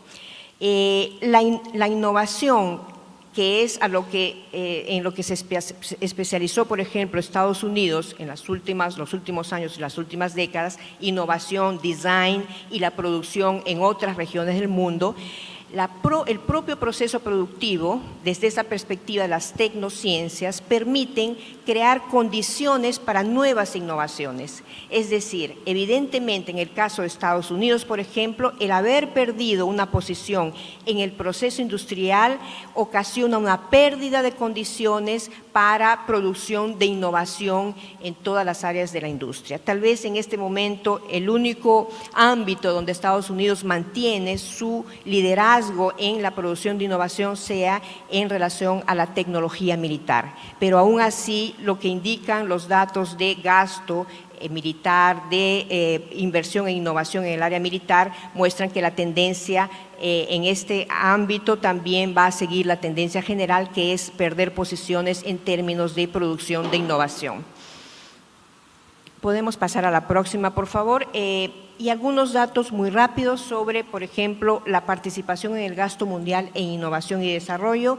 la innovación que es a lo que, en lo que se especializó, por ejemplo, Estados Unidos en los últimos años y las últimas décadas, innovación, design y la producción en otras regiones del mundo, el propio proceso productivo, desde esa perspectiva de las tecnociencias, permiten crear condiciones para nuevas innovaciones. Es decir, evidentemente en el caso de Estados Unidos, por ejemplo, el haber perdido una posición en el proceso industrial ocasiona una pérdida de condiciones para producción de innovación en todas las áreas de la industria. Tal vez en este momento el único ámbito donde Estados Unidos mantiene su liderazgo en la producción de innovación sea en relación a la tecnología militar, pero aún así lo que indican los datos de gasto militar, de inversión en innovación en el área militar, muestran que la tendencia en este ámbito también va a seguir la tendencia general, que es perder posiciones en términos de producción de innovación. Podemos pasar a la próxima, por favor. Y algunos datos muy rápidos sobre, por ejemplo, la participación en el gasto mundial en innovación y desarrollo.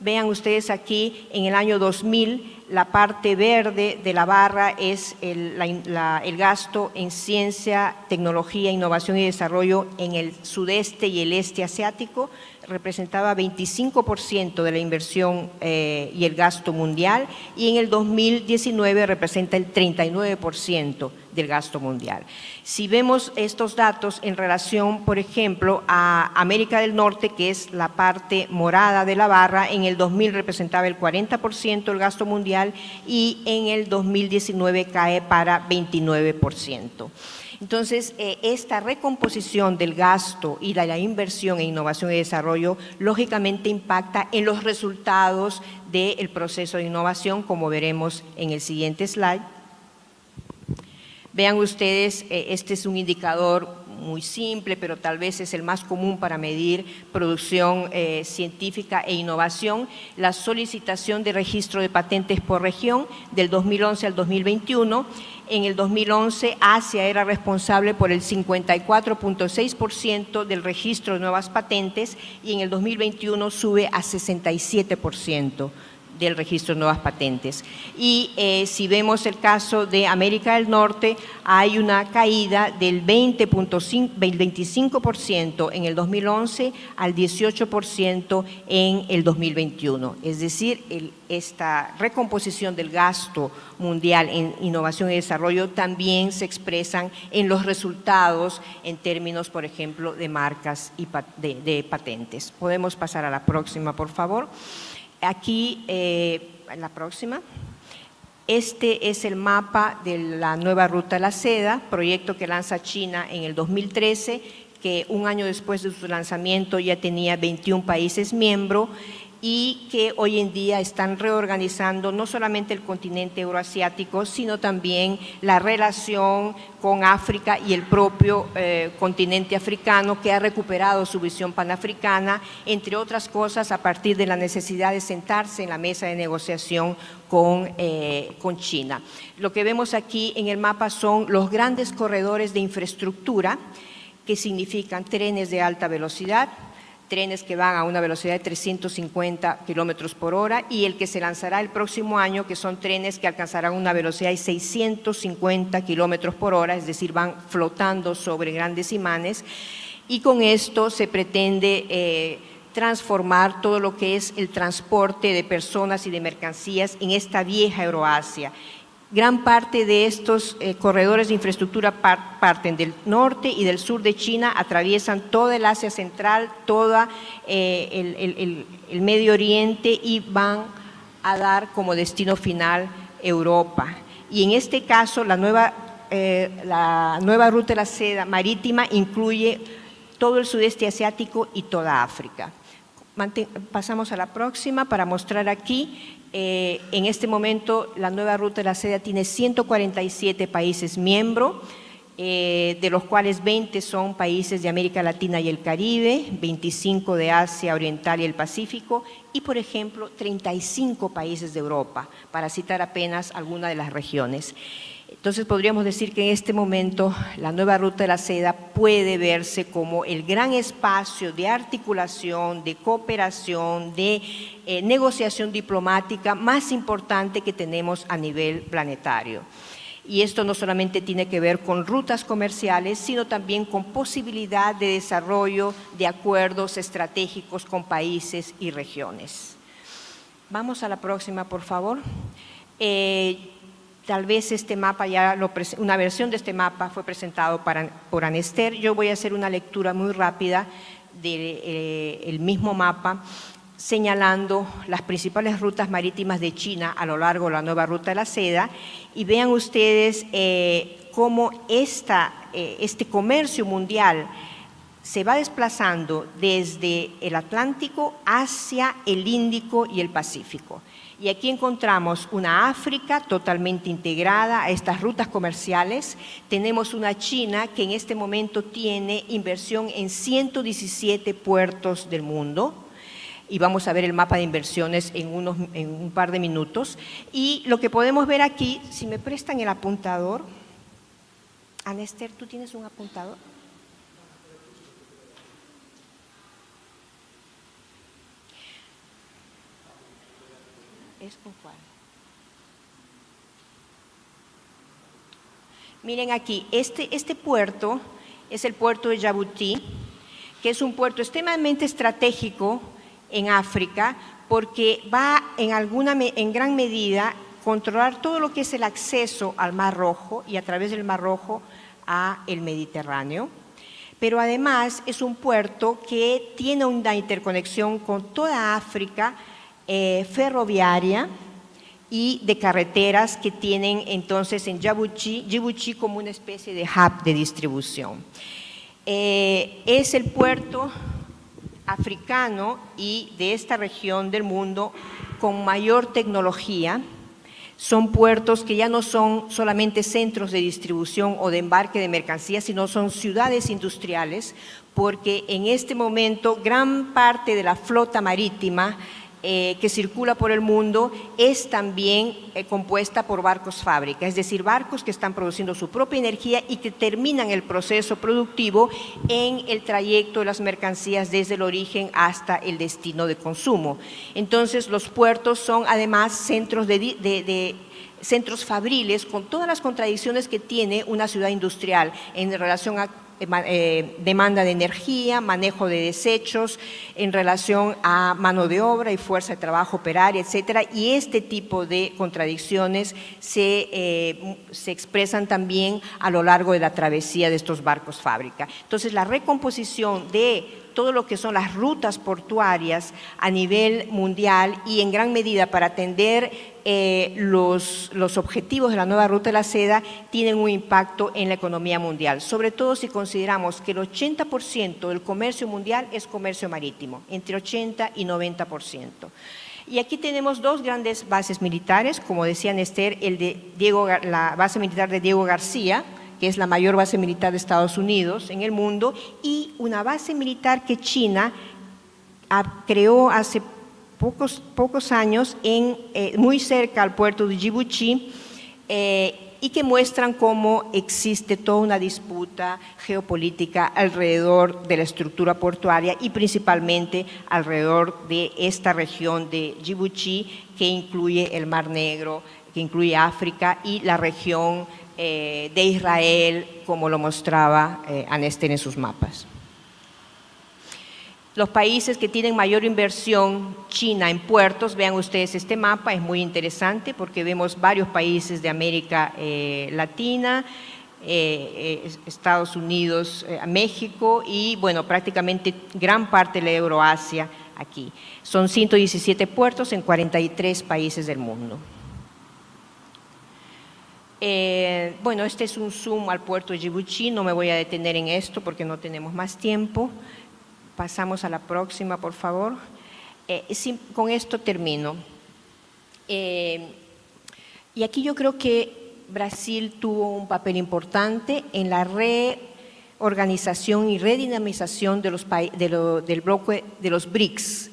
Vean ustedes aquí, en el año 2000, la parte verde de la barra es el gasto en ciencia, tecnología, innovación y desarrollo en el sudeste y el este asiático. Representaba 25% de la inversión y el gasto mundial, y en el 2019 representa el 39% del gasto mundial. Si vemos estos datos en relación, por ejemplo, a América del Norte, que es la parte morada de la barra, en el 2000 representaba el 40% del gasto mundial y en el 2019 cae para 29%. Entonces, esta recomposición del gasto y de la inversión en innovación y desarrollo lógicamente impacta en los resultados del proceso de innovación, como veremos en el siguiente slide. Vean ustedes, este es un indicador muy simple, pero tal vez es el más común para medir producción científica e innovación. La solicitación de registro de patentes por región del 2011 al 2021. En el 2011, Asia era responsable por el 54.6% del registro de nuevas patentes y en el 2021 sube a 67%. Del registro de nuevas patentes. Y si vemos el caso de América del Norte, hay una caída del 25% en el 2011 al 18% en el 2021. Es decir, esta recomposición del gasto mundial en innovación y desarrollo también se expresan en los resultados en términos, por ejemplo, de marcas y de patentes. Podemos pasar a la próxima, por favor. Aquí, la próxima, este es el mapa de la nueva ruta de la seda, proyecto que lanza China en el 2013, que un año después de su lanzamiento ya tenía 21 países miembros y que hoy en día están reorganizando no solamente el continente euroasiático, sino también la relación con África y el propio continente africano, que ha recuperado su visión panafricana, entre otras cosas, a partir de la necesidad de sentarse en la mesa de negociación con China. Lo que vemos aquí en el mapa son los grandes corredores de infraestructura, que significan trenes de alta velocidad, trenes que van a una velocidad de 350 km/h, y el que se lanzará el próximo año, que son trenes que alcanzarán una velocidad de 650 km/h, es decir, van flotando sobre grandes imanes, y con esto se pretende transformar todo lo que es el transporte de personas y de mercancías en esta vieja Euroasia. Gran parte de estos corredores de infraestructura parten del norte y del sur de China, atraviesan toda el Asia Central, todo el Medio Oriente y van a dar como destino final Europa. Y en este caso la nueva ruta de la seda marítima incluye todo el sudeste asiático y toda África. Pasamos a la próxima para mostrar aquí. En este momento la nueva ruta de la seda tiene 147 países miembros, de los cuales 20 son países de América Latina y el Caribe, 25 de Asia Oriental y el Pacífico y, por ejemplo, 35 países de Europa, para citar apenas algunas de las regiones. Entonces podríamos decir que en este momento la nueva ruta de la seda puede verse como el gran espacio de articulación, de cooperación, de negociación diplomática más importante que tenemos a nivel planetario. Y esto no solamente tiene que ver con rutas comerciales, sino también con posibilidad de desarrollo de acuerdos estratégicos con países y regiones. Vamos a la próxima, por favor. Tal vez este mapa, una versión de este mapa fue presentado por Anester. Yo voy a hacer una lectura muy rápida del mismo mapa, señalando las principales rutas marítimas de China a lo largo de la nueva ruta de la seda. Y vean ustedes cómo este comercio mundial se va desplazando desde el Atlántico hacia el Índico y el Pacífico. Y aquí encontramos una África totalmente integrada a estas rutas comerciales. Tenemos una China que en este momento tiene inversión en 117 puertos del mundo. Y vamos a ver el mapa de inversiones en un par de minutos. Y lo que podemos ver aquí, si me prestan el apuntador. Anester, ¿tú tienes un apuntador? Miren aquí, este puerto es el puerto de Djibouti, que es un puerto extremadamente estratégico en África porque va en gran medida controlar todo lo que es el acceso al Mar Rojo y a través del Mar Rojo a el Mediterráneo. Pero además es un puerto que tiene una interconexión con toda África ferroviaria y de carreteras que tienen entonces en Djibouti como una especie de hub de distribución. Es el puerto africano y de esta región del mundo con mayor tecnología. Son puertos que ya no son solamente centros de distribución o de embarque de mercancías, sino son ciudades industriales, porque en este momento gran parte de la flota marítima que circula por el mundo es también compuesta por barcos fábrica, es decir, barcos que están produciendo su propia energía y que terminan el proceso productivo en el trayecto de las mercancías desde el origen hasta el destino de consumo. Entonces, los puertos son además centros centros fabriles con todas las contradicciones que tiene una ciudad industrial en relación a demanda de energía, manejo de desechos, en relación a mano de obra y fuerza de trabajo operaria, etcétera. Y este tipo de contradicciones se expresan también a lo largo de la travesía de estos barcos fábrica. Entonces, la recomposición de todo lo que son las rutas portuarias a nivel mundial y en gran medida para atender los objetivos de la nueva ruta de la seda tienen un impacto en la economía mundial, sobre todo si consideramos que el 80% del comercio mundial es comercio marítimo, entre 80 y 90%. Y aquí tenemos dos grandes bases militares, como decía Néstor, la base militar de Diego García, que es la mayor base militar de Estados Unidos en el mundo, y una base militar que China creó hace pocos años muy cerca al puerto de Djibouti, y que muestran cómo existe toda una disputa geopolítica alrededor de la estructura portuaria y principalmente alrededor de esta región de Djibouti, que incluye el Mar Negro, que incluye África y la región de Israel, como lo mostraba Anester en sus mapas. Los países que tienen mayor inversión, China en puertos, vean ustedes este mapa, es muy interesante porque vemos varios países de América Latina, Estados Unidos, México y bueno, prácticamente gran parte de la Euroasia aquí. Son 117 puertos en 43 países del mundo. Bueno, este es un zoom al puerto de Yibuti, no me voy a detener en esto porque no tenemos más tiempo. Pasamos a la próxima, por favor. Con esto termino. Y aquí yo creo que Brasil tuvo un papel importante en la reorganización y redinamización de del bloque de los BRICS.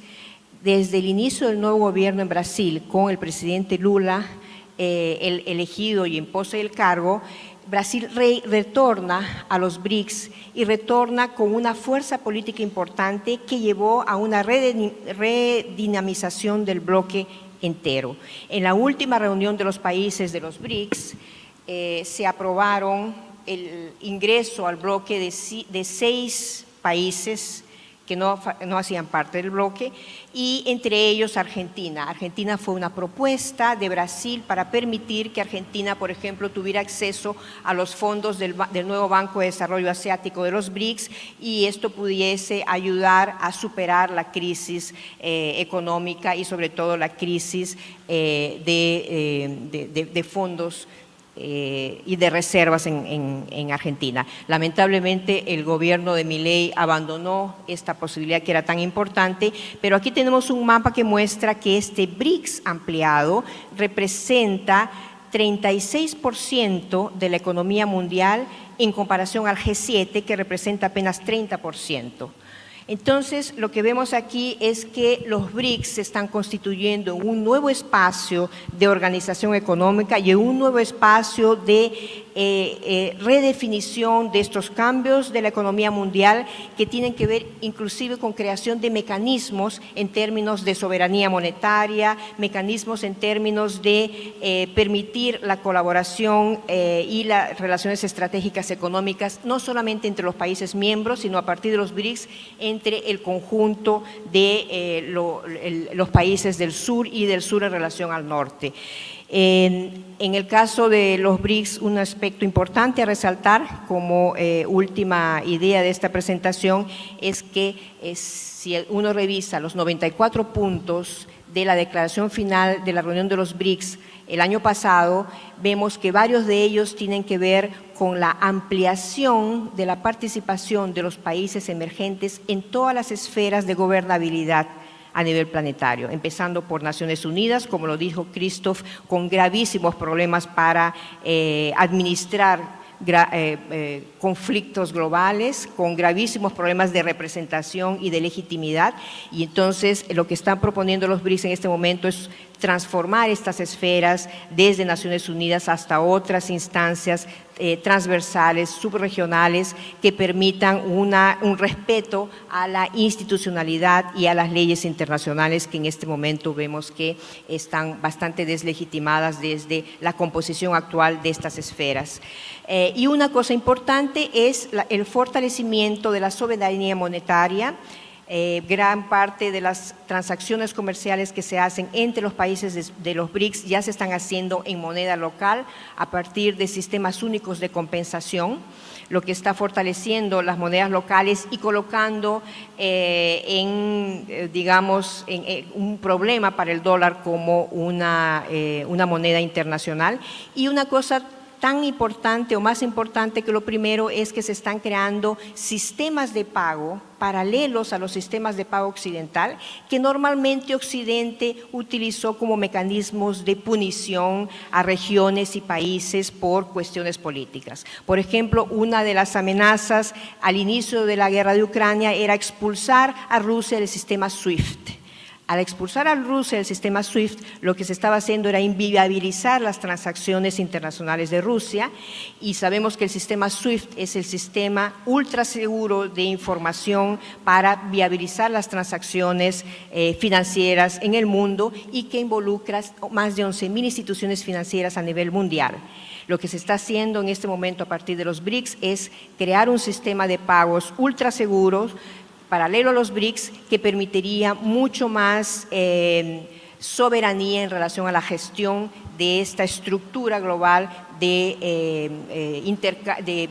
Desde el inicio del nuevo gobierno en Brasil, con el presidente Lula, elegido y en pose del cargo, Brasil retorna a los BRICS y retorna con una fuerza política importante que llevó a una redinamización del bloque entero. En la última reunión de los países de los BRICS se aprobaron el ingreso al bloque de 6 países que no hacían parte del bloque, y entre ellos Argentina. Argentina fue una propuesta de Brasil para permitir que Argentina, por ejemplo, tuviera acceso a los fondos del nuevo Banco de Desarrollo Asiático de los BRICS, y esto pudiese ayudar a superar la crisis económica y sobre todo la crisis de fondos y de reservas en Argentina. Lamentablemente el gobierno de Milei abandonó esta posibilidad que era tan importante, pero aquí tenemos un mapa que muestra que este BRICS ampliado representa 36% de la economía mundial en comparación al G7, que representa apenas 30%. Entonces, lo que vemos aquí es que los BRICS se están constituyendo en un nuevo espacio de organización económica y en un nuevo espacio de redefinición de estos cambios de la economía mundial que tienen que ver inclusive con creación de mecanismos en términos de soberanía monetaria, mecanismos en términos de permitir la colaboración y las relaciones estratégicas económicas, no solamente entre los países miembros, sino a partir de los BRICS, entre el conjunto de los países del sur y del sur en relación al norte. En el caso de los BRICS, un aspecto importante a resaltar como última idea de esta presentación es que si uno revisa los 94 puntos de la declaración final de la reunión de los BRICS el año pasado, vemos que varios de ellos tienen que ver con la ampliación de la participación de los países emergentes en todas las esferas de gobernabilidad a nivel planetario, empezando por Naciones Unidas, como lo dijo Christoph, con gravísimos problemas para administrar conflictos globales, con gravísimos problemas de representación y de legitimidad, y entonces lo que están proponiendo los BRICS en este momento es transformar estas esferas desde Naciones Unidas hasta otras instancias transversales, subregionales, que permitan un respeto a la institucionalidad y a las leyes internacionales que en este momento vemos que están bastante deslegitimadas desde la composición actual de estas esferas. Y una cosa importante es el fortalecimiento de la soberanía monetaria. Gran parte de las transacciones comerciales que se hacen entre los países de los BRICS ya se están haciendo en moneda local a partir de sistemas únicos de compensación, lo que está fortaleciendo las monedas locales y colocando digamos, un problema para el dólar como una moneda internacional. Y una cosa tan importante o más importante que lo primero es que se están creando sistemas de pago paralelos a los sistemas de pago occidental que normalmente Occidente utilizó como mecanismos de punición a regiones y países por cuestiones políticas. Por ejemplo, una de las amenazas al inicio de la guerra de Ucrania era expulsar a Rusia del sistema SWIFT. Al expulsar a Rusia del sistema SWIFT, lo que se estaba haciendo era inviabilizar las transacciones internacionales de Rusia, y sabemos que el sistema SWIFT es el sistema ultra seguro de información para viabilizar las transacciones financieras en el mundo y que involucra más de 11.000 instituciones financieras a nivel mundial. Lo que se está haciendo en este momento a partir de los BRICS es crear un sistema de pagos ultra seguros paralelo a los BRICS, que permitiría mucho más soberanía en relación a la gestión de esta estructura global de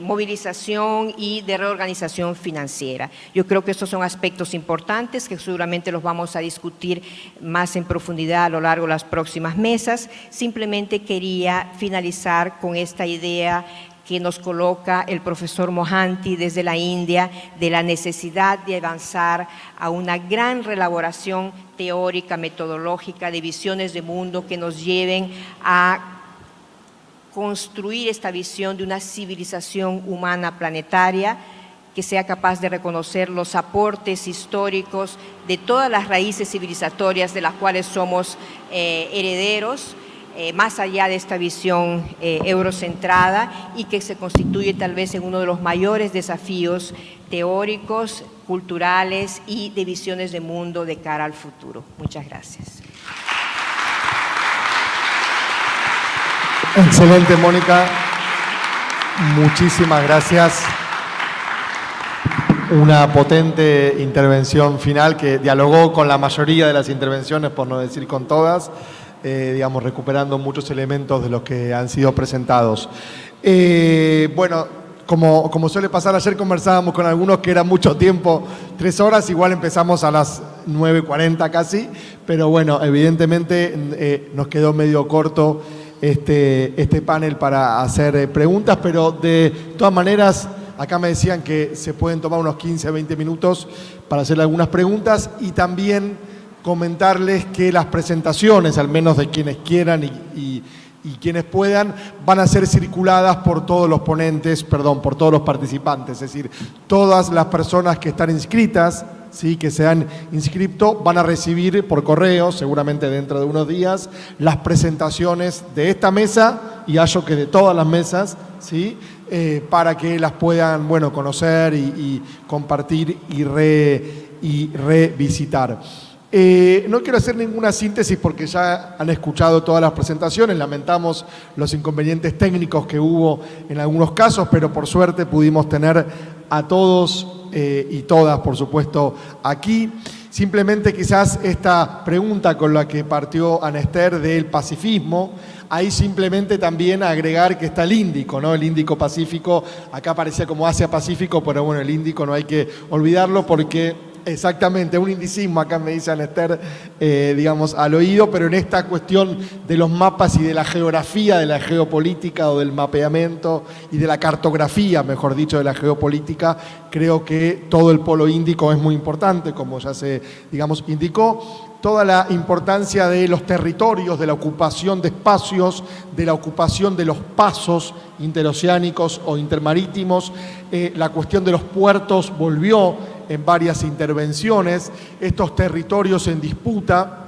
movilización y de reorganización financiera. Yo creo que estos son aspectos importantes que seguramente los vamos a discutir más en profundidad a lo largo de las próximas mesas. Simplemente quería finalizar con esta idea que nos coloca el profesor Mohanty desde la India, de la necesidad de avanzar a una gran reelaboración teórica, metodológica, de visiones de mundo que nos lleven a construir esta visión de una civilización humana planetaria que sea capaz de reconocer los aportes históricos de todas las raíces civilizatorias de las cuales somos herederos, más allá de esta visión eurocentrada, y que se constituye tal vez en uno de los mayores desafíos teóricos, culturales y de visiones de mundo de cara al futuro. Muchas gracias. Excelente, Mónica. Muchísimas gracias. Una potente intervención final que dialogó con la mayoría de las intervenciones, por no decir con todas. Digamos, recuperando muchos elementos de los que han sido presentados. Bueno, como suele pasar, ayer conversábamos con algunos que era mucho tiempo, 3 horas, igual empezamos a las 9:40 casi, pero bueno, evidentemente nos quedó medio corto este panel para hacer preguntas, pero de todas maneras, acá me decían que se pueden tomar unos 15 a 20 minutos para hacer algunas preguntas y también comentarles que las presentaciones, al menos de quienes quieran y quienes puedan, van a ser circuladas por todos los ponentes, perdón, por todos los participantes, es decir, todas las personas que están inscritas, ¿sí?, que se han inscrito, van a recibir por correo, seguramente dentro de unos días, las presentaciones de esta mesa y hallo que de todas las mesas, ¿sí?, para que las puedan, bueno, conocer y compartir y revisitar. No quiero hacer ninguna síntesis porque ya han escuchado todas las presentaciones, lamentamos los inconvenientes técnicos que hubo en algunos casos, pero por suerte pudimos tener a todos y todas, por supuesto, aquí. Simplemente quizás esta pregunta con la que partió Ana Esther del pacifismo, ahí simplemente también agregar que está el Índico, ¿no? El Índico-Pacífico, acá parecía como Asia-Pacífico, pero bueno, el Índico no hay que olvidarlo porque... Exactamente, un indicismo, acá me dice Ana Esther, digamos, al oído, pero en esta cuestión de los mapas y de la geografía, de la geopolítica o del mapeamiento y de la cartografía, mejor dicho, de la geopolítica, creo que todo el polo índico es muy importante, como ya se, digamos, indicó. Toda la importancia de los territorios, de la ocupación de espacios, de la ocupación de los pasos interoceánicos o intermarítimos. La cuestión de los puertos volvió en varias intervenciones, estos territorios en disputa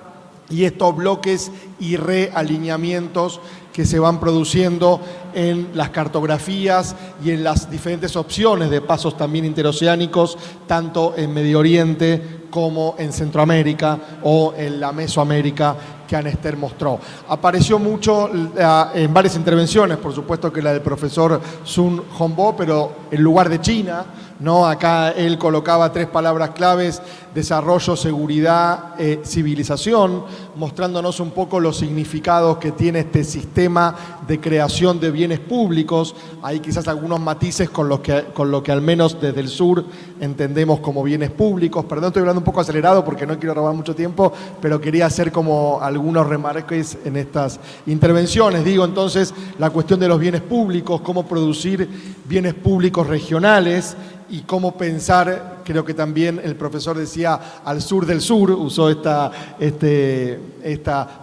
y estos bloques y realineamientos que se van produciendo en las cartografías y en las diferentes opciones de pasos también interoceánicos, tanto en Medio Oriente como en Centroamérica o en la Mesoamérica que Ana Esther mostró. Apareció mucho en varias intervenciones, por supuesto que la del profesor Sun Hongbo, pero en lugar de China, ¿no? Acá él colocaba 3 palabras claves: desarrollo, seguridad, civilización, mostrándonos un poco los significados que tiene este sistema de creación de bienes públicos. Hay quizás algunos matices con lo que al menos desde el sur entendemos como bienes públicos. Perdón, estoy hablando un poco acelerado porque no quiero robar mucho tiempo, pero quería hacer como algunos remarques en estas intervenciones. Digo, entonces, la cuestión de los bienes públicos, cómo producir bienes públicos regionales y cómo pensar, creo que también el profesor decía, al sur del sur, usó esta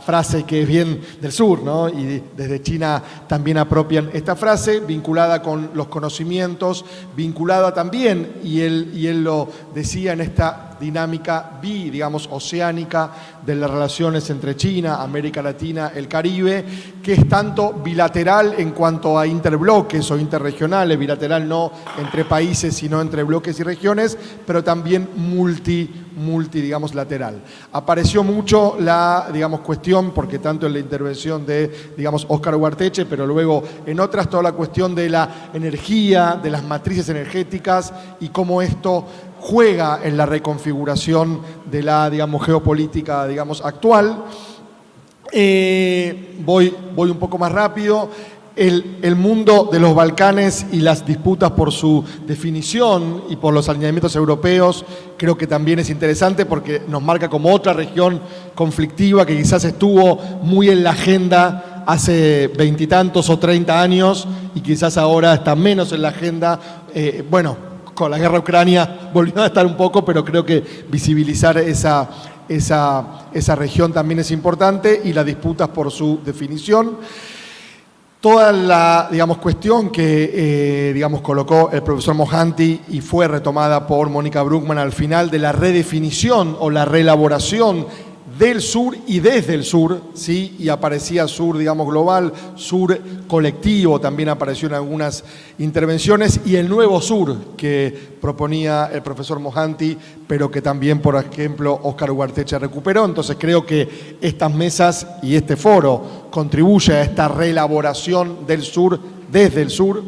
frase que es bien del sur, ¿no? Y desde China también apropian esta frase, vinculada con los conocimientos, vinculada también, y él lo decía, en esta dinámica digamos, oceánica de las relaciones entre China, América Latina, el Caribe, que es tanto bilateral en cuanto a interbloques o interregionales, bilateral no entre países, sino entre bloques y regiones, pero también digamos, lateral. Apareció mucho la, digamos, cuestión, porque tanto en la intervención de, digamos, Óscar Ugarteche, pero luego en otras, toda la cuestión de la energía, de las matrices energéticas y cómo esto juega en la reconfiguración de la, digamos, geopolítica, digamos, actual. Voy un poco más rápido. El mundo de los Balcanes y las disputas por su definición y por los alineamientos europeos creo que también es interesante porque nos marca como otra región conflictiva que quizás estuvo muy en la agenda hace 20 y tantos o 30 años y quizás ahora está menos en la agenda. Bueno, con la guerra Ucrania volvió a estar un poco, pero creo que visibilizar esa región también es importante y las disputas por su definición. Toda la, digamos, cuestión que digamos, colocó el profesor Mohanty y fue retomada por Mónica Bruckmann al final de la redefinición o la reelaboración del sur y desde el sur, ¿sí? Y aparecía sur, digamos, global, sur colectivo, también apareció en algunas intervenciones, y el nuevo sur que proponía el profesor Mohanty, pero que también, por ejemplo, Óscar Ugarteche recuperó. Entonces creo que estas mesas y este foro contribuye a esta reelaboración del sur desde el sur.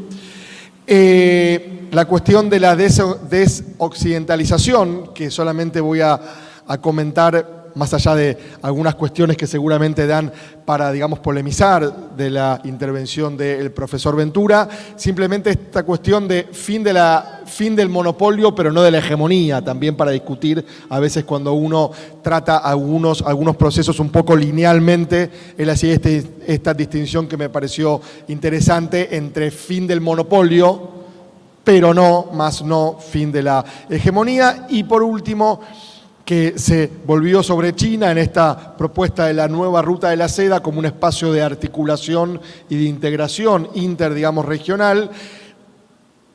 La cuestión de la desoccidentalización, que solamente voy a comentar más allá de algunas cuestiones que seguramente dan para, digamos, polemizar de la intervención del profesor Ventura, simplemente esta cuestión de fin del monopolio, pero no de la hegemonía, también para discutir a veces cuando uno trata algunos procesos un poco linealmente, él hacía esta distinción que me pareció interesante entre fin del monopolio, pero no, más no, fin de la hegemonía. Y por último, que se volvió sobre China en esta propuesta de la nueva ruta de la seda como un espacio de articulación y de integración digamos, regional,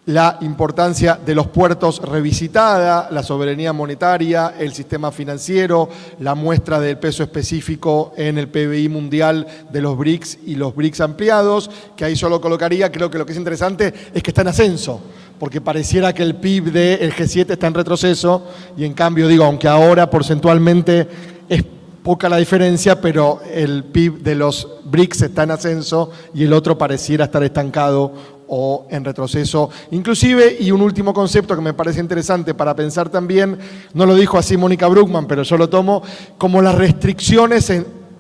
la importancia de los puertos revisitada, la soberanía monetaria, el sistema financiero, la muestra del peso específico en el PBI mundial de los BRICS y los BRICS ampliados, que ahí solo colocaría, creo que lo que es interesante es que está en ascenso, porque pareciera que el PIB del G7 está en retroceso y en cambio, digo, aunque ahora porcentualmente es poca la diferencia, pero el PIB de los BRICS está en ascenso y el otro pareciera estar estancado o en retroceso inclusive. Y un último concepto que me parece interesante para pensar también, no lo dijo así Mónica Bruckmann, pero yo lo tomo, como las restricciones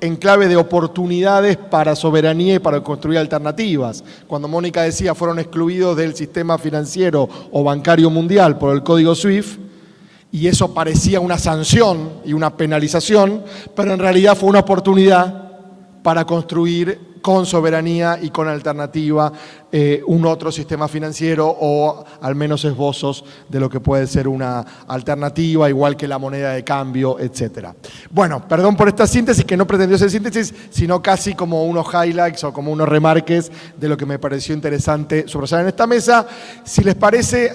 en clave de oportunidades para soberanía y para construir alternativas. Cuando Mónica decía fueron excluidos del sistema financiero o bancario mundial por el código SWIFT, y eso parecía una sanción y una penalización, pero en realidad fue una oportunidad para construir con soberanía y con alternativa un otro sistema financiero o al menos esbozos de lo que puede ser una alternativa, igual que la moneda de cambio, etc. Bueno, perdón por esta síntesis, que no pretendió ser síntesis, sino casi como unos highlights o como unos remarques de lo que me pareció interesante subrayar en esta mesa. Si les parece,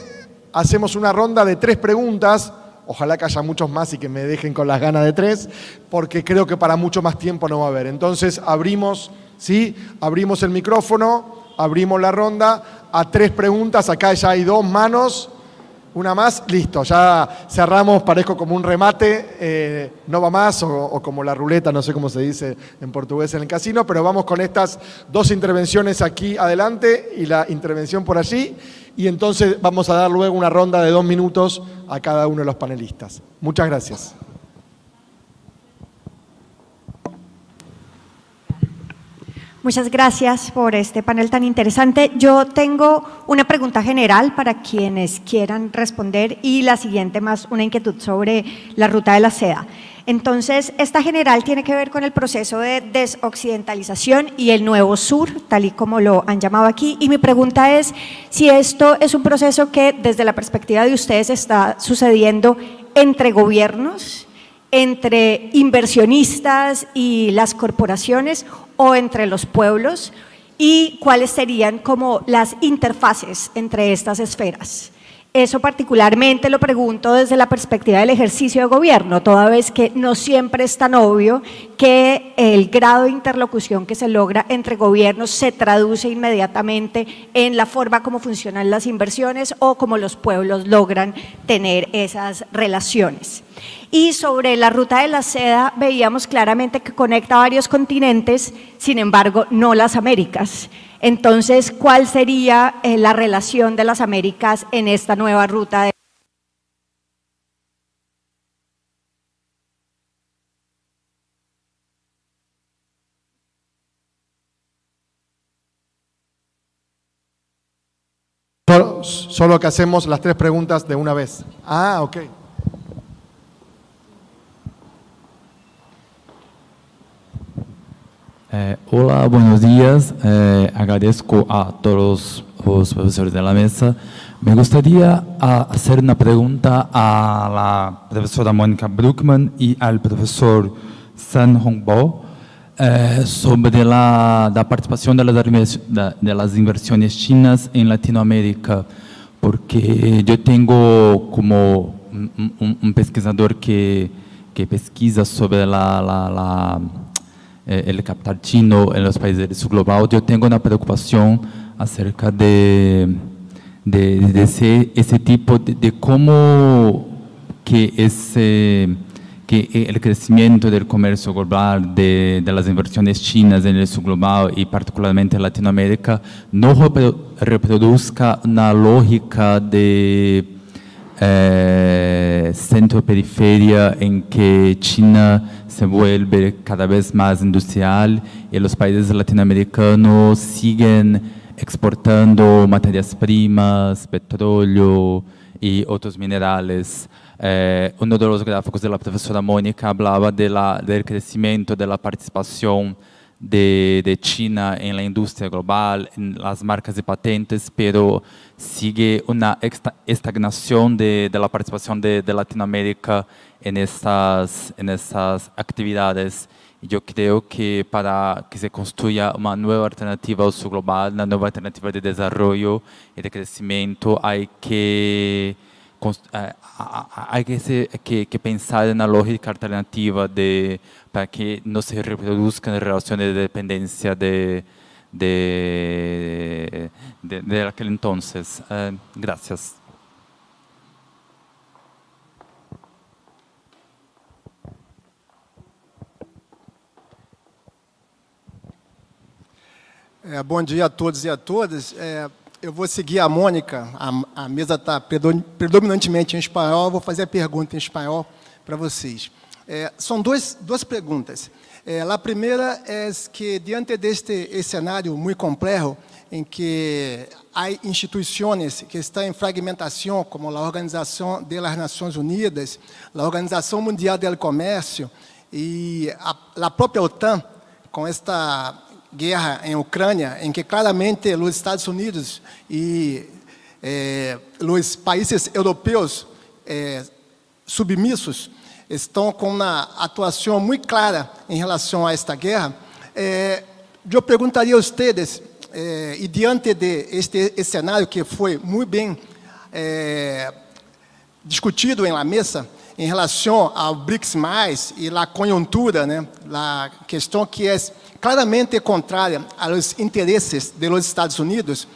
hacemos una ronda de 3 preguntas. Ojalá que haya muchos más y que me dejen con las ganas de 3, porque creo que para mucho más tiempo no va a haber. Entonces abrimos, ¿sí? Abrimos el micrófono, abrimos la ronda a 3 preguntas. Acá ya hay 2 manos, una más, listo. Ya cerramos, parezco como un remate, no va más, o como la ruleta, no sé cómo se dice en portugués en el casino, pero vamos con estas 2 intervenciones aquí adelante y la intervención por allí. Y entonces vamos a dar luego una ronda de 2 minutos a cada uno de los panelistas. Muchas gracias. Muchas gracias por este panel tan interesante. Yo tengo una pregunta general para quienes quieran responder y la siguiente más una inquietud sobre la ruta de la seda. Entonces, esta general tiene que ver con el proceso de desoccidentalización y el nuevo sur, tal y como lo han llamado aquí. Y mi pregunta es si esto es un proceso que desde la perspectiva de ustedes está sucediendo entre gobiernos, entre inversionistas y las corporaciones o entre los pueblos, y cuáles serían como las interfaces entre estas esferas. Eso particularmente lo pregunto desde la perspectiva del ejercicio de gobierno, toda vez que no siempre es tan obvio que el grado de interlocución que se logra entre gobiernos se traduce inmediatamente en la forma como funcionan las inversiones o como los pueblos logran tener esas relaciones. Y sobre la ruta de la seda veíamos claramente que conecta varios continentes, sin embargo, no las Américas. Entonces, ¿cuál sería la relación de las Américas en esta nueva ruta de Solo que hacemos las tres preguntas de una vez. Ah, ok. Hola, buenos días. Agradezco a todos los profesores de la mesa. Me gustaría hacer una pregunta a la profesora Mónica Bruckmann y al profesor San Hongbo sobre la participación de las inversiones chinas en Latinoamérica, porque yo tengo como un pesquisador que pesquisa sobre el capital chino en los países del sur global. Yo tengo una preocupación acerca de ese tipo de cómo que el crecimiento del comercio global, de las inversiones chinas en el sur global y particularmente en Latinoamérica, no reproduzca una lógica de centro-periferia en que China se vuelve cada vez más industrial y los países latinoamericanos siguen exportando materias primas, petróleo y otros minerales. Uno de los gráficos de la profesora Mónica hablaba del crecimiento de la participación de China en la industria global, en las marcas y patentes, pero sigue una estagnación de la participación de Latinoamérica en esas actividades. Yo creo que para que se construya una nueva alternativa al sur global, una nueva alternativa de desarrollo y de crecimiento, hay que pensar en una lógica alternativa para que no se reproduzcan relaciones de dependencia de aquel entonces. Gracias. Bom dia a todos e a todas. Eu vou seguir a Mônica, a mesa está predominantemente em espanhol, eu vou fazer a pergunta em espanhol para vocês. São duas perguntas. A primeira é que, diante deste cenário muito complexo, em que há instituições que estão em fragmentação, como a Organização das Nações Unidas, a Organização Mundial do Comércio e a própria OTAN, com esta guerra en Ucrania, en que claramente los Estados Unidos y los países europeos submisos están con una actuación muy clara en relación a esta guerra. Yo preguntaría a ustedes, y diante de este escenario que fue muy bien discutido en la mesa, en relación al BRICS+, y la coyuntura, ¿no? La cuestión que es claramente contrária aos interesses dos Estados Unidos,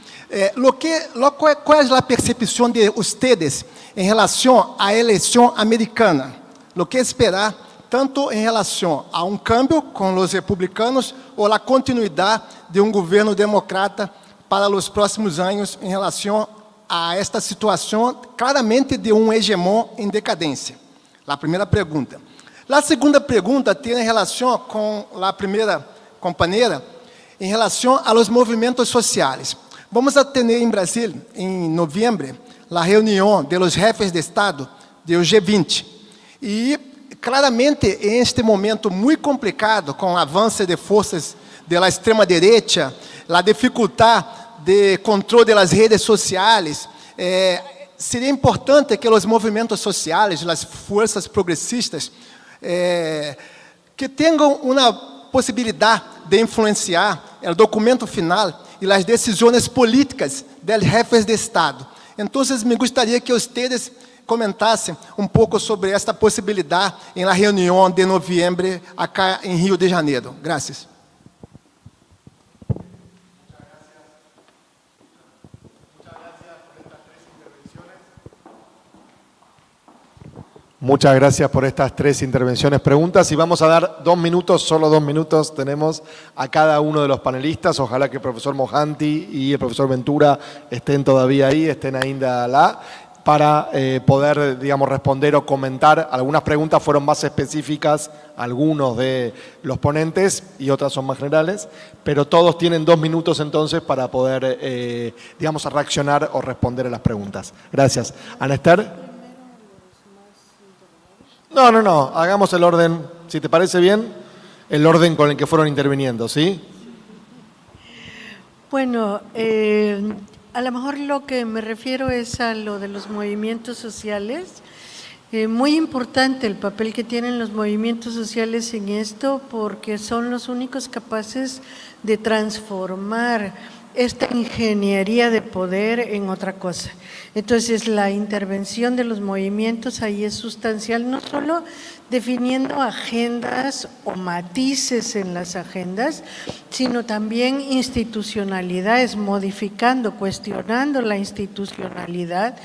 qual é a percepção de vocês em relação à eleição americana? O que esperar tanto em relação a um câmbio com os republicanos ou a continuidade de um governo democrata para os próximos anos em relação a esta situação claramente de um hegemon em decadência? A primeira pergunta. A segunda pergunta tem em relação com a primeira compañera, en relación a los movimientos sociales. Vamos a tener en Brasil, en noviembre, la reunión de los jefes de Estado del G20. Y claramente en este momento muy complicado, con el avance de fuerzas de la extrema derecha, la dificultad de control de las redes sociales, sería importante que los movimientos sociales, las fuerzas progresistas, que tengan una possibilidade de influenciar o documento final e as decisões políticas dos chefes de Estado. Então, me gostaria que vocês comentassem pouco sobre esta possibilidade na reunião de novembro, acá em Rio de Janeiro. Graças. Muchas gracias por estas tres intervenciones, preguntas, y vamos a dar 2 minutos, solo 2 minutos tenemos a cada uno de los panelistas. Ojalá que el profesor Mohanty y el profesor Ventura estén todavía ahí, estén ainda lá. para poder, digamos, responder o comentar. Algunas preguntas fueron más específicas, algunos de los ponentes, y otras son más generales, pero todos tienen 2 minutos entonces para poder, digamos, reaccionar o responder a las preguntas. Gracias. Ana Esther. No, hagamos el orden, si te parece bien, el orden con el que fueron interviniendo, ¿sí? Bueno, a lo mejor lo que me refiero es a lo de los movimientos sociales. Muy importante el papel que tienen los movimientos sociales en esto, porque son los únicos capaces de transformar esta ingeniería de poder en otra cosa. Entonces, la intervención de los movimientos ahí es sustancial, no solo definiendo agendas o matices en las agendas, sino también institucionalidades, modificando, cuestionando la institucionalidad.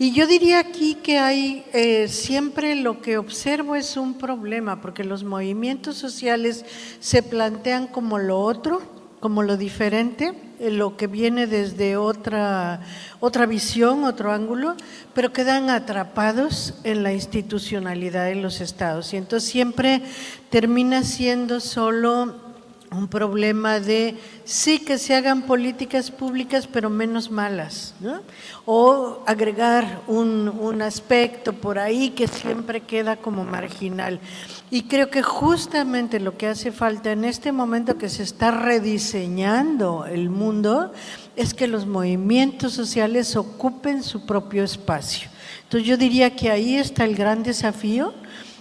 Y yo diría aquí que hay siempre, lo que observo es un problema, porque los movimientos sociales se plantean como lo otro, como lo diferente, lo que viene desde otra visión, otro ángulo, pero quedan atrapados en la institucionalidad de los estados. Y entonces siempre termina siendo solo un problema de sí que se hagan políticas públicas, pero menos malas, ¿no? O agregar un aspecto por ahí que siempre queda como marginal. Y creo que justamente lo que hace falta en este momento que se está rediseñando el mundo es que los movimientos sociales ocupen su propio espacio. Entonces yo diría que ahí está el gran desafío.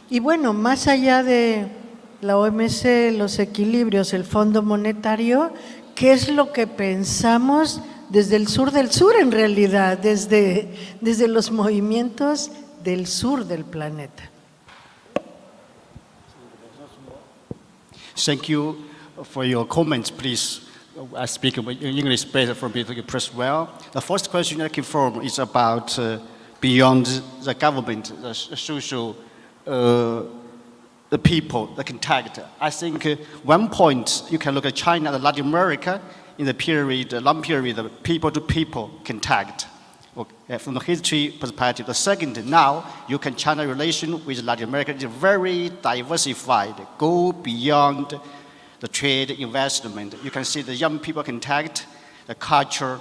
Y bueno, más allá de la OMC, los equilibrios, el Fondo Monetario, ¿qué es lo que pensamos desde el sur del sur en realidad, desde los movimientos del sur del planeta? Thank you for your comments. Please, I speak in English better for me to press well. The first question I came from is about beyond the government, the social, the people, the contact. I think one point you can look at China and Latin America in the period, long period of people-to-people contact. Okay. From the history perspective, the second, now you can China relation with Latin America is very diversified, go beyond the trade investment. You can see the young people contact, the culture,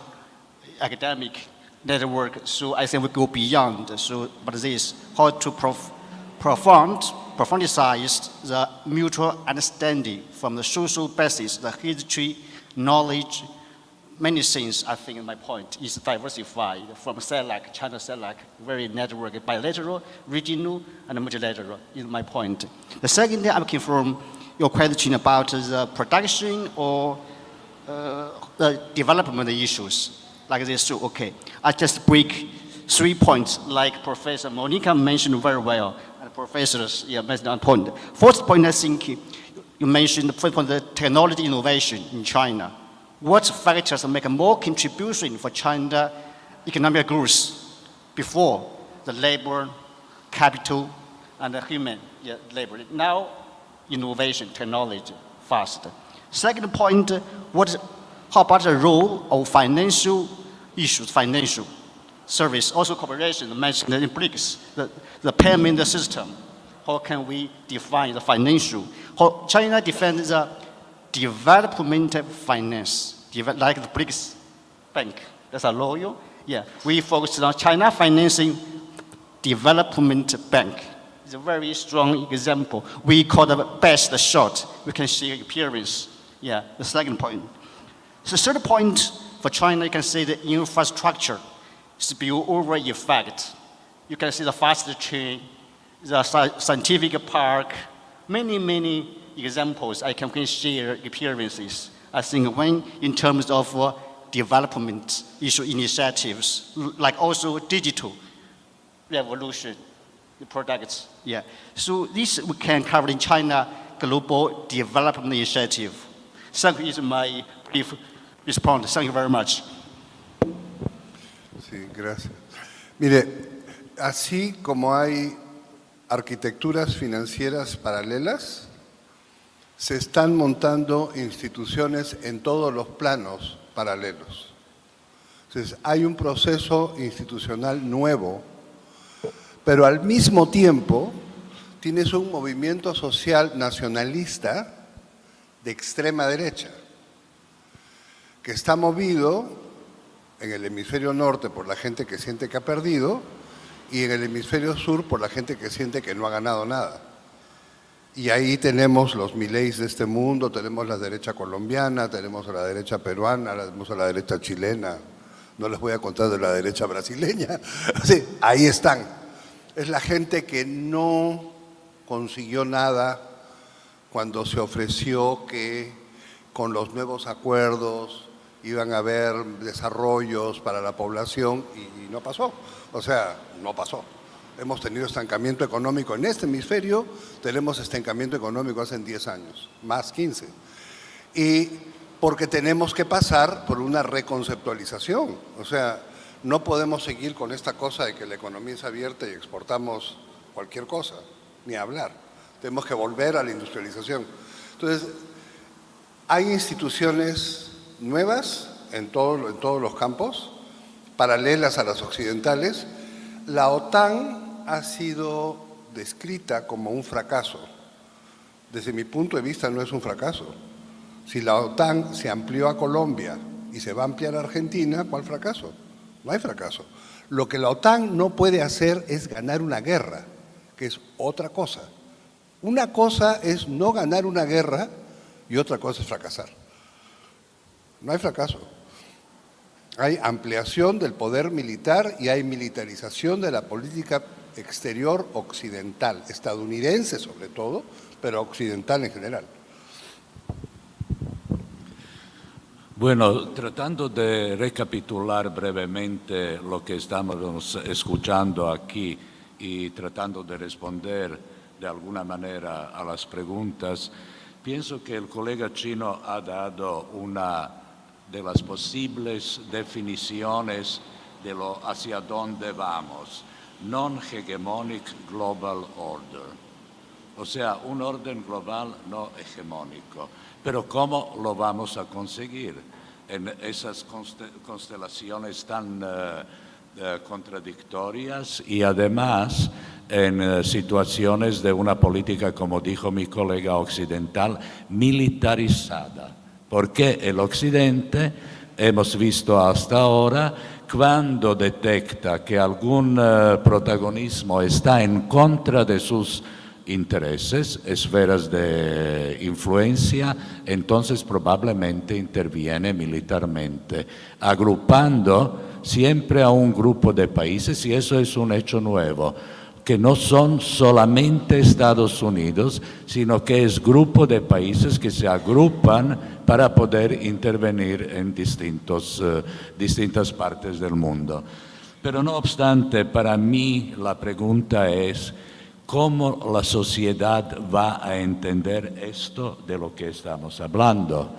academic network. So I think we go beyond. So, but this how to profundize the mutual understanding from the social basis, the history, knowledge. Many things, I think my point is diversified from CELAC, China CELAC, very network, bilateral, regional, and multilateral is my point. The second thing I'm looking from your question about the production or the development issues like this too. Okay, I just break 3 points like Professor Monica mentioned very well, and professors mentioned on point. First point, I think you mentioned the first point, the technology innovation in China. What factors make more contribution for China economic growth before the labor, capital, and the human labor? Now, innovation, technology, fast. Second point, how about the role of financial issues, financial service, also corporation mentioned in BRICS, the payment system. How can we define the financial? How China defends the development finance, like the BRICS Bank, that's a loyal. Yeah, we focus on China financing development bank. It's a very strong example. We call the best shot. We can see appearance. Yeah, the second point. The third point for China, you can see the infrastructure spillover effect. You can see the fast train, the scientific park, many examples I can share experiences. I think when in terms of development issue initiatives, like also digital revolution, the products. Yeah. So this we can cover in China global development initiative. Thank you is my brief response. Thank you very much. Sí, gracias. Mire, así como hay arquitecturas financieras paralelas, se están montando instituciones en todos los planos paralelos. Entonces, hay un proceso institucional nuevo, pero al mismo tiempo tienes un movimiento social nacionalista de extrema derecha, que está movido en el hemisferio norte por la gente que siente que ha perdido y en el hemisferio sur por la gente que siente que no ha ganado nada. Y ahí tenemos los Mileys de este mundo, tenemos la derecha colombiana, tenemos a la derecha peruana, tenemos a la derecha chilena, no les voy a contar de la derecha brasileña. Sí, ahí están. Es la gente que no consiguió nada cuando se ofreció que con los nuevos acuerdos iban a haber desarrollos para la población y no pasó. O sea, no pasó. Hemos tenido estancamiento económico en este hemisferio, tenemos estancamiento económico hace 10 años, más 15. Y porque tenemos que pasar por una reconceptualización. O sea, no podemos seguir con esta cosa de que la economía es abierta y exportamos cualquier cosa, ni hablar. Tenemos que volver a la industrialización. Entonces, hay instituciones nuevas en todos los campos, paralelas a las occidentales. La OTAN ha sido descrita como un fracaso. Desde mi punto de vista no es un fracaso. Si la OTAN se amplió a Colombia y se va a ampliar a Argentina, ¿cuál fracaso? No hay fracaso. Lo que la OTAN no puede hacer es ganar una guerra, que es otra cosa. Una cosa es no ganar una guerra y otra cosa es fracasar. No hay fracaso. Hay ampliación del poder militar y hay militarización de la política exterior occidental, estadounidense sobre todo, pero occidental en general. Bueno, tratando de recapitular brevemente lo que estamos escuchando aquí y tratando de responder de alguna manera a las preguntas, pienso que el colega chino ha dado una de las posibles definiciones de lo hacia dónde vamos. Non-hegemonic global order, o sea, un orden global no hegemónico. Pero ¿cómo lo vamos a conseguir en esas constelaciones tan contradictorias y además en situaciones de una política, como dijo mi colega occidental, militarizada? Porque el occidente, hemos visto hasta ahora, cuando detecta que algún protagonismo está en contra de sus intereses, esferas de influencia, entonces probablemente interviene militarmente, agrupando siempre a un grupo de países, y eso es un hecho nuevo, que no son solamente Estados Unidos, sino que es grupo de países que se agrupan para poder intervenir en distintas partes del mundo. Pero no obstante, para mí la pregunta es cómo la sociedad va a entender esto de lo que estamos hablando.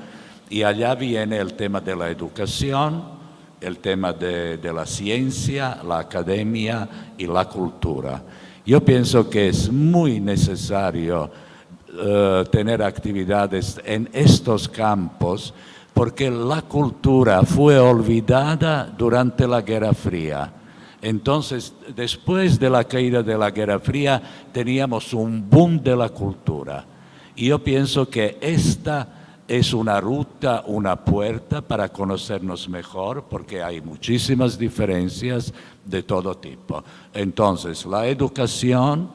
Y allá viene el tema de la educación, el tema de la ciencia, la academia y la cultura. Yo pienso que es muy necesario tener actividades en estos campos porque la cultura fue olvidada durante la Guerra Fría. Entonces, después de la caída de la Guerra Fría, teníamos un boom de la cultura. Y yo pienso que esta es una ruta, una puerta para conocernos mejor, porque hay muchísimas diferencias de todo tipo. Entonces, la educación,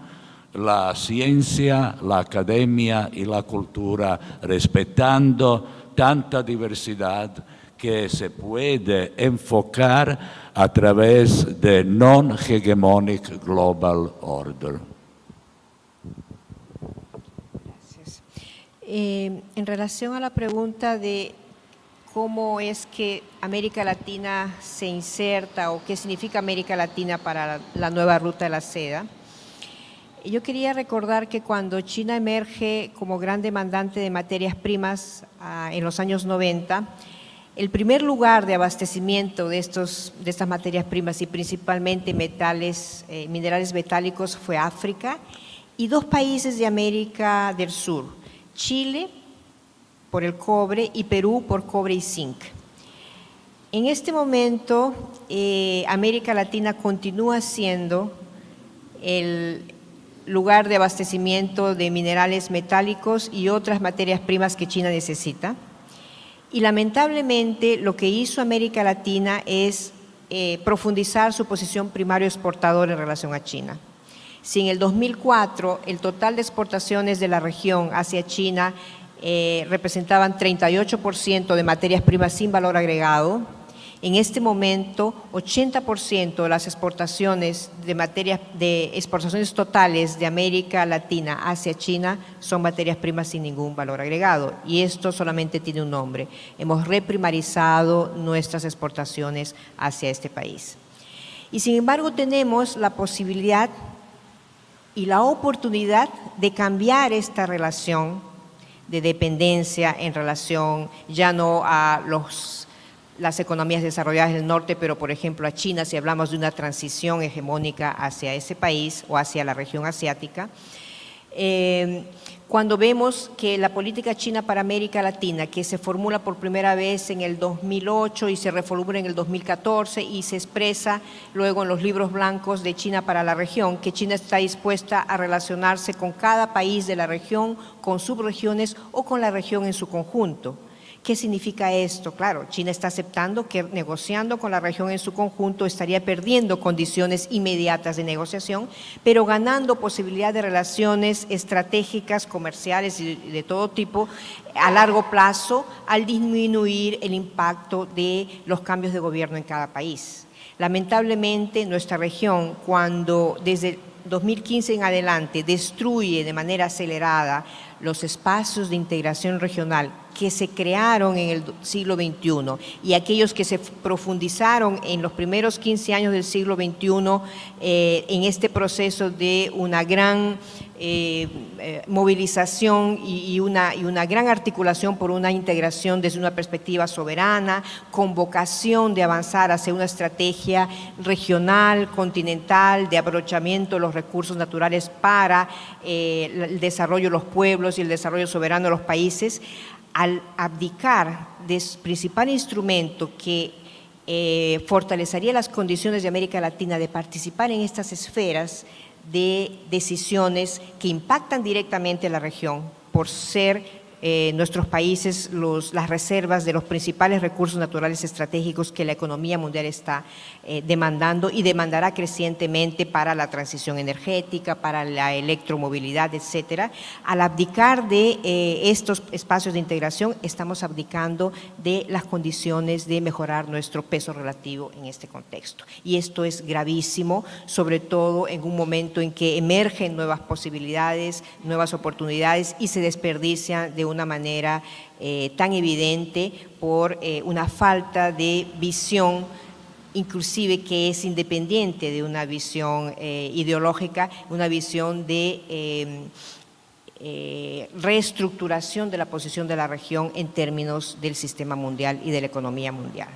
la ciencia, la academia y la cultura, respetando tanta diversidad que se puede enfocar a través de non-hegemonic global order. En relación a la pregunta de cómo es que América Latina se inserta o qué significa América Latina para la nueva ruta de la seda, yo quería recordar que cuando China emerge como gran demandante de materias primas en los años 90, el primer lugar de abastecimiento de estas materias primas y principalmente metales, minerales metálicos fue África y dos países de América del Sur, Chile por el cobre y Perú por cobre y zinc. En este momento, América Latina continúa siendo el lugar de abastecimiento de minerales metálicos y otras materias primas que China necesita. Y lamentablemente lo que hizo América Latina es profundizar su posición primario exportador en relación a China. Si en el 2004 el total de exportaciones de la región hacia China representaban 38% de materias primas sin valor agregado, en este momento 80% de las exportaciones exportaciones totales de América Latina hacia China son materias primas sin ningún valor agregado, y esto solamente tiene un nombre: hemos reprimarizado nuestras exportaciones hacia este país. Y sin embargo tenemos la posibilidad y la oportunidad de cambiar esta relación de dependencia en relación ya no a las economías desarrolladas del norte, pero por ejemplo a China, si hablamos de una transición hegemónica hacia ese país o hacia la región asiática. Cuando vemos que la política china para América Latina, que se formula por primera vez en el 2008 y se reformula en el 2014 y se expresa luego en los libros blancos de China para la región, que China está dispuesta a relacionarse con cada país de la región, con subregiones o con la región en su conjunto. ¿Qué significa esto? Claro, China está aceptando que negociando con la región en su conjunto estaría perdiendo condiciones inmediatas de negociación, pero ganando posibilidad de relaciones estratégicas, comerciales y de todo tipo a largo plazo, al disminuir el impacto de los cambios de gobierno en cada país. Lamentablemente, nuestra región, cuando desde 2015 en adelante destruye de manera acelerada los espacios de integración regional que se crearon en el siglo XXI y aquellos que se profundizaron en los primeros 15 años del siglo XXI en este proceso de una gran movilización y una gran articulación por una integración desde una perspectiva soberana, con vocación de avanzar hacia una estrategia regional, continental, de aprovechamiento de los recursos naturales para el desarrollo de los pueblos y el desarrollo soberano de los países. Al abdicar del principal instrumento que fortalecería las condiciones de América Latina de participar en estas esferas de decisiones que impactan directamente a la región, por ser nuestros países las reservas de los principales recursos naturales estratégicos que la economía mundial está demandando y demandará crecientemente para la transición energética, para la electromovilidad, etcétera. Al abdicar de estos espacios de integración, estamos abdicando de las condiciones de mejorar nuestro peso relativo en este contexto. Y esto es gravísimo, sobre todo en un momento en que emergen nuevas posibilidades, nuevas oportunidades y se desperdician de una manera tan evidente por una falta de visión, inclusive que es independiente de una visión ideológica, una visión de reestructuración de la posición de la región en términos del sistema mundial y de la economía mundial.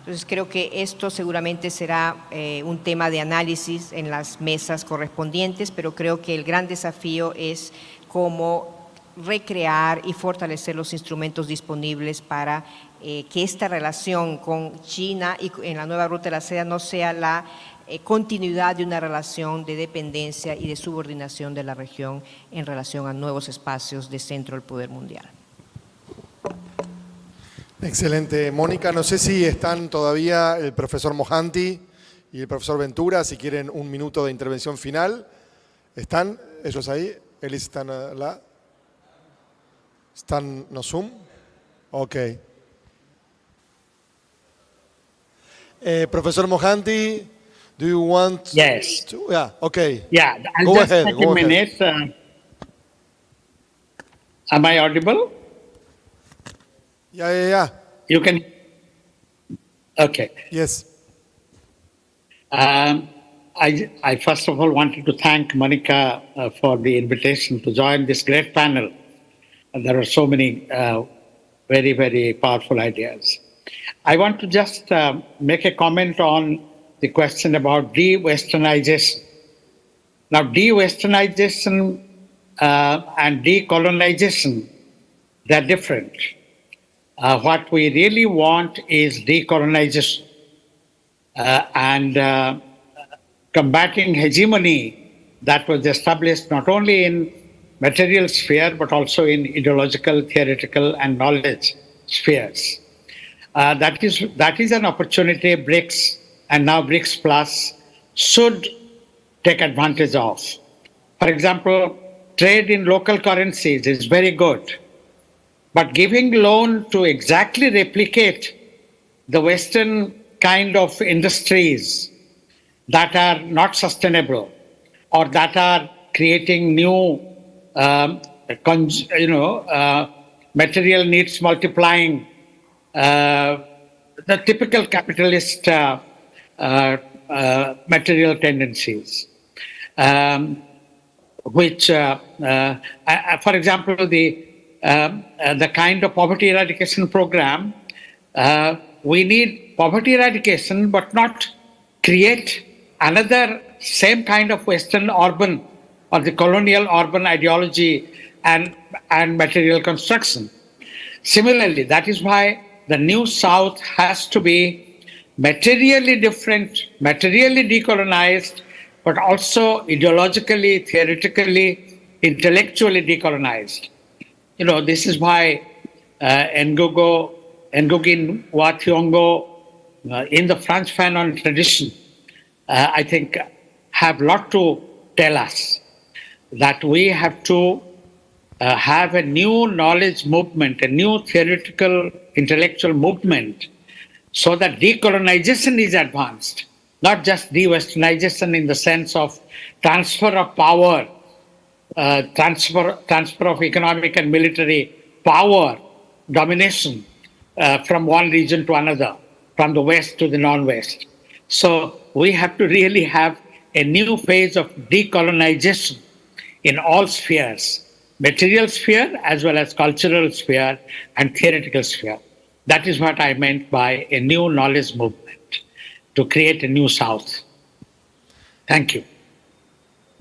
Entonces creo que esto seguramente será un tema de análisis en las mesas correspondientes, pero creo que el gran desafío es cómo recrear y fortalecer los instrumentos disponibles para que esta relación con China y en la nueva ruta de la seda no sea la continuidad de una relación de dependencia y de subordinación de la región en relación a nuevos espacios de centro del poder mundial. Excelente, Mónica. No sé si están todavía el profesor Mohanty y el profesor Ventura, si quieren un minuto de intervención final. ¿Están ellos ahí? Ellos están allá. ¿Están no Zoom? Ok. Professor Mohanty, do you want? Yes. To, yeah. Okay. Yeah. I'll go just ahead. 30 go minutes. Ahead. Am I audible? Yeah. Yeah. Yeah. You can. Okay. Yes. I first of all wanted to thank Monica for the invitation to join this great panel. And there are so many very, very powerful ideas. I want to just make a comment on the question about de-Westernization. Now, de-Westernization and decolonization, they're different. What we really want is decolonization and combating hegemony that was established not only in material sphere, but also in ideological, theoretical, and knowledge spheres. That is an opportunity BRICS and now BRICS Plus should take advantage of. For example, trade in local currencies is very good, but giving loan to exactly replicate the Western kind of industries that are not sustainable or that are creating new material needs multiplying, the typical capitalist material tendencies, which, for example, the kind of poverty eradication program, we need poverty eradication, but not create another same kind of Western urban or the colonial urban ideology and material construction. Similarly, that is why the New South has to be materially different, materially decolonized, but also ideologically, theoretically, intellectually decolonized. You know, this is why Ngugin Wa Thiong'o, in the French Fanon tradition, I think have a lot to tell us that we have to have a new knowledge movement, a new theoretical, intellectual movement, so that decolonization is advanced, not just de-Westernization in the sense of transfer of power, transfer of economic and military power, domination from one region to another, from the West to the non-West. So we have to really have a new phase of decolonization in all spheres. Material sphere as well as cultural sphere and theoretical sphere. That is what I meant by a new knowledge movement to create a new South. Thank you.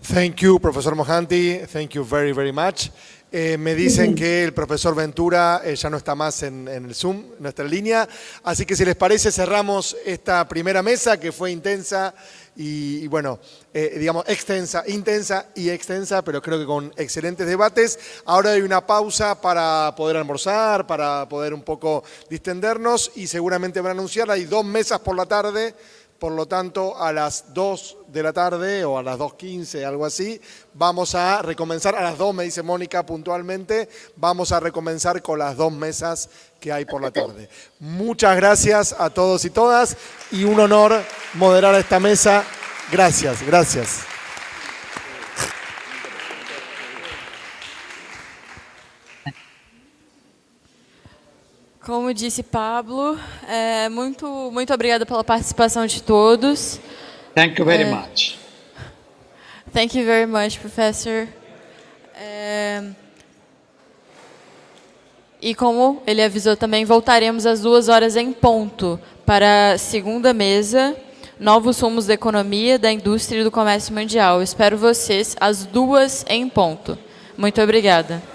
Thank you, Professor Mohanty. Thank you very, very much. Me dicen que el profesor Ventura ya no está más en el Zoom, en nuestra línea. Así que si les parece cerramos esta primera mesa que fue intensa y bueno, digamos extensa, intensa y extensa, pero creo que con excelentes debates. Ahora hay una pausa para poder almorzar, para poder un poco distendernos y seguramente van a anunciar, hay 2 mesas por la tarde. Por lo tanto, a las 2 de la tarde o a las 2:15, algo así, vamos a recomenzar, a las 2 me dice Mónica puntualmente, vamos a recomenzar con las 2 mesas que hay por la tarde. Muchas gracias a todos y todas y un honor moderar esta mesa. Gracias, gracias. Como disse Pablo, muito obrigada pela participação de todos. Thank you very much. Thank you very much, Professor. E como ele avisou também, voltaremos às 2 horas em ponto para a segunda mesa, Novos Rumos da Economia, da Indústria e do Comércio Mundial. Espero vocês às 2 em ponto. Muito obrigada.